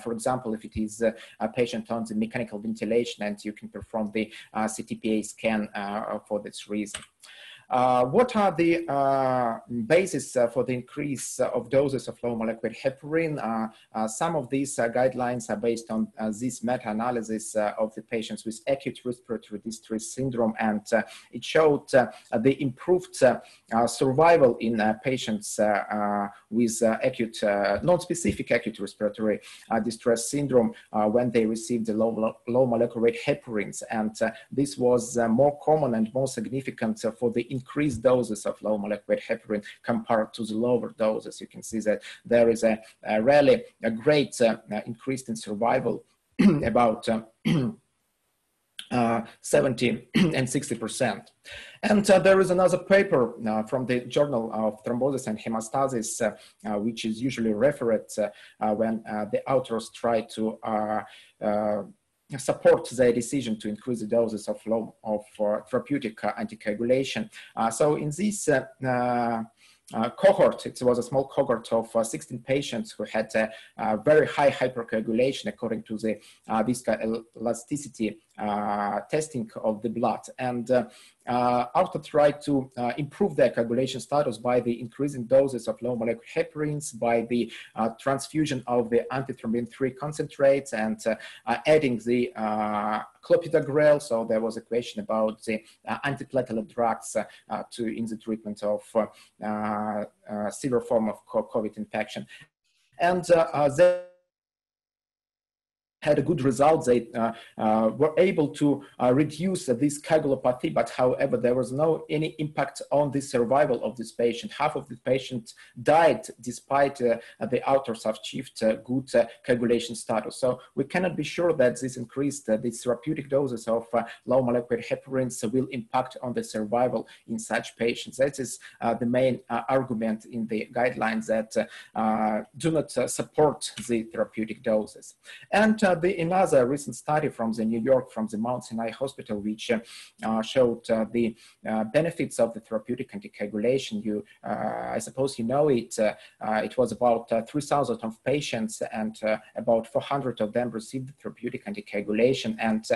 For example, if it is a patient on the mechanical ventilation, and you can perform the CTPA scan for this reason. What are the basis for the increase of doses of low molecular heparin? Some of these guidelines are based on this meta-analysis of the patients with acute respiratory distress syndrome, and it showed the improved survival in patients with acute, non-specific acute respiratory distress syndrome when they received the low molecular heparins, and this was more common and more significant for the increased doses of low molecular heparin compared to the lower doses. You can see that there is a really a great increase in survival, about 70 and 60%. And there is another paper from the Journal of Thrombosis and Hemostasis, which is usually referred when the authors try to support their decision to increase the doses of therapeutic anticoagulation. So in this cohort, it was a small cohort of 16 patients who had very high hypercoagulation according to the viscoelasticity testing of the blood. And after tried to improve their coagulation status by the increasing doses of low molecular heparins, by the transfusion of the antithrombin-3 concentrates, and adding the clopidogrel. So there was a question about the antiplatelet drugs in the treatment of severe form of COVID infection. And they had a good result. They were able to reduce this coagulopathy, but however, there was no any impact on the survival of this patient. Half of the patients died despite the authors have achieved good coagulation status. So we cannot be sure that this increased these therapeutic doses of low molecular heparins will impact on the survival in such patients. That is the main argument in the guidelines that do not support the therapeutic doses. And another recent study from the New York, from the Mount Sinai Hospital, which showed the benefits of the therapeutic anticoagulation. You, I suppose you know it. It was about 3,000 of patients, and about 400 of them received the therapeutic anticoagulation, and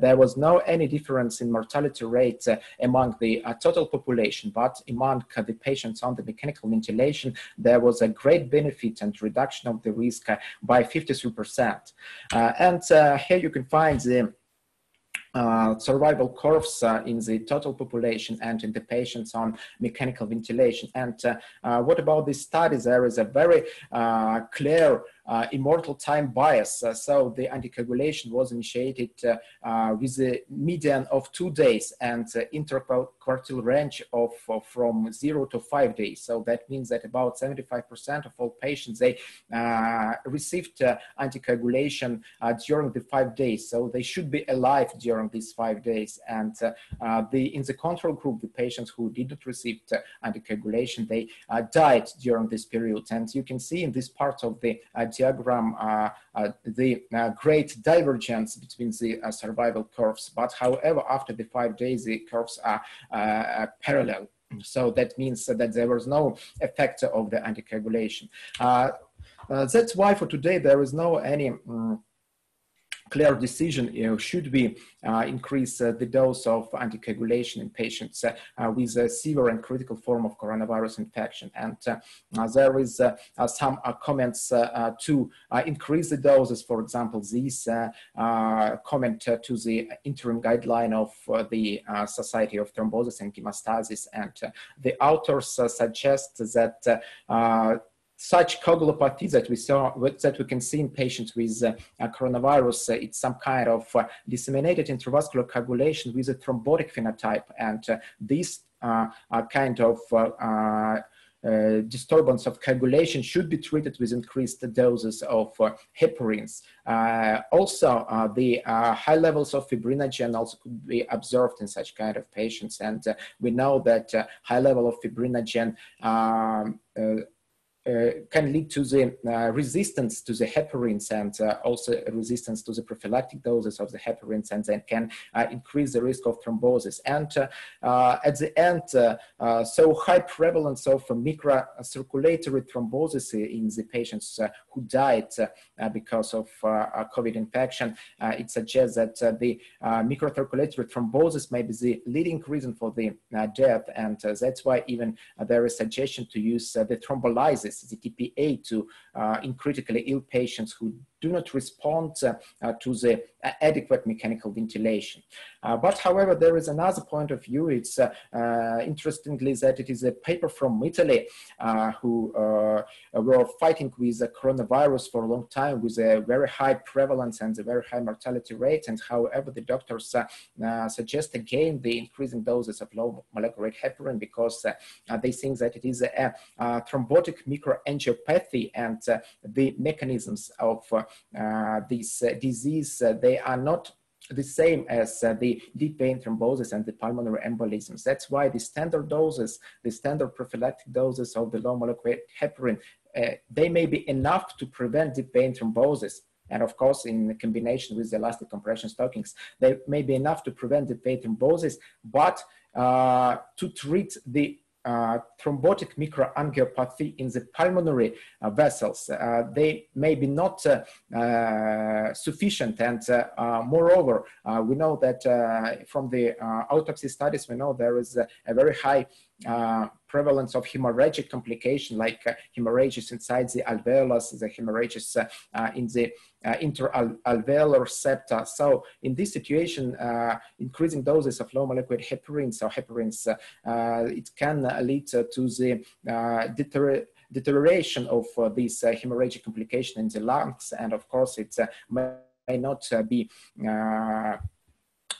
there was no any difference in mortality rate among the total population, but among the patients on the mechanical ventilation, there was a great benefit and reduction of the risk by 53%. And here you can find the survival curves in the total population and in the patients on mechanical ventilation. And what about these studies? There is a very clear immortal time bias. So the anticoagulation was initiated with a median of 2 days and interquartile range of from 0 to 5 days. So that means that about 75% of all patients, they received anticoagulation during the 5 days. So they should be alive during these 5 days. And in the control group, the patients who didn't receive anticoagulation, they died during this period. And you can see in this part of the diagram the great divergence between the survival curves, but however after the 5 days the curves are parallel, so that means that there was no effect of the anticoagulation. That's why for today there is no any clear decision, you know, should we increase the dose of anticoagulation in patients with a severe and critical form of coronavirus infection. And there is some comments to increase the doses. For example, this comment to the interim guideline of the Society of Thrombosis and Chemostasis, and the authors suggest that such coagulopathy that we saw, that we can see in patients with coronavirus, it's some kind of disseminated intravascular coagulation with a thrombotic phenotype, and this kind of disturbance of coagulation should be treated with increased doses of heparins. Also, the high levels of fibrinogen also could be observed in such kind of patients, and we know that high level of fibrinogen can lead to the resistance to the heparins, and also resistance to the prophylactic doses of the heparins, and then can increase the risk of thrombosis. And at the end, so high prevalence of microcirculatory thrombosis in the patients who died because of COVID infection, it suggests that the microcirculatory thrombosis may be the leading reason for the death, and that's why even there is suggestion to use the thrombolysis, the TPA, to in critically ill patients who do not respond to the adequate mechanical ventilation. But however, there is another point of view. It's interestingly that it is a paper from Italy who were fighting with the coronavirus for a long time with a very high prevalence and a very high mortality rate. And however, the doctors suggest again the increasing doses of low molecular weight heparin, because they think that it is a thrombotic microangiopathy, and the mechanisms of this disease, they are not the same as the deep vein thrombosis and the pulmonary embolisms. That's why the standard doses, the standard prophylactic doses of the low molecular weight heparin, they may be enough to prevent deep vein thrombosis. And of course, in combination with the elastic compression stockings, they may be enough to prevent deep vein thrombosis, but to treat the thrombotic microangiopathy in the pulmonary vessels, they may be not sufficient. And moreover, we know that from the autopsy studies, we know there is a very high prevalence of hemorrhagic complication, like hemorrhages inside the alveolus, the hemorrhages in the interalveolar septa. So in this situation, increasing doses of low molecular weight heparins or heparins, it can lead to the deterioration of this hemorrhagic complication in the lungs, and of course it may not be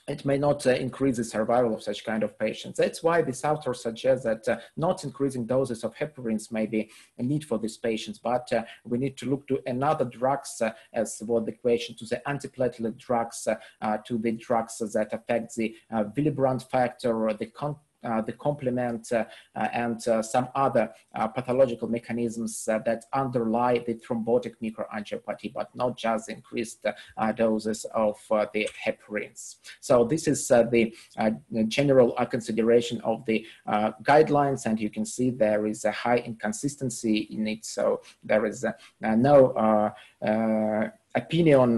it may not increase the survival of such kind of patients. That's why this author suggests that not increasing doses of heparins may be a need for these patients, but we need to look to another drugs as what the equation, to the antiplatelet drugs, to the drugs that affect the Willebrand factor, or the complement, and some other pathological mechanisms that underlie the thrombotic microangiopathy, but not just increased doses of the heparins. So this is the general consideration of the guidelines, and you can see there is a high inconsistency in it. So there is no opinion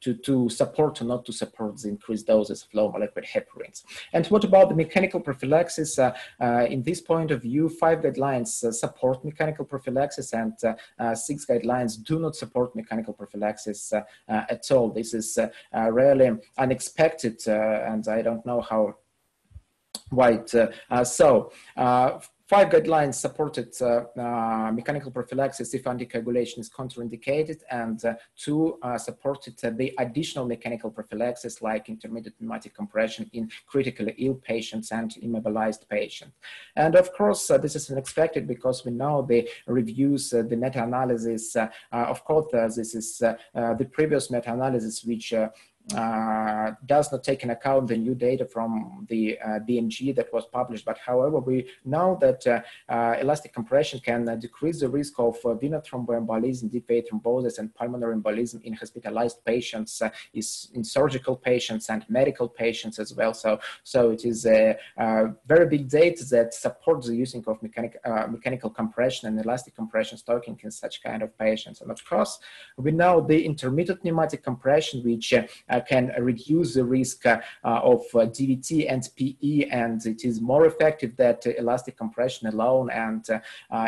to support or not to support the increased doses of low molecular heparins. And what about the mechanical prophylaxis? In this point of view, 5 guidelines support mechanical prophylaxis, and 6 guidelines do not support mechanical prophylaxis at all. This is really unexpected, and I don't know how, why it, so 5 guidelines supported mechanical prophylaxis if anticoagulation is contraindicated, and 2 supported the additional mechanical prophylaxis like intermittent pneumatic compression in critically ill patients and immobilized patients. And of course, this is unexpected because we know the reviews, the meta-analysis, of course, this is the previous meta-analysis which does not take into account the new data from the BMG that was published. But however, we know that elastic compression can decrease the risk of venous thromboembolism, deep vein thrombosis, and pulmonary embolism in hospitalized patients, in surgical patients and medical patients as well. So it is a very big data that supports the using of mechanical compression and elastic compression stocking in such kind of patients. And of course, we know the intermittent pneumatic compression, which can reduce the risk of DVT and PE, and it is more effective than elastic compression alone, and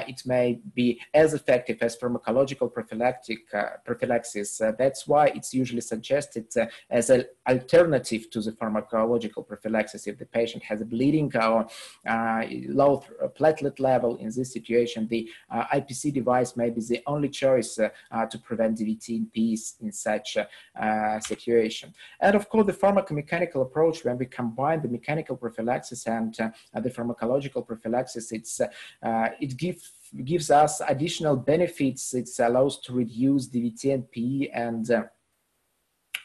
it may be as effective as pharmacological prophylaxis. That's why it's usually suggested as an alternative to the pharmacological prophylaxis if the patient has a bleeding or low platelet level. In this situation, the IPC device may be the only choice to prevent DVT and PE in such situation. And of course, the pharmacomechanical approach, when we combine the mechanical prophylaxis and the pharmacological prophylaxis, it's, it gives us additional benefits. It allows to reduce DVT and PE, and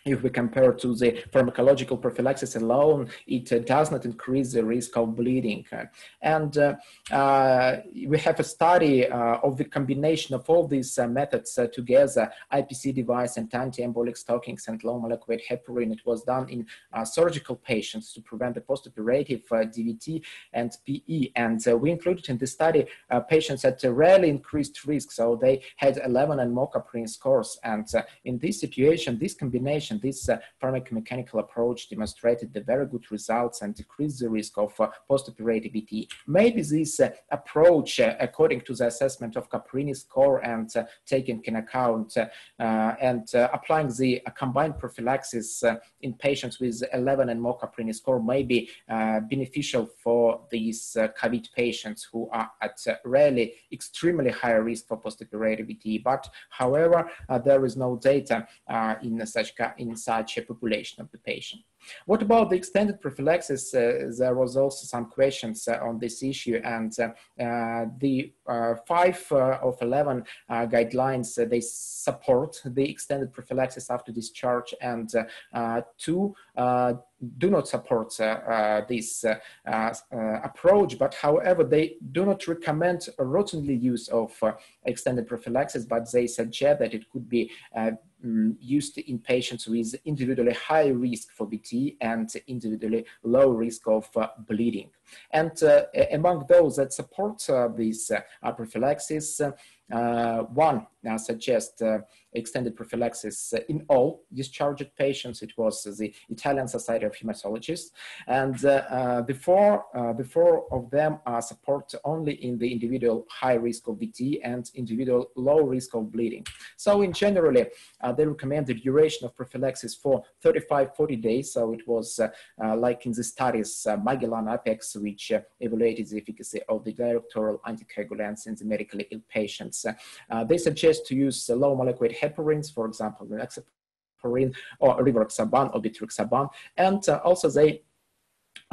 if we compare to the pharmacological prophylaxis alone, it does not increase the risk of bleeding. And we have a study of the combination of all these methods together, IPC device and anti-embolic stockings and low molecular weight heparin. It was done in surgical patients to prevent the postoperative DVT and PE. And we included in the study patients at a rarely increased risk. So they had 11 and more Caprini scores. And in this situation, this combination, this pharmacomechanical approach demonstrated the very good results and decreased the risk of post-operative VT. Maybe this approach, according to the assessment of Caprini score and taking into account and applying the combined prophylaxis in patients with 11 and more Caprini score, may be beneficial for these COVID patients who are at really extremely high risk for post-operative VT. But however, there is no data in such a population of the patient. What about the extended prophylaxis? There was also some questions on this issue, and the 5 of 11 guidelines, they support the extended prophylaxis after discharge, and 2 do not support this approach. But however, they do not recommend routinely use of extended prophylaxis, but they suggest that it could be used in patients with individually high risk for VT and individually low risk of bleeding. And among those that support this prophylaxis, 1 suggests extended prophylaxis in all discharged patients. It was the Italian Society of Hematologists, and the four of them are support only in the individual high risk of VT and individual low risk of bleeding. So in generally, they recommend the duration of prophylaxis for 35-40 days. So it was like in the studies Magellan-APEX, which evaluated the efficacy of the direct oral anticoagulants in the medically ill patients. They suggest to use low molecular weight heparins, for example, enoxaparin or Rivaroxaban or Betrixaban, and also they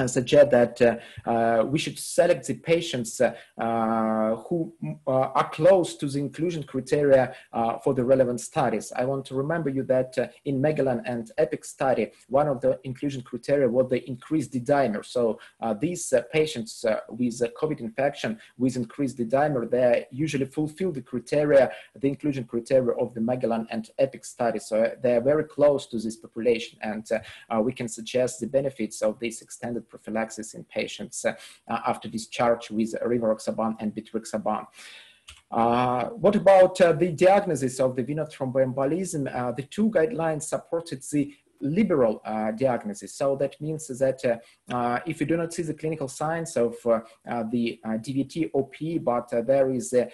suggest that we should select the patients who are close to the inclusion criteria for the relevant studies. I want to remember you that in Magellan and APEX study, one of the inclusion criteria was the increased D-dimer. So these patients with COVID infection with increased D-dimer, they usually fulfill the criteria, the inclusion criteria of the Magellan and APEX study. So they are very close to this population, and we can suggest the benefits of this extended prophylaxis in patients after discharge with Rivaroxaban and Betrixaban. What about the diagnosis of the venous thromboembolism? The two guidelines supported the liberal diagnosis. So that means that if you do not see the clinical signs of the DVT or PE, but there is a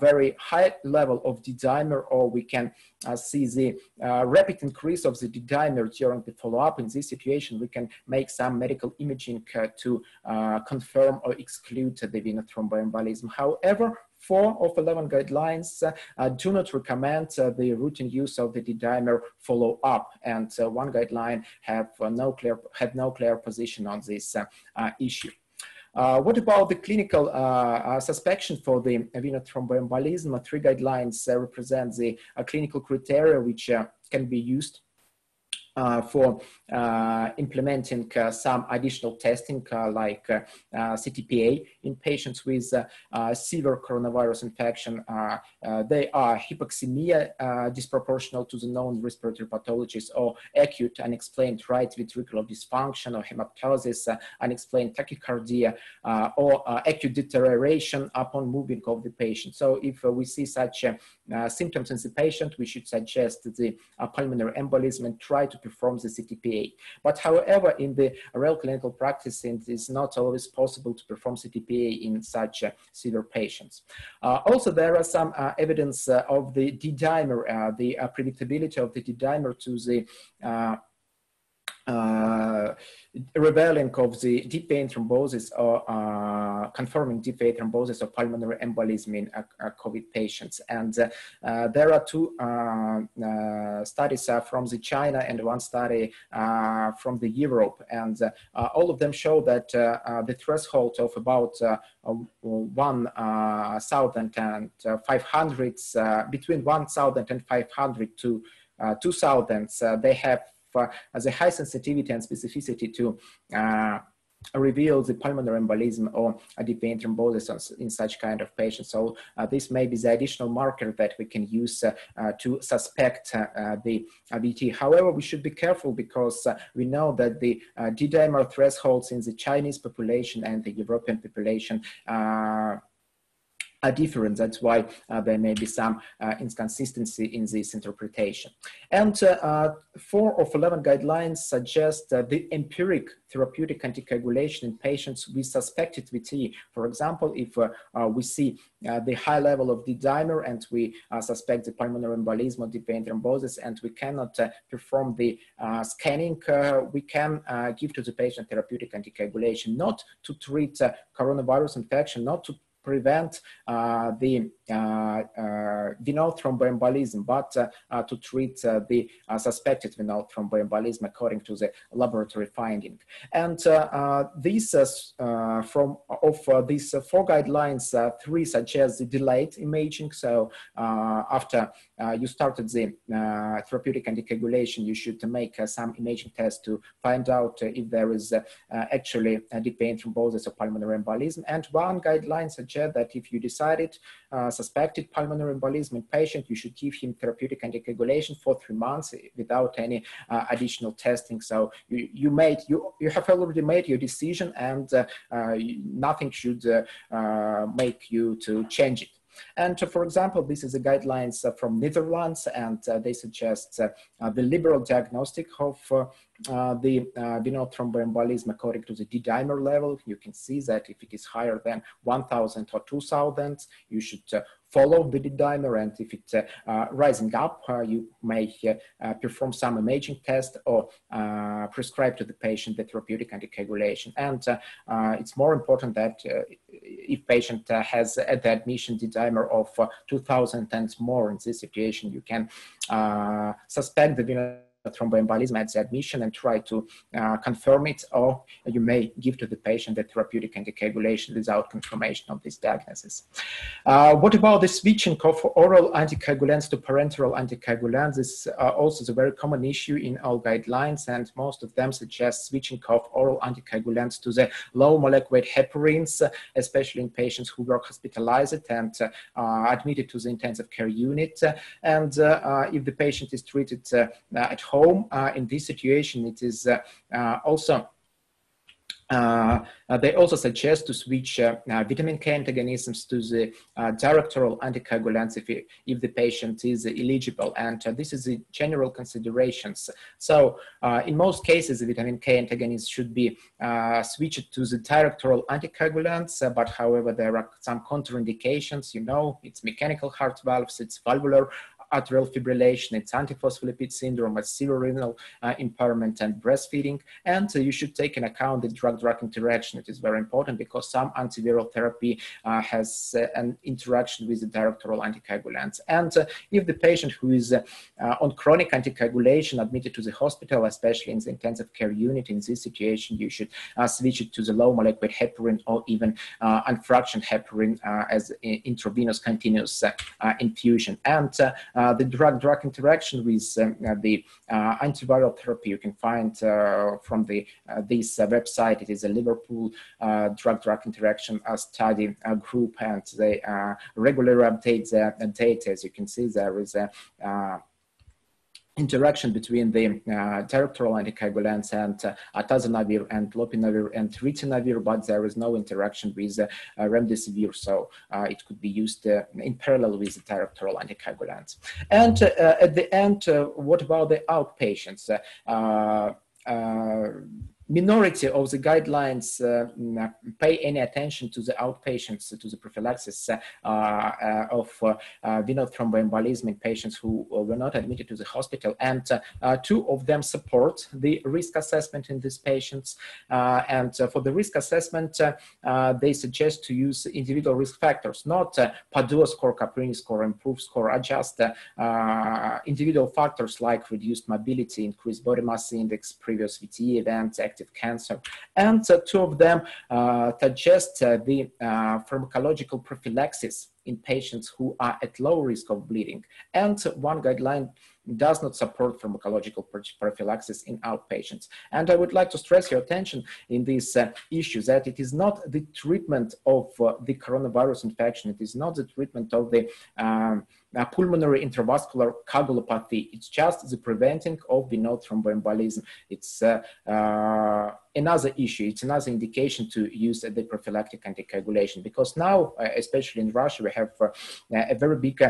very high level of D-dimer, or we can see the rapid increase of the D-dimer during the follow-up, in this situation, we can make some medical imaging to confirm or exclude the venous thromboembolism. However, 4 of 11 guidelines do not recommend the routine use of the D-dimer follow-up, and one guideline had no clear position on this issue. What about the clinical suspicion for the venous thromboembolism? 3 guidelines represent the clinical criteria which can be used for implementing some additional testing like CTPA in patients with severe coronavirus infection. They are hypoxemia disproportional to the known respiratory pathologies, or acute unexplained right ventricular dysfunction, or hemoptysis, unexplained tachycardia, or acute deterioration upon moving of the patient. So if we see such symptoms in the patient, we should suggest the pulmonary embolism and try to perform the CTPA. But however, in the real clinical practice, it is not always possible to perform CTPA in such severe patients. Also, there are some evidence of the D-dimer, the predictability of the D-dimer to the revealing of the deep vein thrombosis, or confirming deep vein thrombosis or pulmonary embolism in COVID patients. And there are 2 studies from the China and 1 study from the Europe. And all of them show that the threshold of about 1,500, between 1,500 to 2,000, they have as a high sensitivity and specificity to reveal the pulmonary embolism or deep vein thrombosis in such kind of patients. So this may be the additional marker that we can use to suspect the VT. However, we should be careful, because we know that the D-dimer thresholds in the Chinese population and the European population are different. That's why there may be some inconsistency in this interpretation. And 4 of 11 guidelines suggest the empiric therapeutic anticoagulation in patients with suspected VT. For example, if we see the high level of D-dimer and we suspect the pulmonary embolism or deep vein thrombosis, and we cannot perform the scanning, we can give to the patient therapeutic anticoagulation, not to treat coronavirus infection, not to prevent the venous thromboembolism, but to treat the suspected venous thromboembolism according to the laboratory finding. And these 4 guidelines, 3 suggest the delayed imaging. So after you started the therapeutic anticoagulation, you should make some imaging tests to find out if there is actually a deep vein thrombosis or pulmonary embolism. And 1 guideline suggests that if you decided suspected pulmonary embolism in patient, you should give him therapeutic anticoagulation for 3 months without any additional testing. So you have already made your decision, and nothing should make you to change it. And for example, this is the guidelines from Netherlands, and they suggest the liberal diagnostic of the venous thromboembolism according to the D-dimer level. You can see that if it is higher than 1,000 or 2,000, you should follow the D-dimer, and if it's rising up, you may perform some imaging test or prescribe to the patient the therapeutic anticoagulation. And it's more important that if patient has at the admission D-dimer of 2,000 and more, in this situation, you can suspect the venous thromboembolism at the admission and try to confirm it, or you may give to the patient the therapeutic anticoagulation without confirmation of this diagnosis. What about the switching of oral anticoagulants to parenteral anticoagulants? This is also a very common issue in all guidelines, and most of them suggest switching of oral anticoagulants to the low molecular weight heparins, especially in patients who were hospitalized and admitted to the intensive care unit. And if the patient is treated at home, in this situation, it is also They also suggest to switch vitamin K antagonisms to the direct oral anticoagulants if the patient is eligible, and this is the general considerations. So in most cases, the vitamin K antagonists should be switched to the direct oral anticoagulants, but however, there are some contraindications, you know, it's mechanical heart valves, it's valvular arterial fibrillation, it's antiphospholipid syndrome, it's cerebral impairment, and breastfeeding. And you should take in account the drug-drug interaction. It is very important because some antiviral therapy has an interaction with the direct oral anticoagulants. And if the patient who is on chronic anticoagulation admitted to the hospital, especially in the intensive care unit, in this situation, you should switch it to the low molecular heparin or even unfractioned heparin as intravenous continuous infusion. And the drug-drug interaction with the antiviral therapy you can find from the, this website. It is a Liverpool drug-drug interaction study group, and they regularly update their data. As you can see, there is a interaction between the direct oral anticoagulants and atazanavir and lopinavir and ritonavir, but there is no interaction with remdesivir, so it could be used in parallel with the direct oral anticoagulants. And at the end, what about the outpatients? Minority of the guidelines pay any attention to the outpatients, to the prophylaxis of venous thromboembolism in patients who were not admitted to the hospital. And two of them support the risk assessment in these patients. And for the risk assessment, they suggest to use individual risk factors, not Padua score, Caprini score, IMPROVE score, adjust individual factors like reduced mobility, increased body mass index, previous VTE events, active cancer. And two of them suggest the pharmacological prophylaxis in patients who are at low risk of bleeding. And one guideline does not support pharmacological prophylaxis in outpatients. And I would like to stress your attention in this issue that it is not the treatment of the coronavirus infection. It is not the treatment of the pulmonary intravascular coagulopathy. It's just the preventing of venous thromboembolism. It's another issue. It's another indication to use the prophylactic anticoagulation, because now, especially in Russia, we have a very big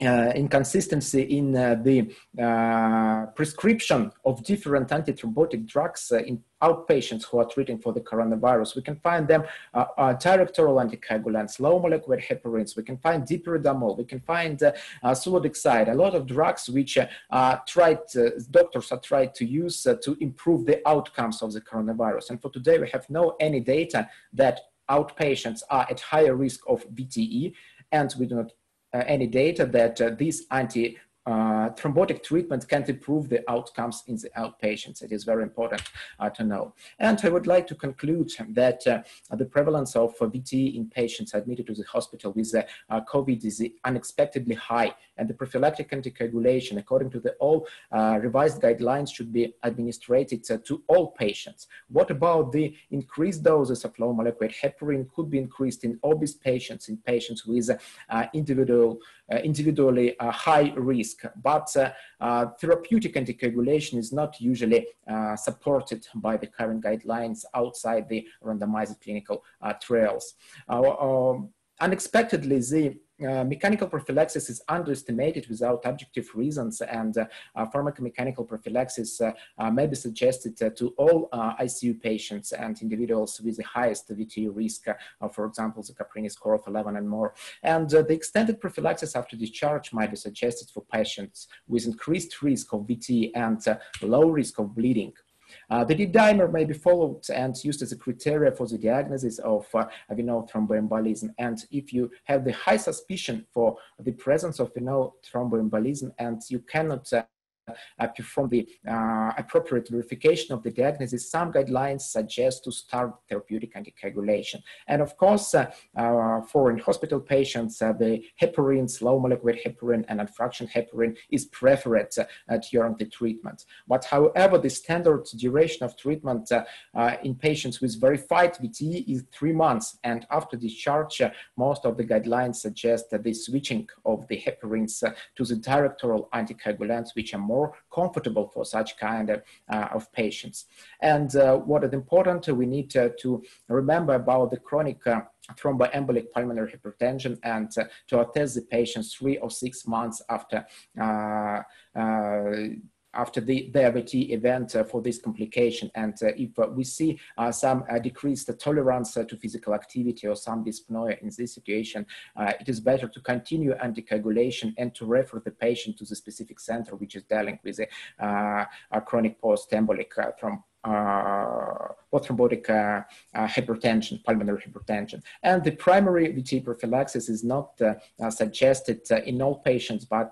inconsistency in the prescription of different antithrombotic drugs in outpatients who are treating for the coronavirus. We can find them direct oral anticoagulants, low molecular heparins, we can find dipyridamole, we can find sulodexide, a lot of drugs which doctors are tried to use to improve the outcomes of the coronavirus. And for today, we have no any data that outpatients are at higher risk of VTE, and we do not any data that these anti-thrombotic treatments can improve the outcomes in the outpatients. It is very important to know. And I would like to conclude that the prevalence of VTE in patients admitted to the hospital with COVID is unexpectedly high, and the prophylactic anticoagulation, according to the all revised guidelines, should be administrated to all patients. What about the increased doses of low molecular heparin could be increased in obese patients, in patients with individually high risk, but therapeutic anticoagulation is not usually supported by the current guidelines outside the randomized clinical trials. Unexpectedly, the mechanical prophylaxis is underestimated without objective reasons, and pharmacomechanical prophylaxis may be suggested to all ICU patients and individuals with the highest VTE risk, for example, the Caprini score of 11 and more. And the extended prophylaxis after discharge might be suggested for patients with increased risk of VTE and low risk of bleeding. The D-dimer may be followed and used as a criteria for the diagnosis of venous thromboembolism. And if you have the high suspicion for the presence of venous thromboembolism and you cannot perform the appropriate verification of the diagnosis, some guidelines suggest to start therapeutic anticoagulation. And of course, for in-hospital patients, the heparins, low molecular heparin and unfractioned heparin is preferred during the treatment. But however, the standard duration of treatment in patients with verified VTE is 3 months. And after discharge, most of the guidelines suggest the switching of the heparins to the direct oral anticoagulants, which are more more comfortable for such kind of patients. And what is important, we need to remember about the chronic thromboembolic pulmonary hypertension and to assess the patients 3 or 6 months after the DVT event for this complication. And if we see some decreased tolerance to physical activity or some dyspnea in this situation, it is better to continue anticoagulation and to refer the patient to the specific center which is dealing with a chronic post-embolic thrombotic hypertension, pulmonary hypertension. And the primary VT prophylaxis is not suggested in all patients, but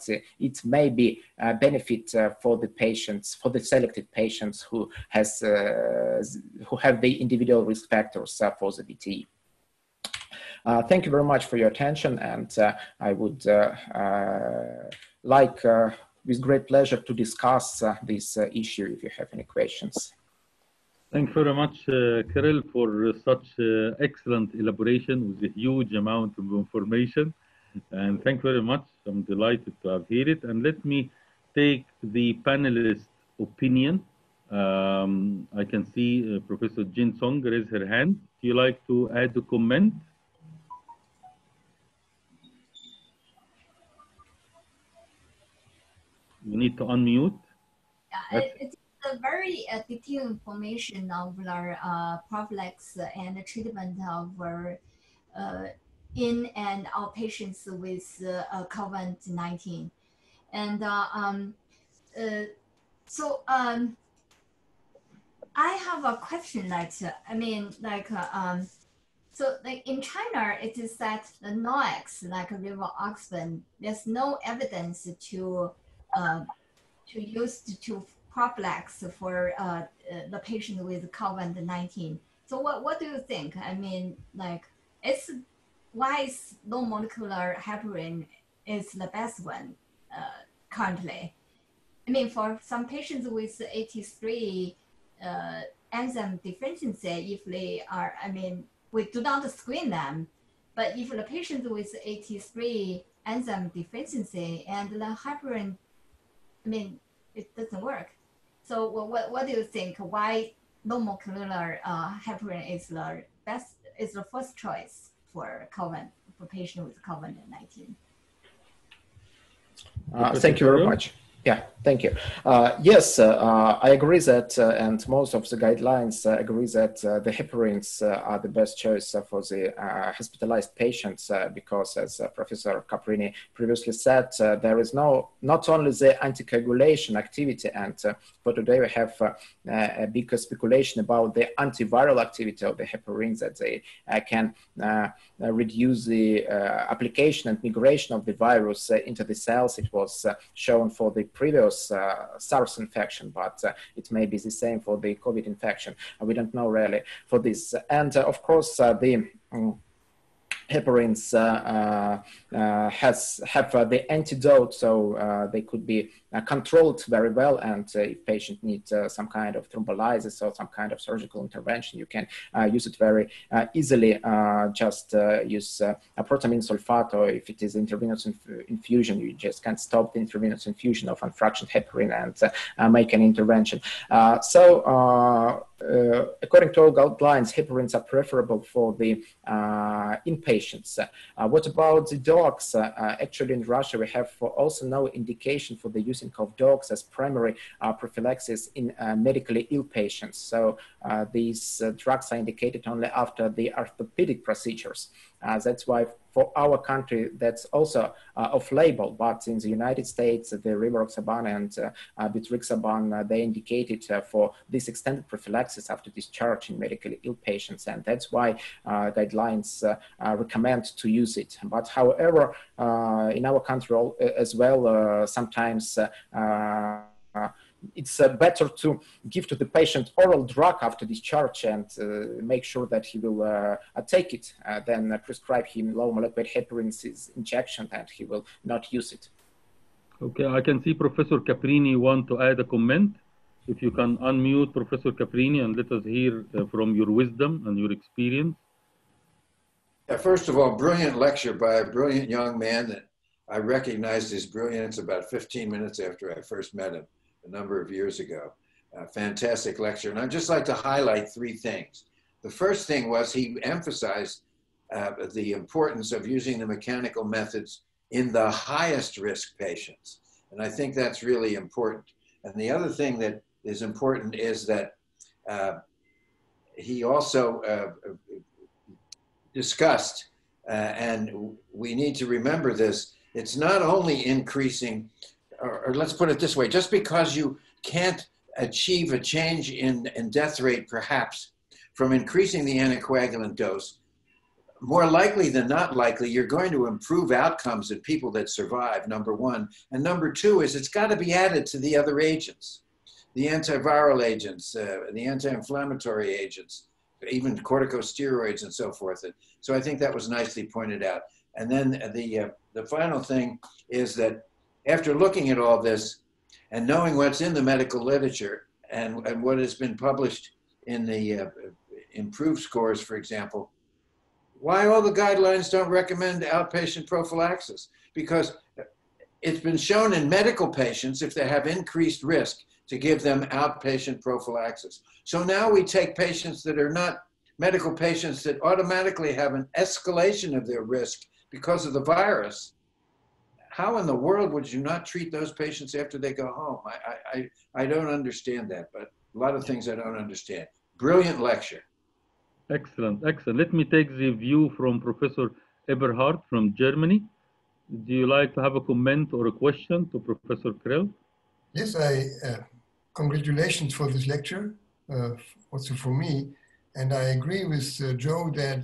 it may be a benefit for the patients, for the selected patients who have the individual risk factors for the VT. Thank you very much for your attention, and I would like with great pleasure to discuss this issue if you have any questions. Thank you very much, Kirill, for such excellent elaboration with a huge amount of information. And thank you very much. I'm delighted to have heard it. And let me take the panelist opinion. I can see Professor Jingsong raise her hand. Do you like to add a comment? You need to unmute. Yeah, it's a very detailed information of our prophylaxis and the treatment of our in and out patients with COVID-19. And I have a question that, like in China, it is that the NOX, like Rivaroxaban, there's no evidence to use to prophylax for the patient with COVID-19. So what do you think? I mean, like, it's why is low molecular heparin is the best one currently? I mean, for some patients with AT3 enzyme deficiency, if they are, I mean, we do not screen them, but if the patient with AT3 enzyme deficiency and the heparin, I mean, it doesn't work. So what do you think? Why low molecular heparin is the best, is the first choice for COVID, for patients with COVID-19? Thank you very much. Yeah, thank you. Yes, I agree that, and most of the guidelines agree that the heparins are the best choice for the hospitalized patients because, as Professor Caprini previously said, there is not only the anticoagulation activity, and for today we have a big speculation about the antiviral activity of the heparins, that they can reduce the application and migration of the virus into the cells. It was shown for the previous SARS infection, but it may be the same for the COVID infection. We don't know really for this. And of course, the heparins have the antidote, so they could be controlled very well. And if patient needs some kind of thrombolysis or some kind of surgical intervention, you can use it very easily. Just use protamine sulfate, or if it is intravenous infusion, you just can stop the intravenous infusion of unfractionated heparin and make an intervention. According to all guidelines, heparins are preferable for the inpatients. What about the docs? Actually, in Russia, we have also no indication for the using of docs as primary prophylaxis in medically ill patients. So these drugs are indicated only after the orthopedic procedures. That's why for our country, that's also off-label, but in the United States, the Rivaroxaban and Betrixaban, they indicated for this extended prophylaxis after discharge in medically ill patients, and that's why guidelines recommend to use it. But however, in our country as well, sometimes it's better to give to the patient oral drug after discharge and make sure that he will take it, then prescribe him low molecular heparin injection and he will not use it. Okay, I can see Professor Caprini want to add a comment. If you can unmute Professor Caprini and let us hear from your wisdom and your experience. First of all, brilliant lecture by a brilliant young man that I recognized his brilliance about 15 minutes after I first met him a number of years ago. A fantastic lecture. And I'd just like to highlight three things. The first thing was he emphasized the importance of using the mechanical methods in the highest risk patients. And I think that's really important. And the other thing that is important is that he also discussed, and we need to remember this, it's not only increasing, or let's put it this way, just because you can't achieve a change in death rate perhaps from increasing the anticoagulant dose, more likely than not likely, you're going to improve outcomes in people that survive, number one. And number two is it's got to be added to the other agents, the antiviral agents, the anti-inflammatory agents, even corticosteroids and so forth. And so I think that was nicely pointed out. And then the final thing is that after looking at all this and knowing what's in the medical literature and what has been published in the IMPROVE scores, for example, why all the guidelines don't recommend outpatient prophylaxis? Because it's been shown in medical patients, if they have increased risk, to give them outpatient prophylaxis. So now we take patients that are not medical patients that automatically have an escalation of their risk because of the virus. How in the world would you not treat those patients after they go home? I don't understand that, but a lot of things I don't understand. Brilliant lecture. Excellent, excellent. Let me take the view from Professor Eberhard from Germany. Do you like to have a comment or a question to Professor Krell? Yes, congratulations for this lecture, also for me. And I agree with Joe that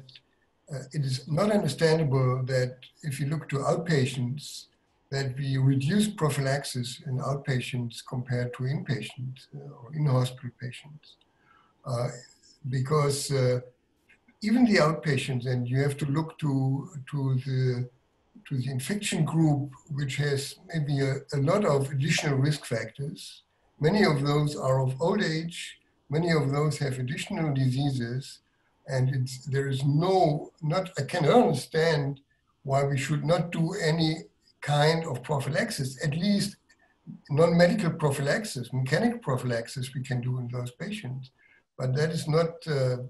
it is not understandable that if you look to outpatients, that we reduce prophylaxis in outpatients compared to inpatients or in-hospital patients. Because even the outpatients, and you have to look to the infection group, which has maybe a lot of additional risk factors. Many of those are of old age. Many of those have additional diseases, and it's, there is no, I cannot understand why we should not do any kind of prophylaxis, at least non-medical prophylaxis, mechanical prophylaxis we can do in those patients. But that is not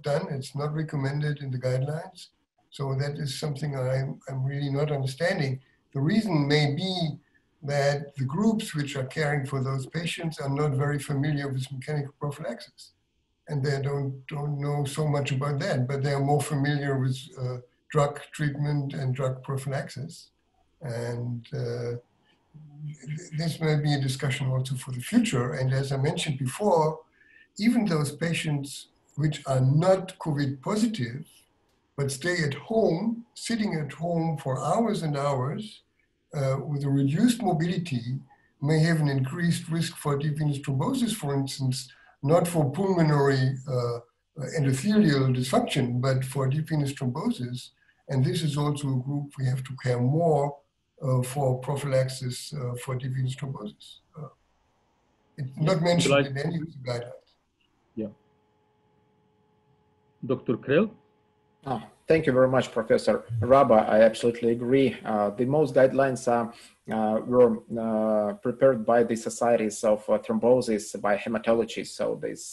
done. It's not recommended in the guidelines. So that is something I'm really not understanding. The reason may be that the groups which are caring for those patients are not very familiar with mechanical prophylaxis. And they don't know so much about that, but they are more familiar with drug treatment and drug prophylaxis. And this may be a discussion also for the future. And as I mentioned before, even those patients which are not COVID positive, but stay at home, sitting at home for hours and hours with a reduced mobility, may have an increased risk for deep venous thrombosis, for instance, not for pulmonary endothelial dysfunction, but for deep venous thrombosis. And this is also a group we have to care more for prophylaxis for deep venous thrombosis. It's not mentioned in any of the guidelines. Yeah. Dr. Krell? Oh, thank you very much, Professor Rabba. I absolutely agree. The most guidelines were prepared by the societies of thrombosis, by hematology. So these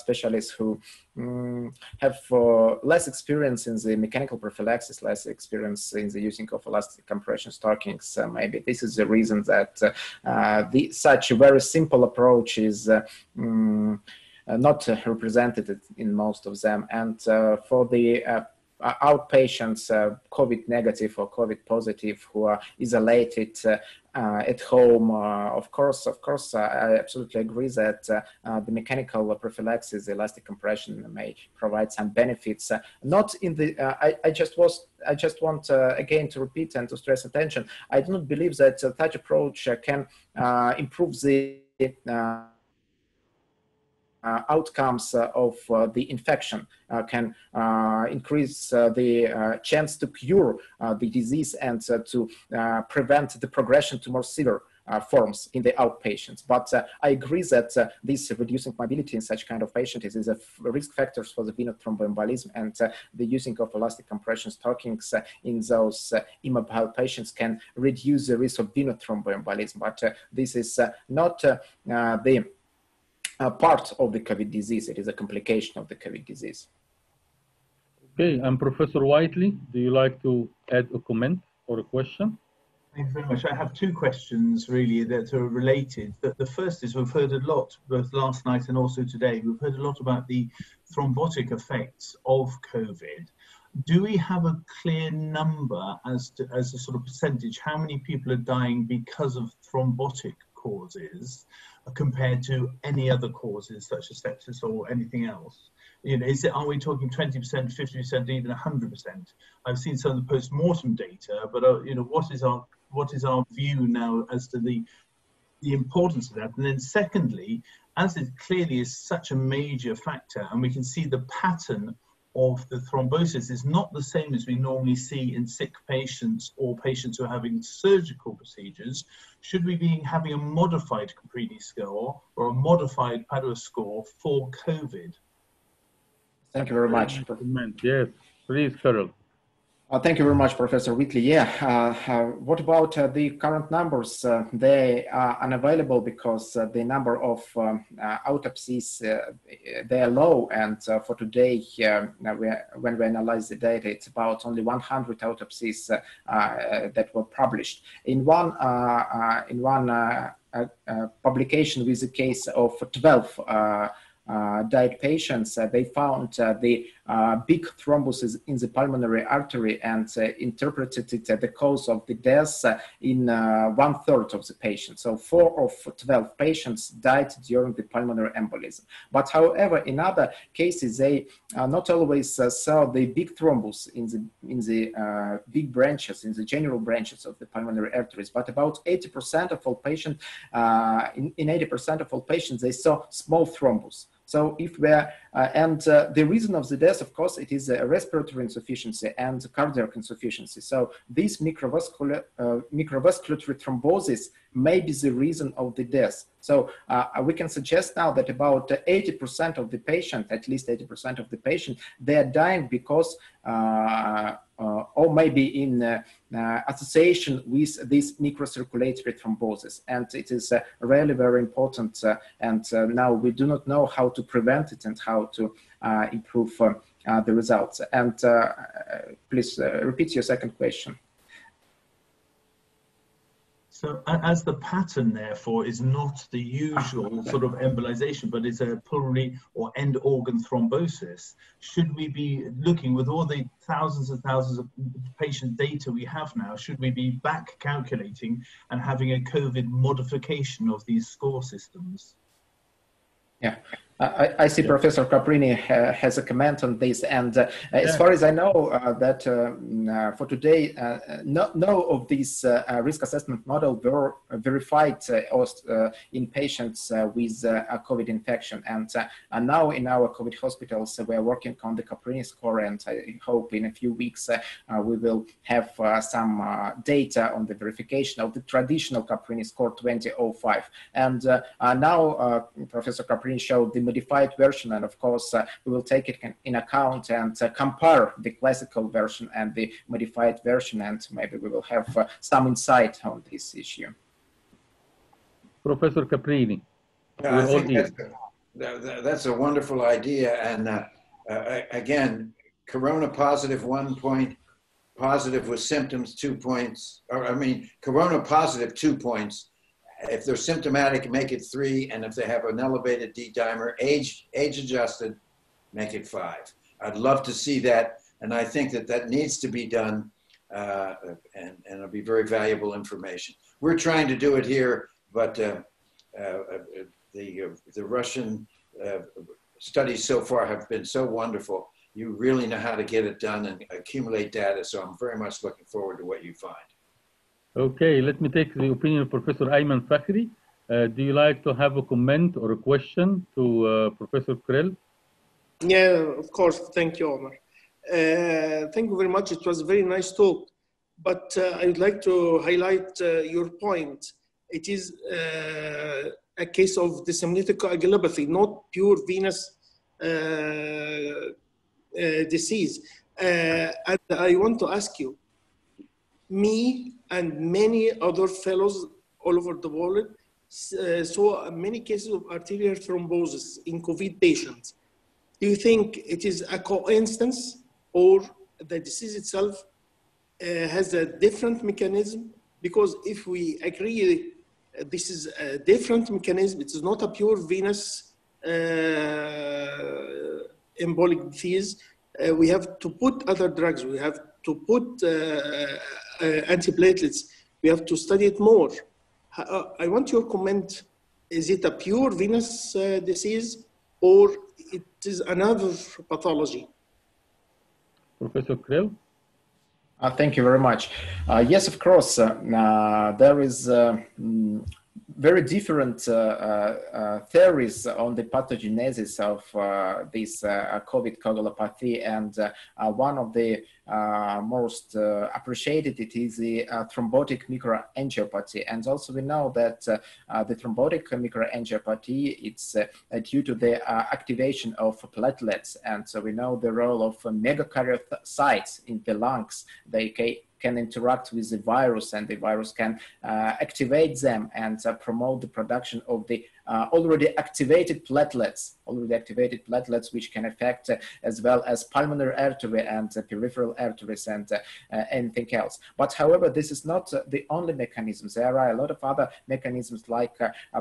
specialists who have less experience in the mechanical prophylaxis, less experience in the using of elastic compression stockings. Maybe this is the reason that such a very simple approach is not represented in most of them. And for the outpatients, COVID negative or COVID positive who are isolated at home, of course, I absolutely agree that the mechanical prophylaxis, the elastic compression, may provide some benefits. Not in the. I just want again to repeat and to stress attention. I do not believe that such approach can improve the. Outcomes of the infection can increase the chance to cure the disease and to prevent the progression to more severe forms in the outpatients. But I agree that this reducing mobility in such kind of patients is a risk factor for the venous thromboembolism, and the using of elastic compression stockings in those immobile patients can reduce the risk of venous thromboembolism. But this is not the part of the COVID disease. It is a complication of the COVID disease. Okay, and Professor Whiteley, do you like to add a comment or a question? Thank you very much. I have two questions really that are related. The first is, we've heard a lot, both last night and also today, we've heard a lot about the thrombotic effects of COVID. Do we have a clear number as a sort of percentage, how many people are dying because of thrombotic causes compared to any other causes such as sepsis or anything else? You know, is it, are we talking 20%, 50%, even 100%? I've seen some of the post-mortem data, but you know, what is our view now as to the importance of that? And then secondly, as it clearly is such a major factor, and we can see the pattern of the thrombosis is not the same as we normally see in sick patients or patients who are having surgical procedures. Should we be having a modified Caprini score or a modified Padua score for COVID? Thank you very much. Yes, please, Carol. Thank you very much, Professor Whiteley. Yeah, what about the current numbers? They are unavailable because the number of autopsies, they are low. And for today, when we analyze the data, it's about only 100 autopsies that were published. In one publication with a case of 12 died patients, they found the big thrombosis in the pulmonary artery and interpreted it as the cause of the death in 1/3 of the patients. So 4 of 12 patients died during the pulmonary embolism. But however, in other cases, they not always saw the big thrombus in the big branches, in the general branches of the pulmonary arteries. But about 80% of all patients, in 80% of all patients, they saw small thrombus. So if we're, and the reason of the death, of course, it is a respiratory insufficiency and cardiac insufficiency. So this microvasculatory thrombosis may be the reason of the death. So we can suggest now that about 80% of the patient, at least 80% of the patient, they are dying because, or maybe in association with this microcirculatory thrombosis. And it is really very important. And now we do not know how to prevent it and how to improve the results. And please repeat your second question. So as the pattern, therefore, is not the usual sort of embolization, but it's a pulmonary or end organ thrombosis, should we be looking, with all the thousands and thousands of patient data we have now, should we be back calculating and having a COVID modification of these score systems? Yeah. I see, yeah. Professor Caprini has a comment on this, and yeah. As far as I know, that for today, no of these risk assessment model were verified in patients with a COVID infection. And now in our COVID hospitals, we are working on the Caprini score, and I hope in a few weeks we will have some data on the verification of the traditional Caprini score 2005. And now Professor Caprini showed the modified version, and of course we will take it in account and compare the classical version and the modified version, and maybe we will have some insight on this issue. Professor Caprini. Yeah, I think that's a wonderful idea, and again, corona positive 1 point, positive with symptoms 2 points, or I mean corona positive 2 points. If they're symptomatic, make it 3, and if they have an elevated D-dimer, age-adjusted, make it 5. I'd love to see that, and I think that that needs to be done, and it'll be very valuable information. We're trying to do it here, but the Russian studies so far have been so wonderful. You really know how to get it done and accumulate data, so I'm very much looking forward to what you find. Okay, let me take the opinion of Professor Ayman Fakhry. Do you like to have a comment or a question to Professor Krell? Yeah, of course. Thank you, Omar. Thank you very much. It was a very nice talk. But I would like to highlight your point. it is a case of disseminated coagulopathy, not pure venous disease. And I want to ask you, me and many other fellows all over the world saw many cases of arterial thrombosis in COVID patients. Do you think it is a coincidence, or the disease itself has a different mechanism? Because if we agree this is a different mechanism, it is not a pure venous embolic disease, we have to put other drugs, we have to put antiplatelets, we have to study it more. I want your comment. Is it a pure venous disease, or it is another pathology? Professor Krill? Thank you very much. Yes, of course, there is very different theories on the pathogenesis of this COVID coagulopathy, and one of the most appreciated it is the thrombotic microangiopathy. And also we know that the thrombotic microangiopathy, it's due to the activation of platelets, and so we know the role of megakaryocytes in the lungs. They can interact with the virus, and the virus can activate them and promote the production of the already activated platelets, which can affect as well as pulmonary artery and peripheral arteries and anything else. But however, this is not the only mechanism. There are a lot of other mechanisms, like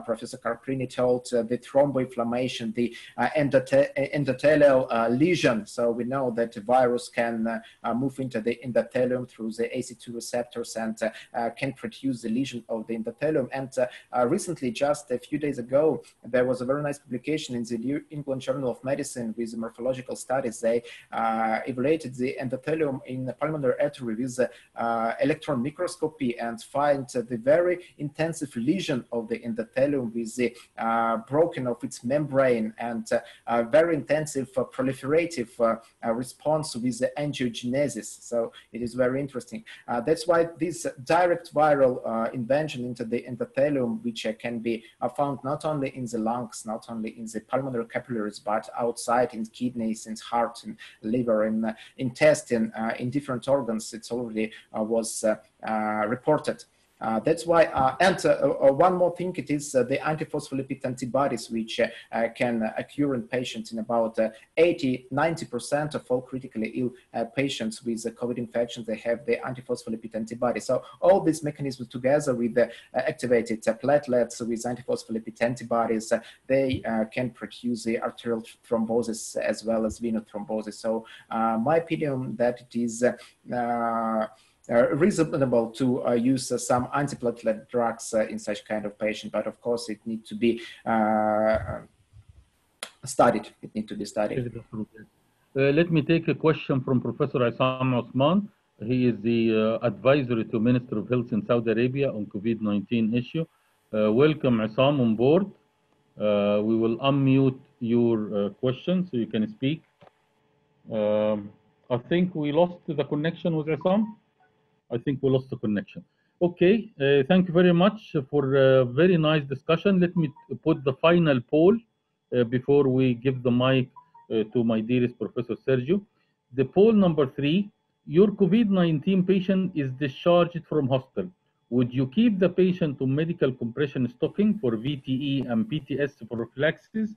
Professor Caprini told, the thromboinflammation, the endothelial lesion. So we know that the virus can move into the endothelium through the AC2 receptors and can produce the lesion of the endothelium. And recently, just a few days ago, there was a very nice publication in the New England Journal of Medicine with morphological studies. They evaluated the endothelium in the pulmonary artery with electron microscopy and find the very intensive lesion of the endothelium with the broken of its membrane and a very intensive proliferative response with the angiogenesis. So it is very interesting. That's why this direct viral invention into the endothelium, which can be found not only in the lungs, not only in the pulmonary capillaries, but outside in kidneys, in heart, in liver, in intestine, in different organs. It's already was reported. That's why, and one more thing, it is the antiphospholipid antibodies, which can occur in patients in about 80–90% of all critically ill patients with COVID infection. They have the antiphospholipid antibodies. So all these mechanisms together with the activated platelets with antiphospholipid antibodies, they can produce the arterial thrombosis as well as venous thrombosis. So my opinion that it is reasonable to use some antiplatelet drugs in such kind of patient, but of course it needs to be studied. It needs to be studied. Let me take a question from Professor Issam Osman. He is the advisory to Minister of Health in Saudi Arabia on COVID-19 issue. Welcome, Issam, on board. We will unmute your question so you can speak. I think we lost the connection with Issam. I think we lost the connection. Okay, thank you very much for a very nice discussion. Let me put the final poll before we give the mic to my dearest Professor Sergio. The poll number 3, your COVID-19 patient is discharged from hospital. Would you keep the patient to medical compression stocking for VTE and PTS prophylaxis?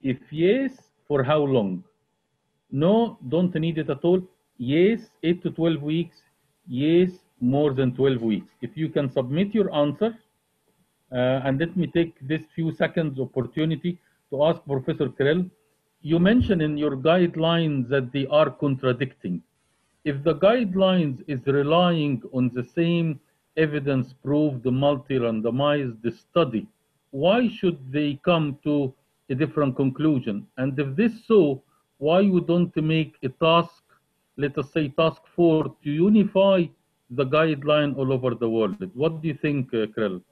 If yes, for how long? No, don't need it at all. Yes, 8 to 12 weeks. Yes, more than 12 weeks. If you can submit your answer, and let me take this few seconds opportunity to ask Professor Kirill, you mentioned in your guidelines that they are contradicting. If the guidelines is relying on the same evidence proved, the multi-randomized study, why should they come to a different conclusion? And if this so, why you don't make a task, let us say task 4, to unify the guideline all over the world? What do you think, Kirill?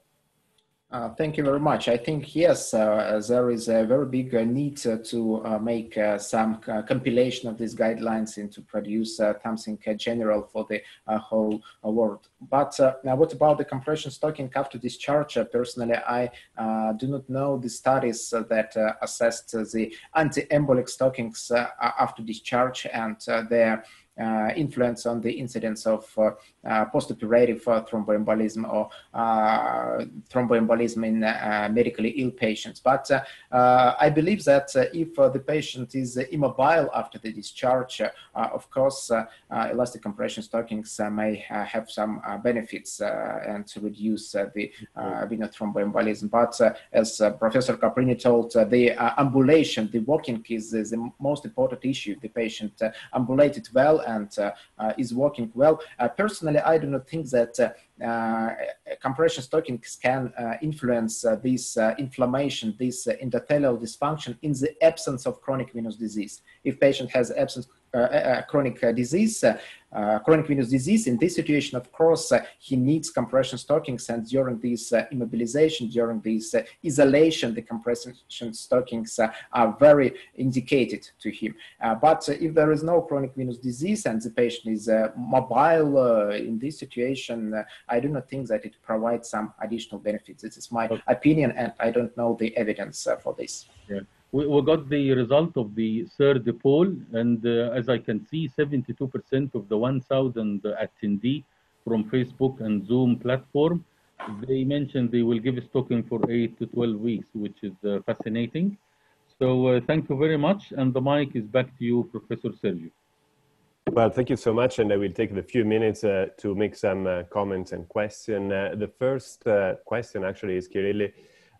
Thank you very much. I think, yes, there is a very big need to make some compilation of these guidelines and to produce something general for the whole world. But now what about the compression stocking after discharge? Personally, I do not know the studies that assessed the anti-embolic stockings after discharge and their influence on the incidence of postoperative thromboembolism or thromboembolism in medically ill patients. But I believe that if the patient is immobile after the discharge, of course, elastic compression stockings may have some benefits and to reduce the venous thromboembolism. But as Professor Caprini told, the ambulation, the walking is the most important issue. The patient ambulated well and is walking well. Personally, I do not think that compression stockings can influence this inflammation, this endothelial dysfunction in the absence of chronic venous disease. If patient has chronic venous disease, in this situation, of course, he needs compression stockings, and during this immobilization, during this isolation, the compression stockings are very indicated to him. But if there is no chronic venous disease and the patient is mobile in this situation, I do not think that it provides some additional benefits. This is my opinion, and I don't know the evidence for this. Yeah. We got the result of the third poll, and as I can see, 72% of the 1,000 attendee from Facebook and Zoom platform, they mentioned they will give a stocking for 8 to 12 weeks, which is fascinating. So thank you very much, and the mic is back to you, Professor Sergio. Well, thank you so much, and I will take the few minutes to make some comments and questions. The first question actually is Kirill,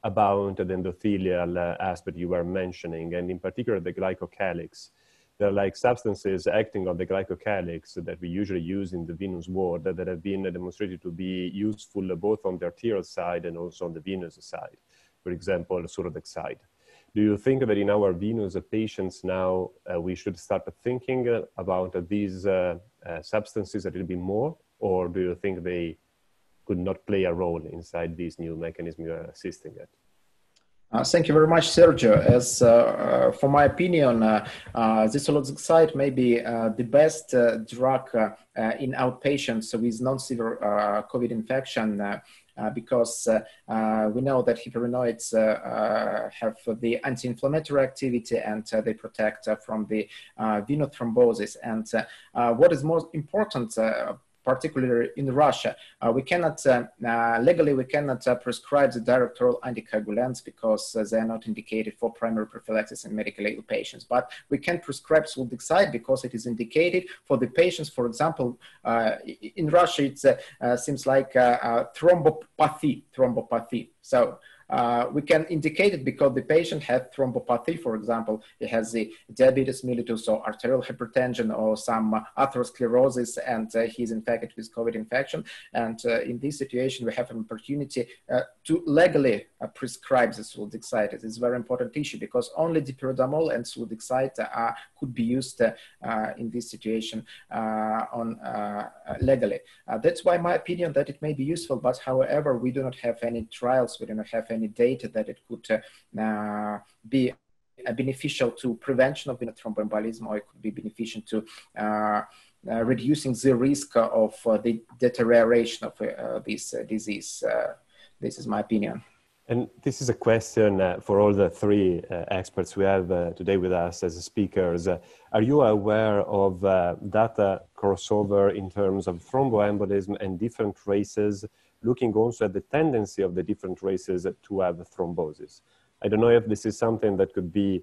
about the endothelial aspect you were mentioning, and in particular the glycocalyx. There are like substances acting on the glycocalyx that we usually use in the venous ward that have been demonstrated to be useful both on the arterial side and also on the venous side. For example, suradoxide. Do you think that in our venous patients now we should start thinking about these substances a little bit more, or do you think they could not play a role inside this new mechanism you are assisting at? Thank you very much, Sergio. As for my opinion, this suradoxide may be the best drug in outpatients with non-severe COVID infection. Because we know that hyperinoids have the anti-inflammatory activity and they protect from the venothrombosis. And what is most important, particularly in Russia, we cannot, legally, we cannot prescribe the direct oral anticoagulants because they are not indicated for primary prophylaxis in medically ill patients. But we can prescribe suradoxide because it is indicated for the patients, for example, in Russia, it seems like thrombopathy. So we can indicate it because the patient had thrombopathy, for example, it has the diabetes mellitus or arterial hypertension or some atherosclerosis, and he's infected with COVID infection. And in this situation, we have an opportunity to legally prescribe the suradoxide. It's a very important issue because only dipyridamole and suradoxide could be used in this situation legally. That's why my opinion that it may be useful, but however, we do not have any trials, we do not have any data that it could be beneficial to prevention of venous thromboembolism, or it could be beneficial to reducing the risk of the deterioration of this disease. This is my opinion. And this is a question for all the three experts we have today with us as speakers. Are you aware of data crossover in terms of thromboembolism and different races, looking also at the tendency of the different races to have thrombosis? I don't know if this is something that could be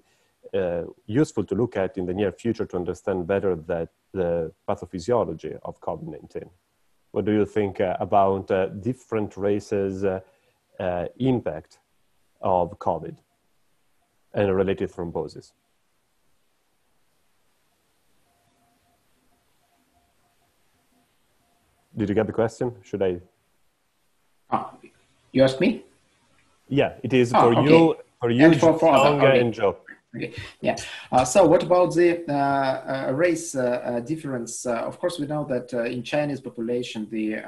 useful to look at in the near future to understand better that the pathophysiology of COVID-19. What do you think about different races impact of COVID and related thrombosis? Did you get the question? Should I? Oh, you asked me? Yeah, it is for you, for you, Songa, and Joe. Okay. Yeah. So what about the race difference? Of course, we know that in Chinese population, the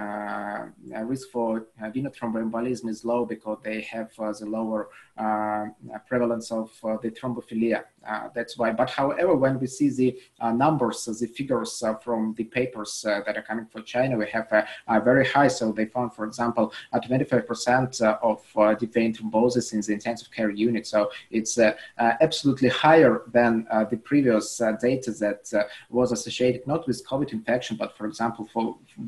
risk for venous thromboembolism is low because they have the lower prevalence of the thrombophilia. That's why. But however, when we see the numbers, the figures from the papers that are coming from China, we have very high. So they found, for example, 25% of deep vein thrombosis in the intensive care unit. So it's absolutely higher than the previous data that was associated not with COVID infection, but for example,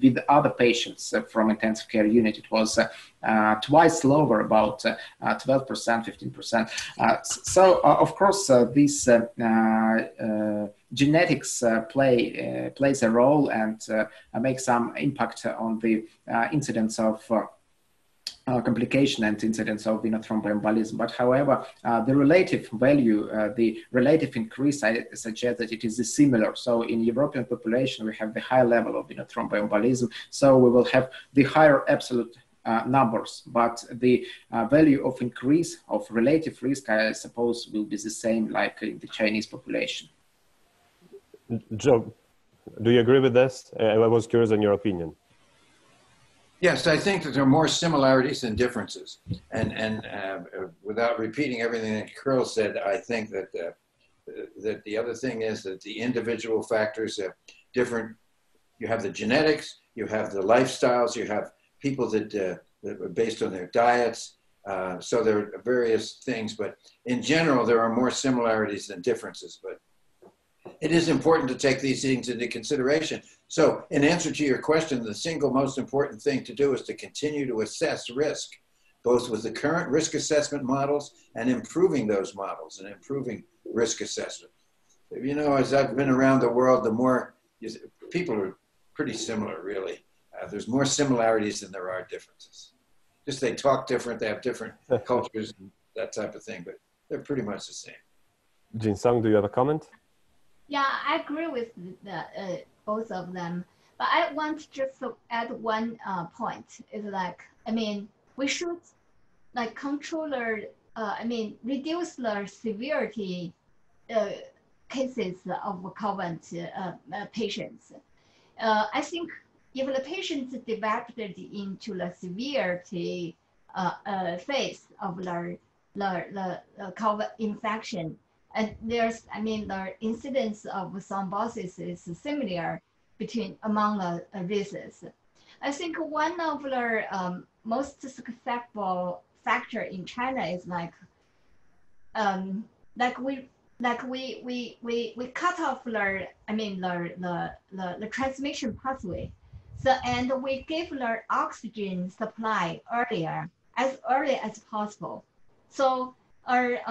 with other patients from intensive care unit. It was twice lower, about 12%, 15%. So, of course, this genetics plays a role and makes some impact on the incidence of complication and incidence of venous thromboembolism. But however, the relative value, the relative increase, I suggest that it is similar. So in European population, we have the high level of venous thromboembolism. So we will have the higher absolute numbers, but the value of increase of relative risk, I suppose, will be the same like in the Chinese population. Joe, do you agree with this? I was curious on your opinion. Yes, I think that there are more similarities than differences. And without repeating everything that Kirill said, I think that the other thing is that the individual factors are different. You have the genetics, you have the lifestyles, you have people that, that are based on their diets. So there are various things, but in general, there are more similarities than differences. But it is important to take these things into consideration. So in answer to your question, the single most important thing to do is to continue to assess risk, both with the current risk assessment models and improving those models and improving risk assessment. You know, as I've been around the world, the more people are pretty similar, really. There's more similarities than there are differences. Just they talk different, they have different cultures, and that type of thing, but they're pretty much the same. Jingsong, do you have a comment? Yeah, I agree with the, both of them, but I want just to add one point. Is like, I mean, we should like control or I mean, reduce the severity cases of current patients. I think if the patients developed into the severity phase of the COVID infection, and there's, I mean, the incidence of thrombosis is similar between among the races. I think one of the most successful factor in China is like we cut off the, I mean, the transmission pathway. So, and we give the oxygen supply early as possible. So our,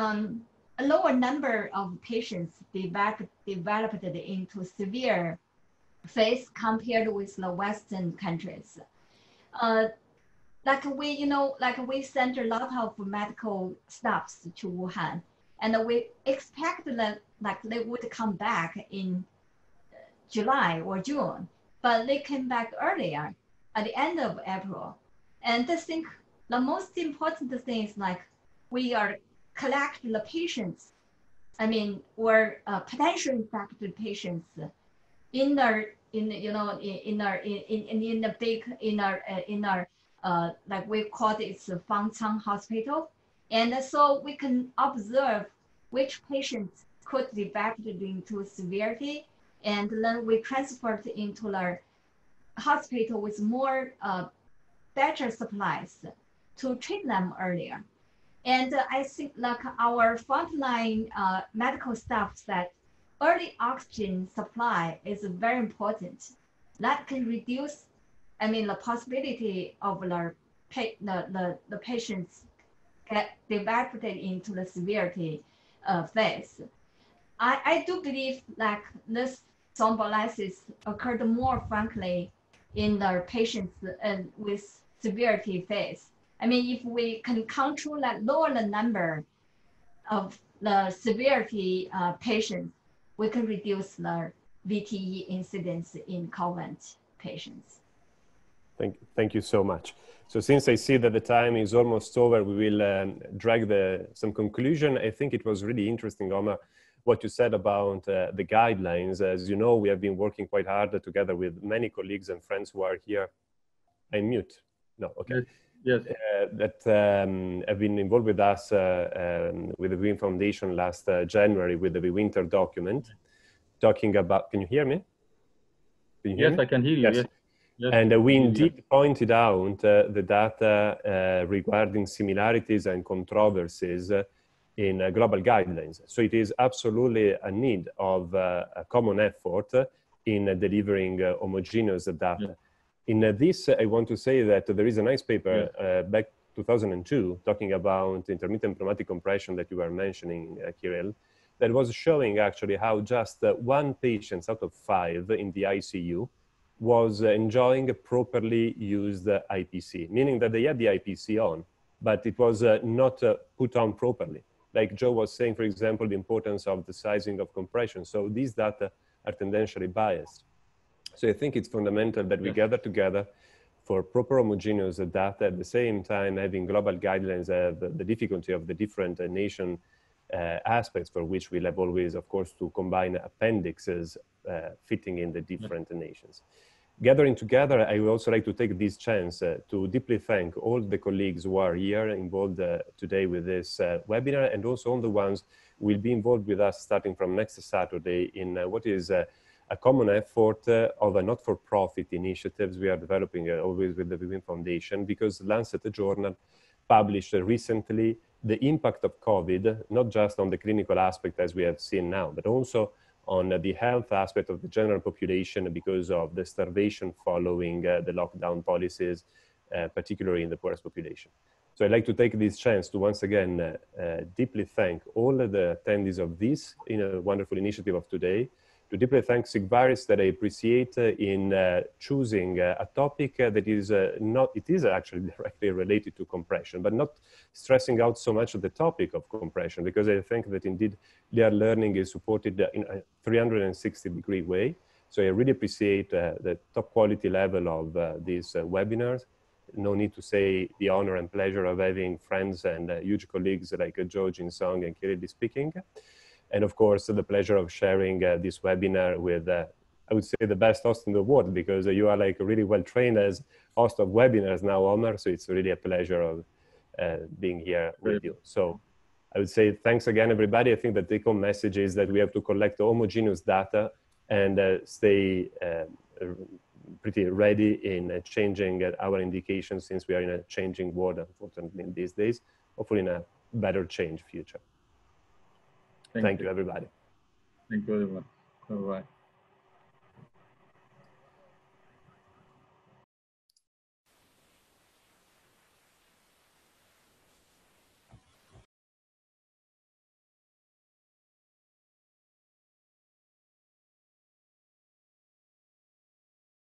a lower number of patients developed into severe phase compared with the Western countries. Like we, you know, like we sent a lot of medical staffs to Wuhan, and we expect that like they would come back in July or June, but they came back earlier at the end of April. And I think the most important thing is like we are collect the patients, I mean, or potential infected patients in our, in the big, in our, like we call it Fangchang Hospital. And so we can observe which patients could develop into severity. And then we transfer it into our hospital with more, better supplies to treat them earlier. And I think like our frontline medical staff said, early oxygen supply is very important. That can reduce, I mean, the possibility of the patients get developed into the severity phase. I do believe like this thrombolysis occurred more frankly in the patients with severity phase. I mean, if we can control that, lower the number of the severity patients, we can reduce the VTE incidence in COVID patients. Thank you so much. So since I see that the time is almost over, we will drag some conclusion. I think it was really interesting, Omar, what you said about the guidelines. As you know, we have been working quite hard together with many colleagues and friends who are here. I'm mute. No, okay. Yes. That have been involved with us with the VEWIN Foundation last January with the winter document, talking about. Can you hear me? Yes, I can hear you. Yes. Yes. Yes. And we indeed pointed out the data regarding similarities and controversies in global guidelines. So it is absolutely a need of a common effort in delivering homogeneous data. Yes. In this, I want to say that there is a nice paper back 2002 talking about intermittent pneumatic compression that you were mentioning, Kirill, that was showing actually how just one patient out of 5 in the ICU was enjoying a properly used IPC, meaning that they had the IPC on, but it was not put on properly. Like Joe was saying, for example, the importance of the sizing of compression. So these data are tendentially biased. So I think it's fundamental that we gather together for proper homogeneous data, at the same time having global guidelines have the difficulty of the different nation aspects, for which we'll have always, of course, to combine appendixes fitting in the different nations. Gathering together, I would also like to take this chance to deeply thank all the colleagues who are here involved today with this webinar, and also all the ones who will be involved with us starting from next Saturday in what is a common effort of a not-for-profit initiatives we are developing always with the VEWIN Foundation, because the Lancet Journal published recently the impact of COVID, not just on the clinical aspect as we have seen now, but also on the health aspect of the general population because of the starvation following the lockdown policies, particularly in the poorest population. So I'd like to take this chance to once again deeply thank all of the attendees of this wonderful initiative of today, to deeply thank Sigvaris that I appreciate in choosing a topic that is it is actually directly related to compression, but not stressing out so much of the topic of compression, because I think that indeed their learning is supported in a 360-degree way. So I really appreciate the top quality level of these webinars. No need to say the honor and pleasure of having friends and huge colleagues like Joe, Jingsong and Kirill speaking. And of course, the pleasure of sharing this webinar with, I would say, the best host in the world, because you are like really well trained as host of webinars now, Omar. So it's really a pleasure of being here with you. So I would say thanks again, everybody. I think the take-home message is that we have to collect homogeneous data and stay pretty ready in changing our indications, since we are in a changing world, unfortunately, these days, hopefully in a better change future. Thank you, everybody. Thank you, everyone. Bye-bye.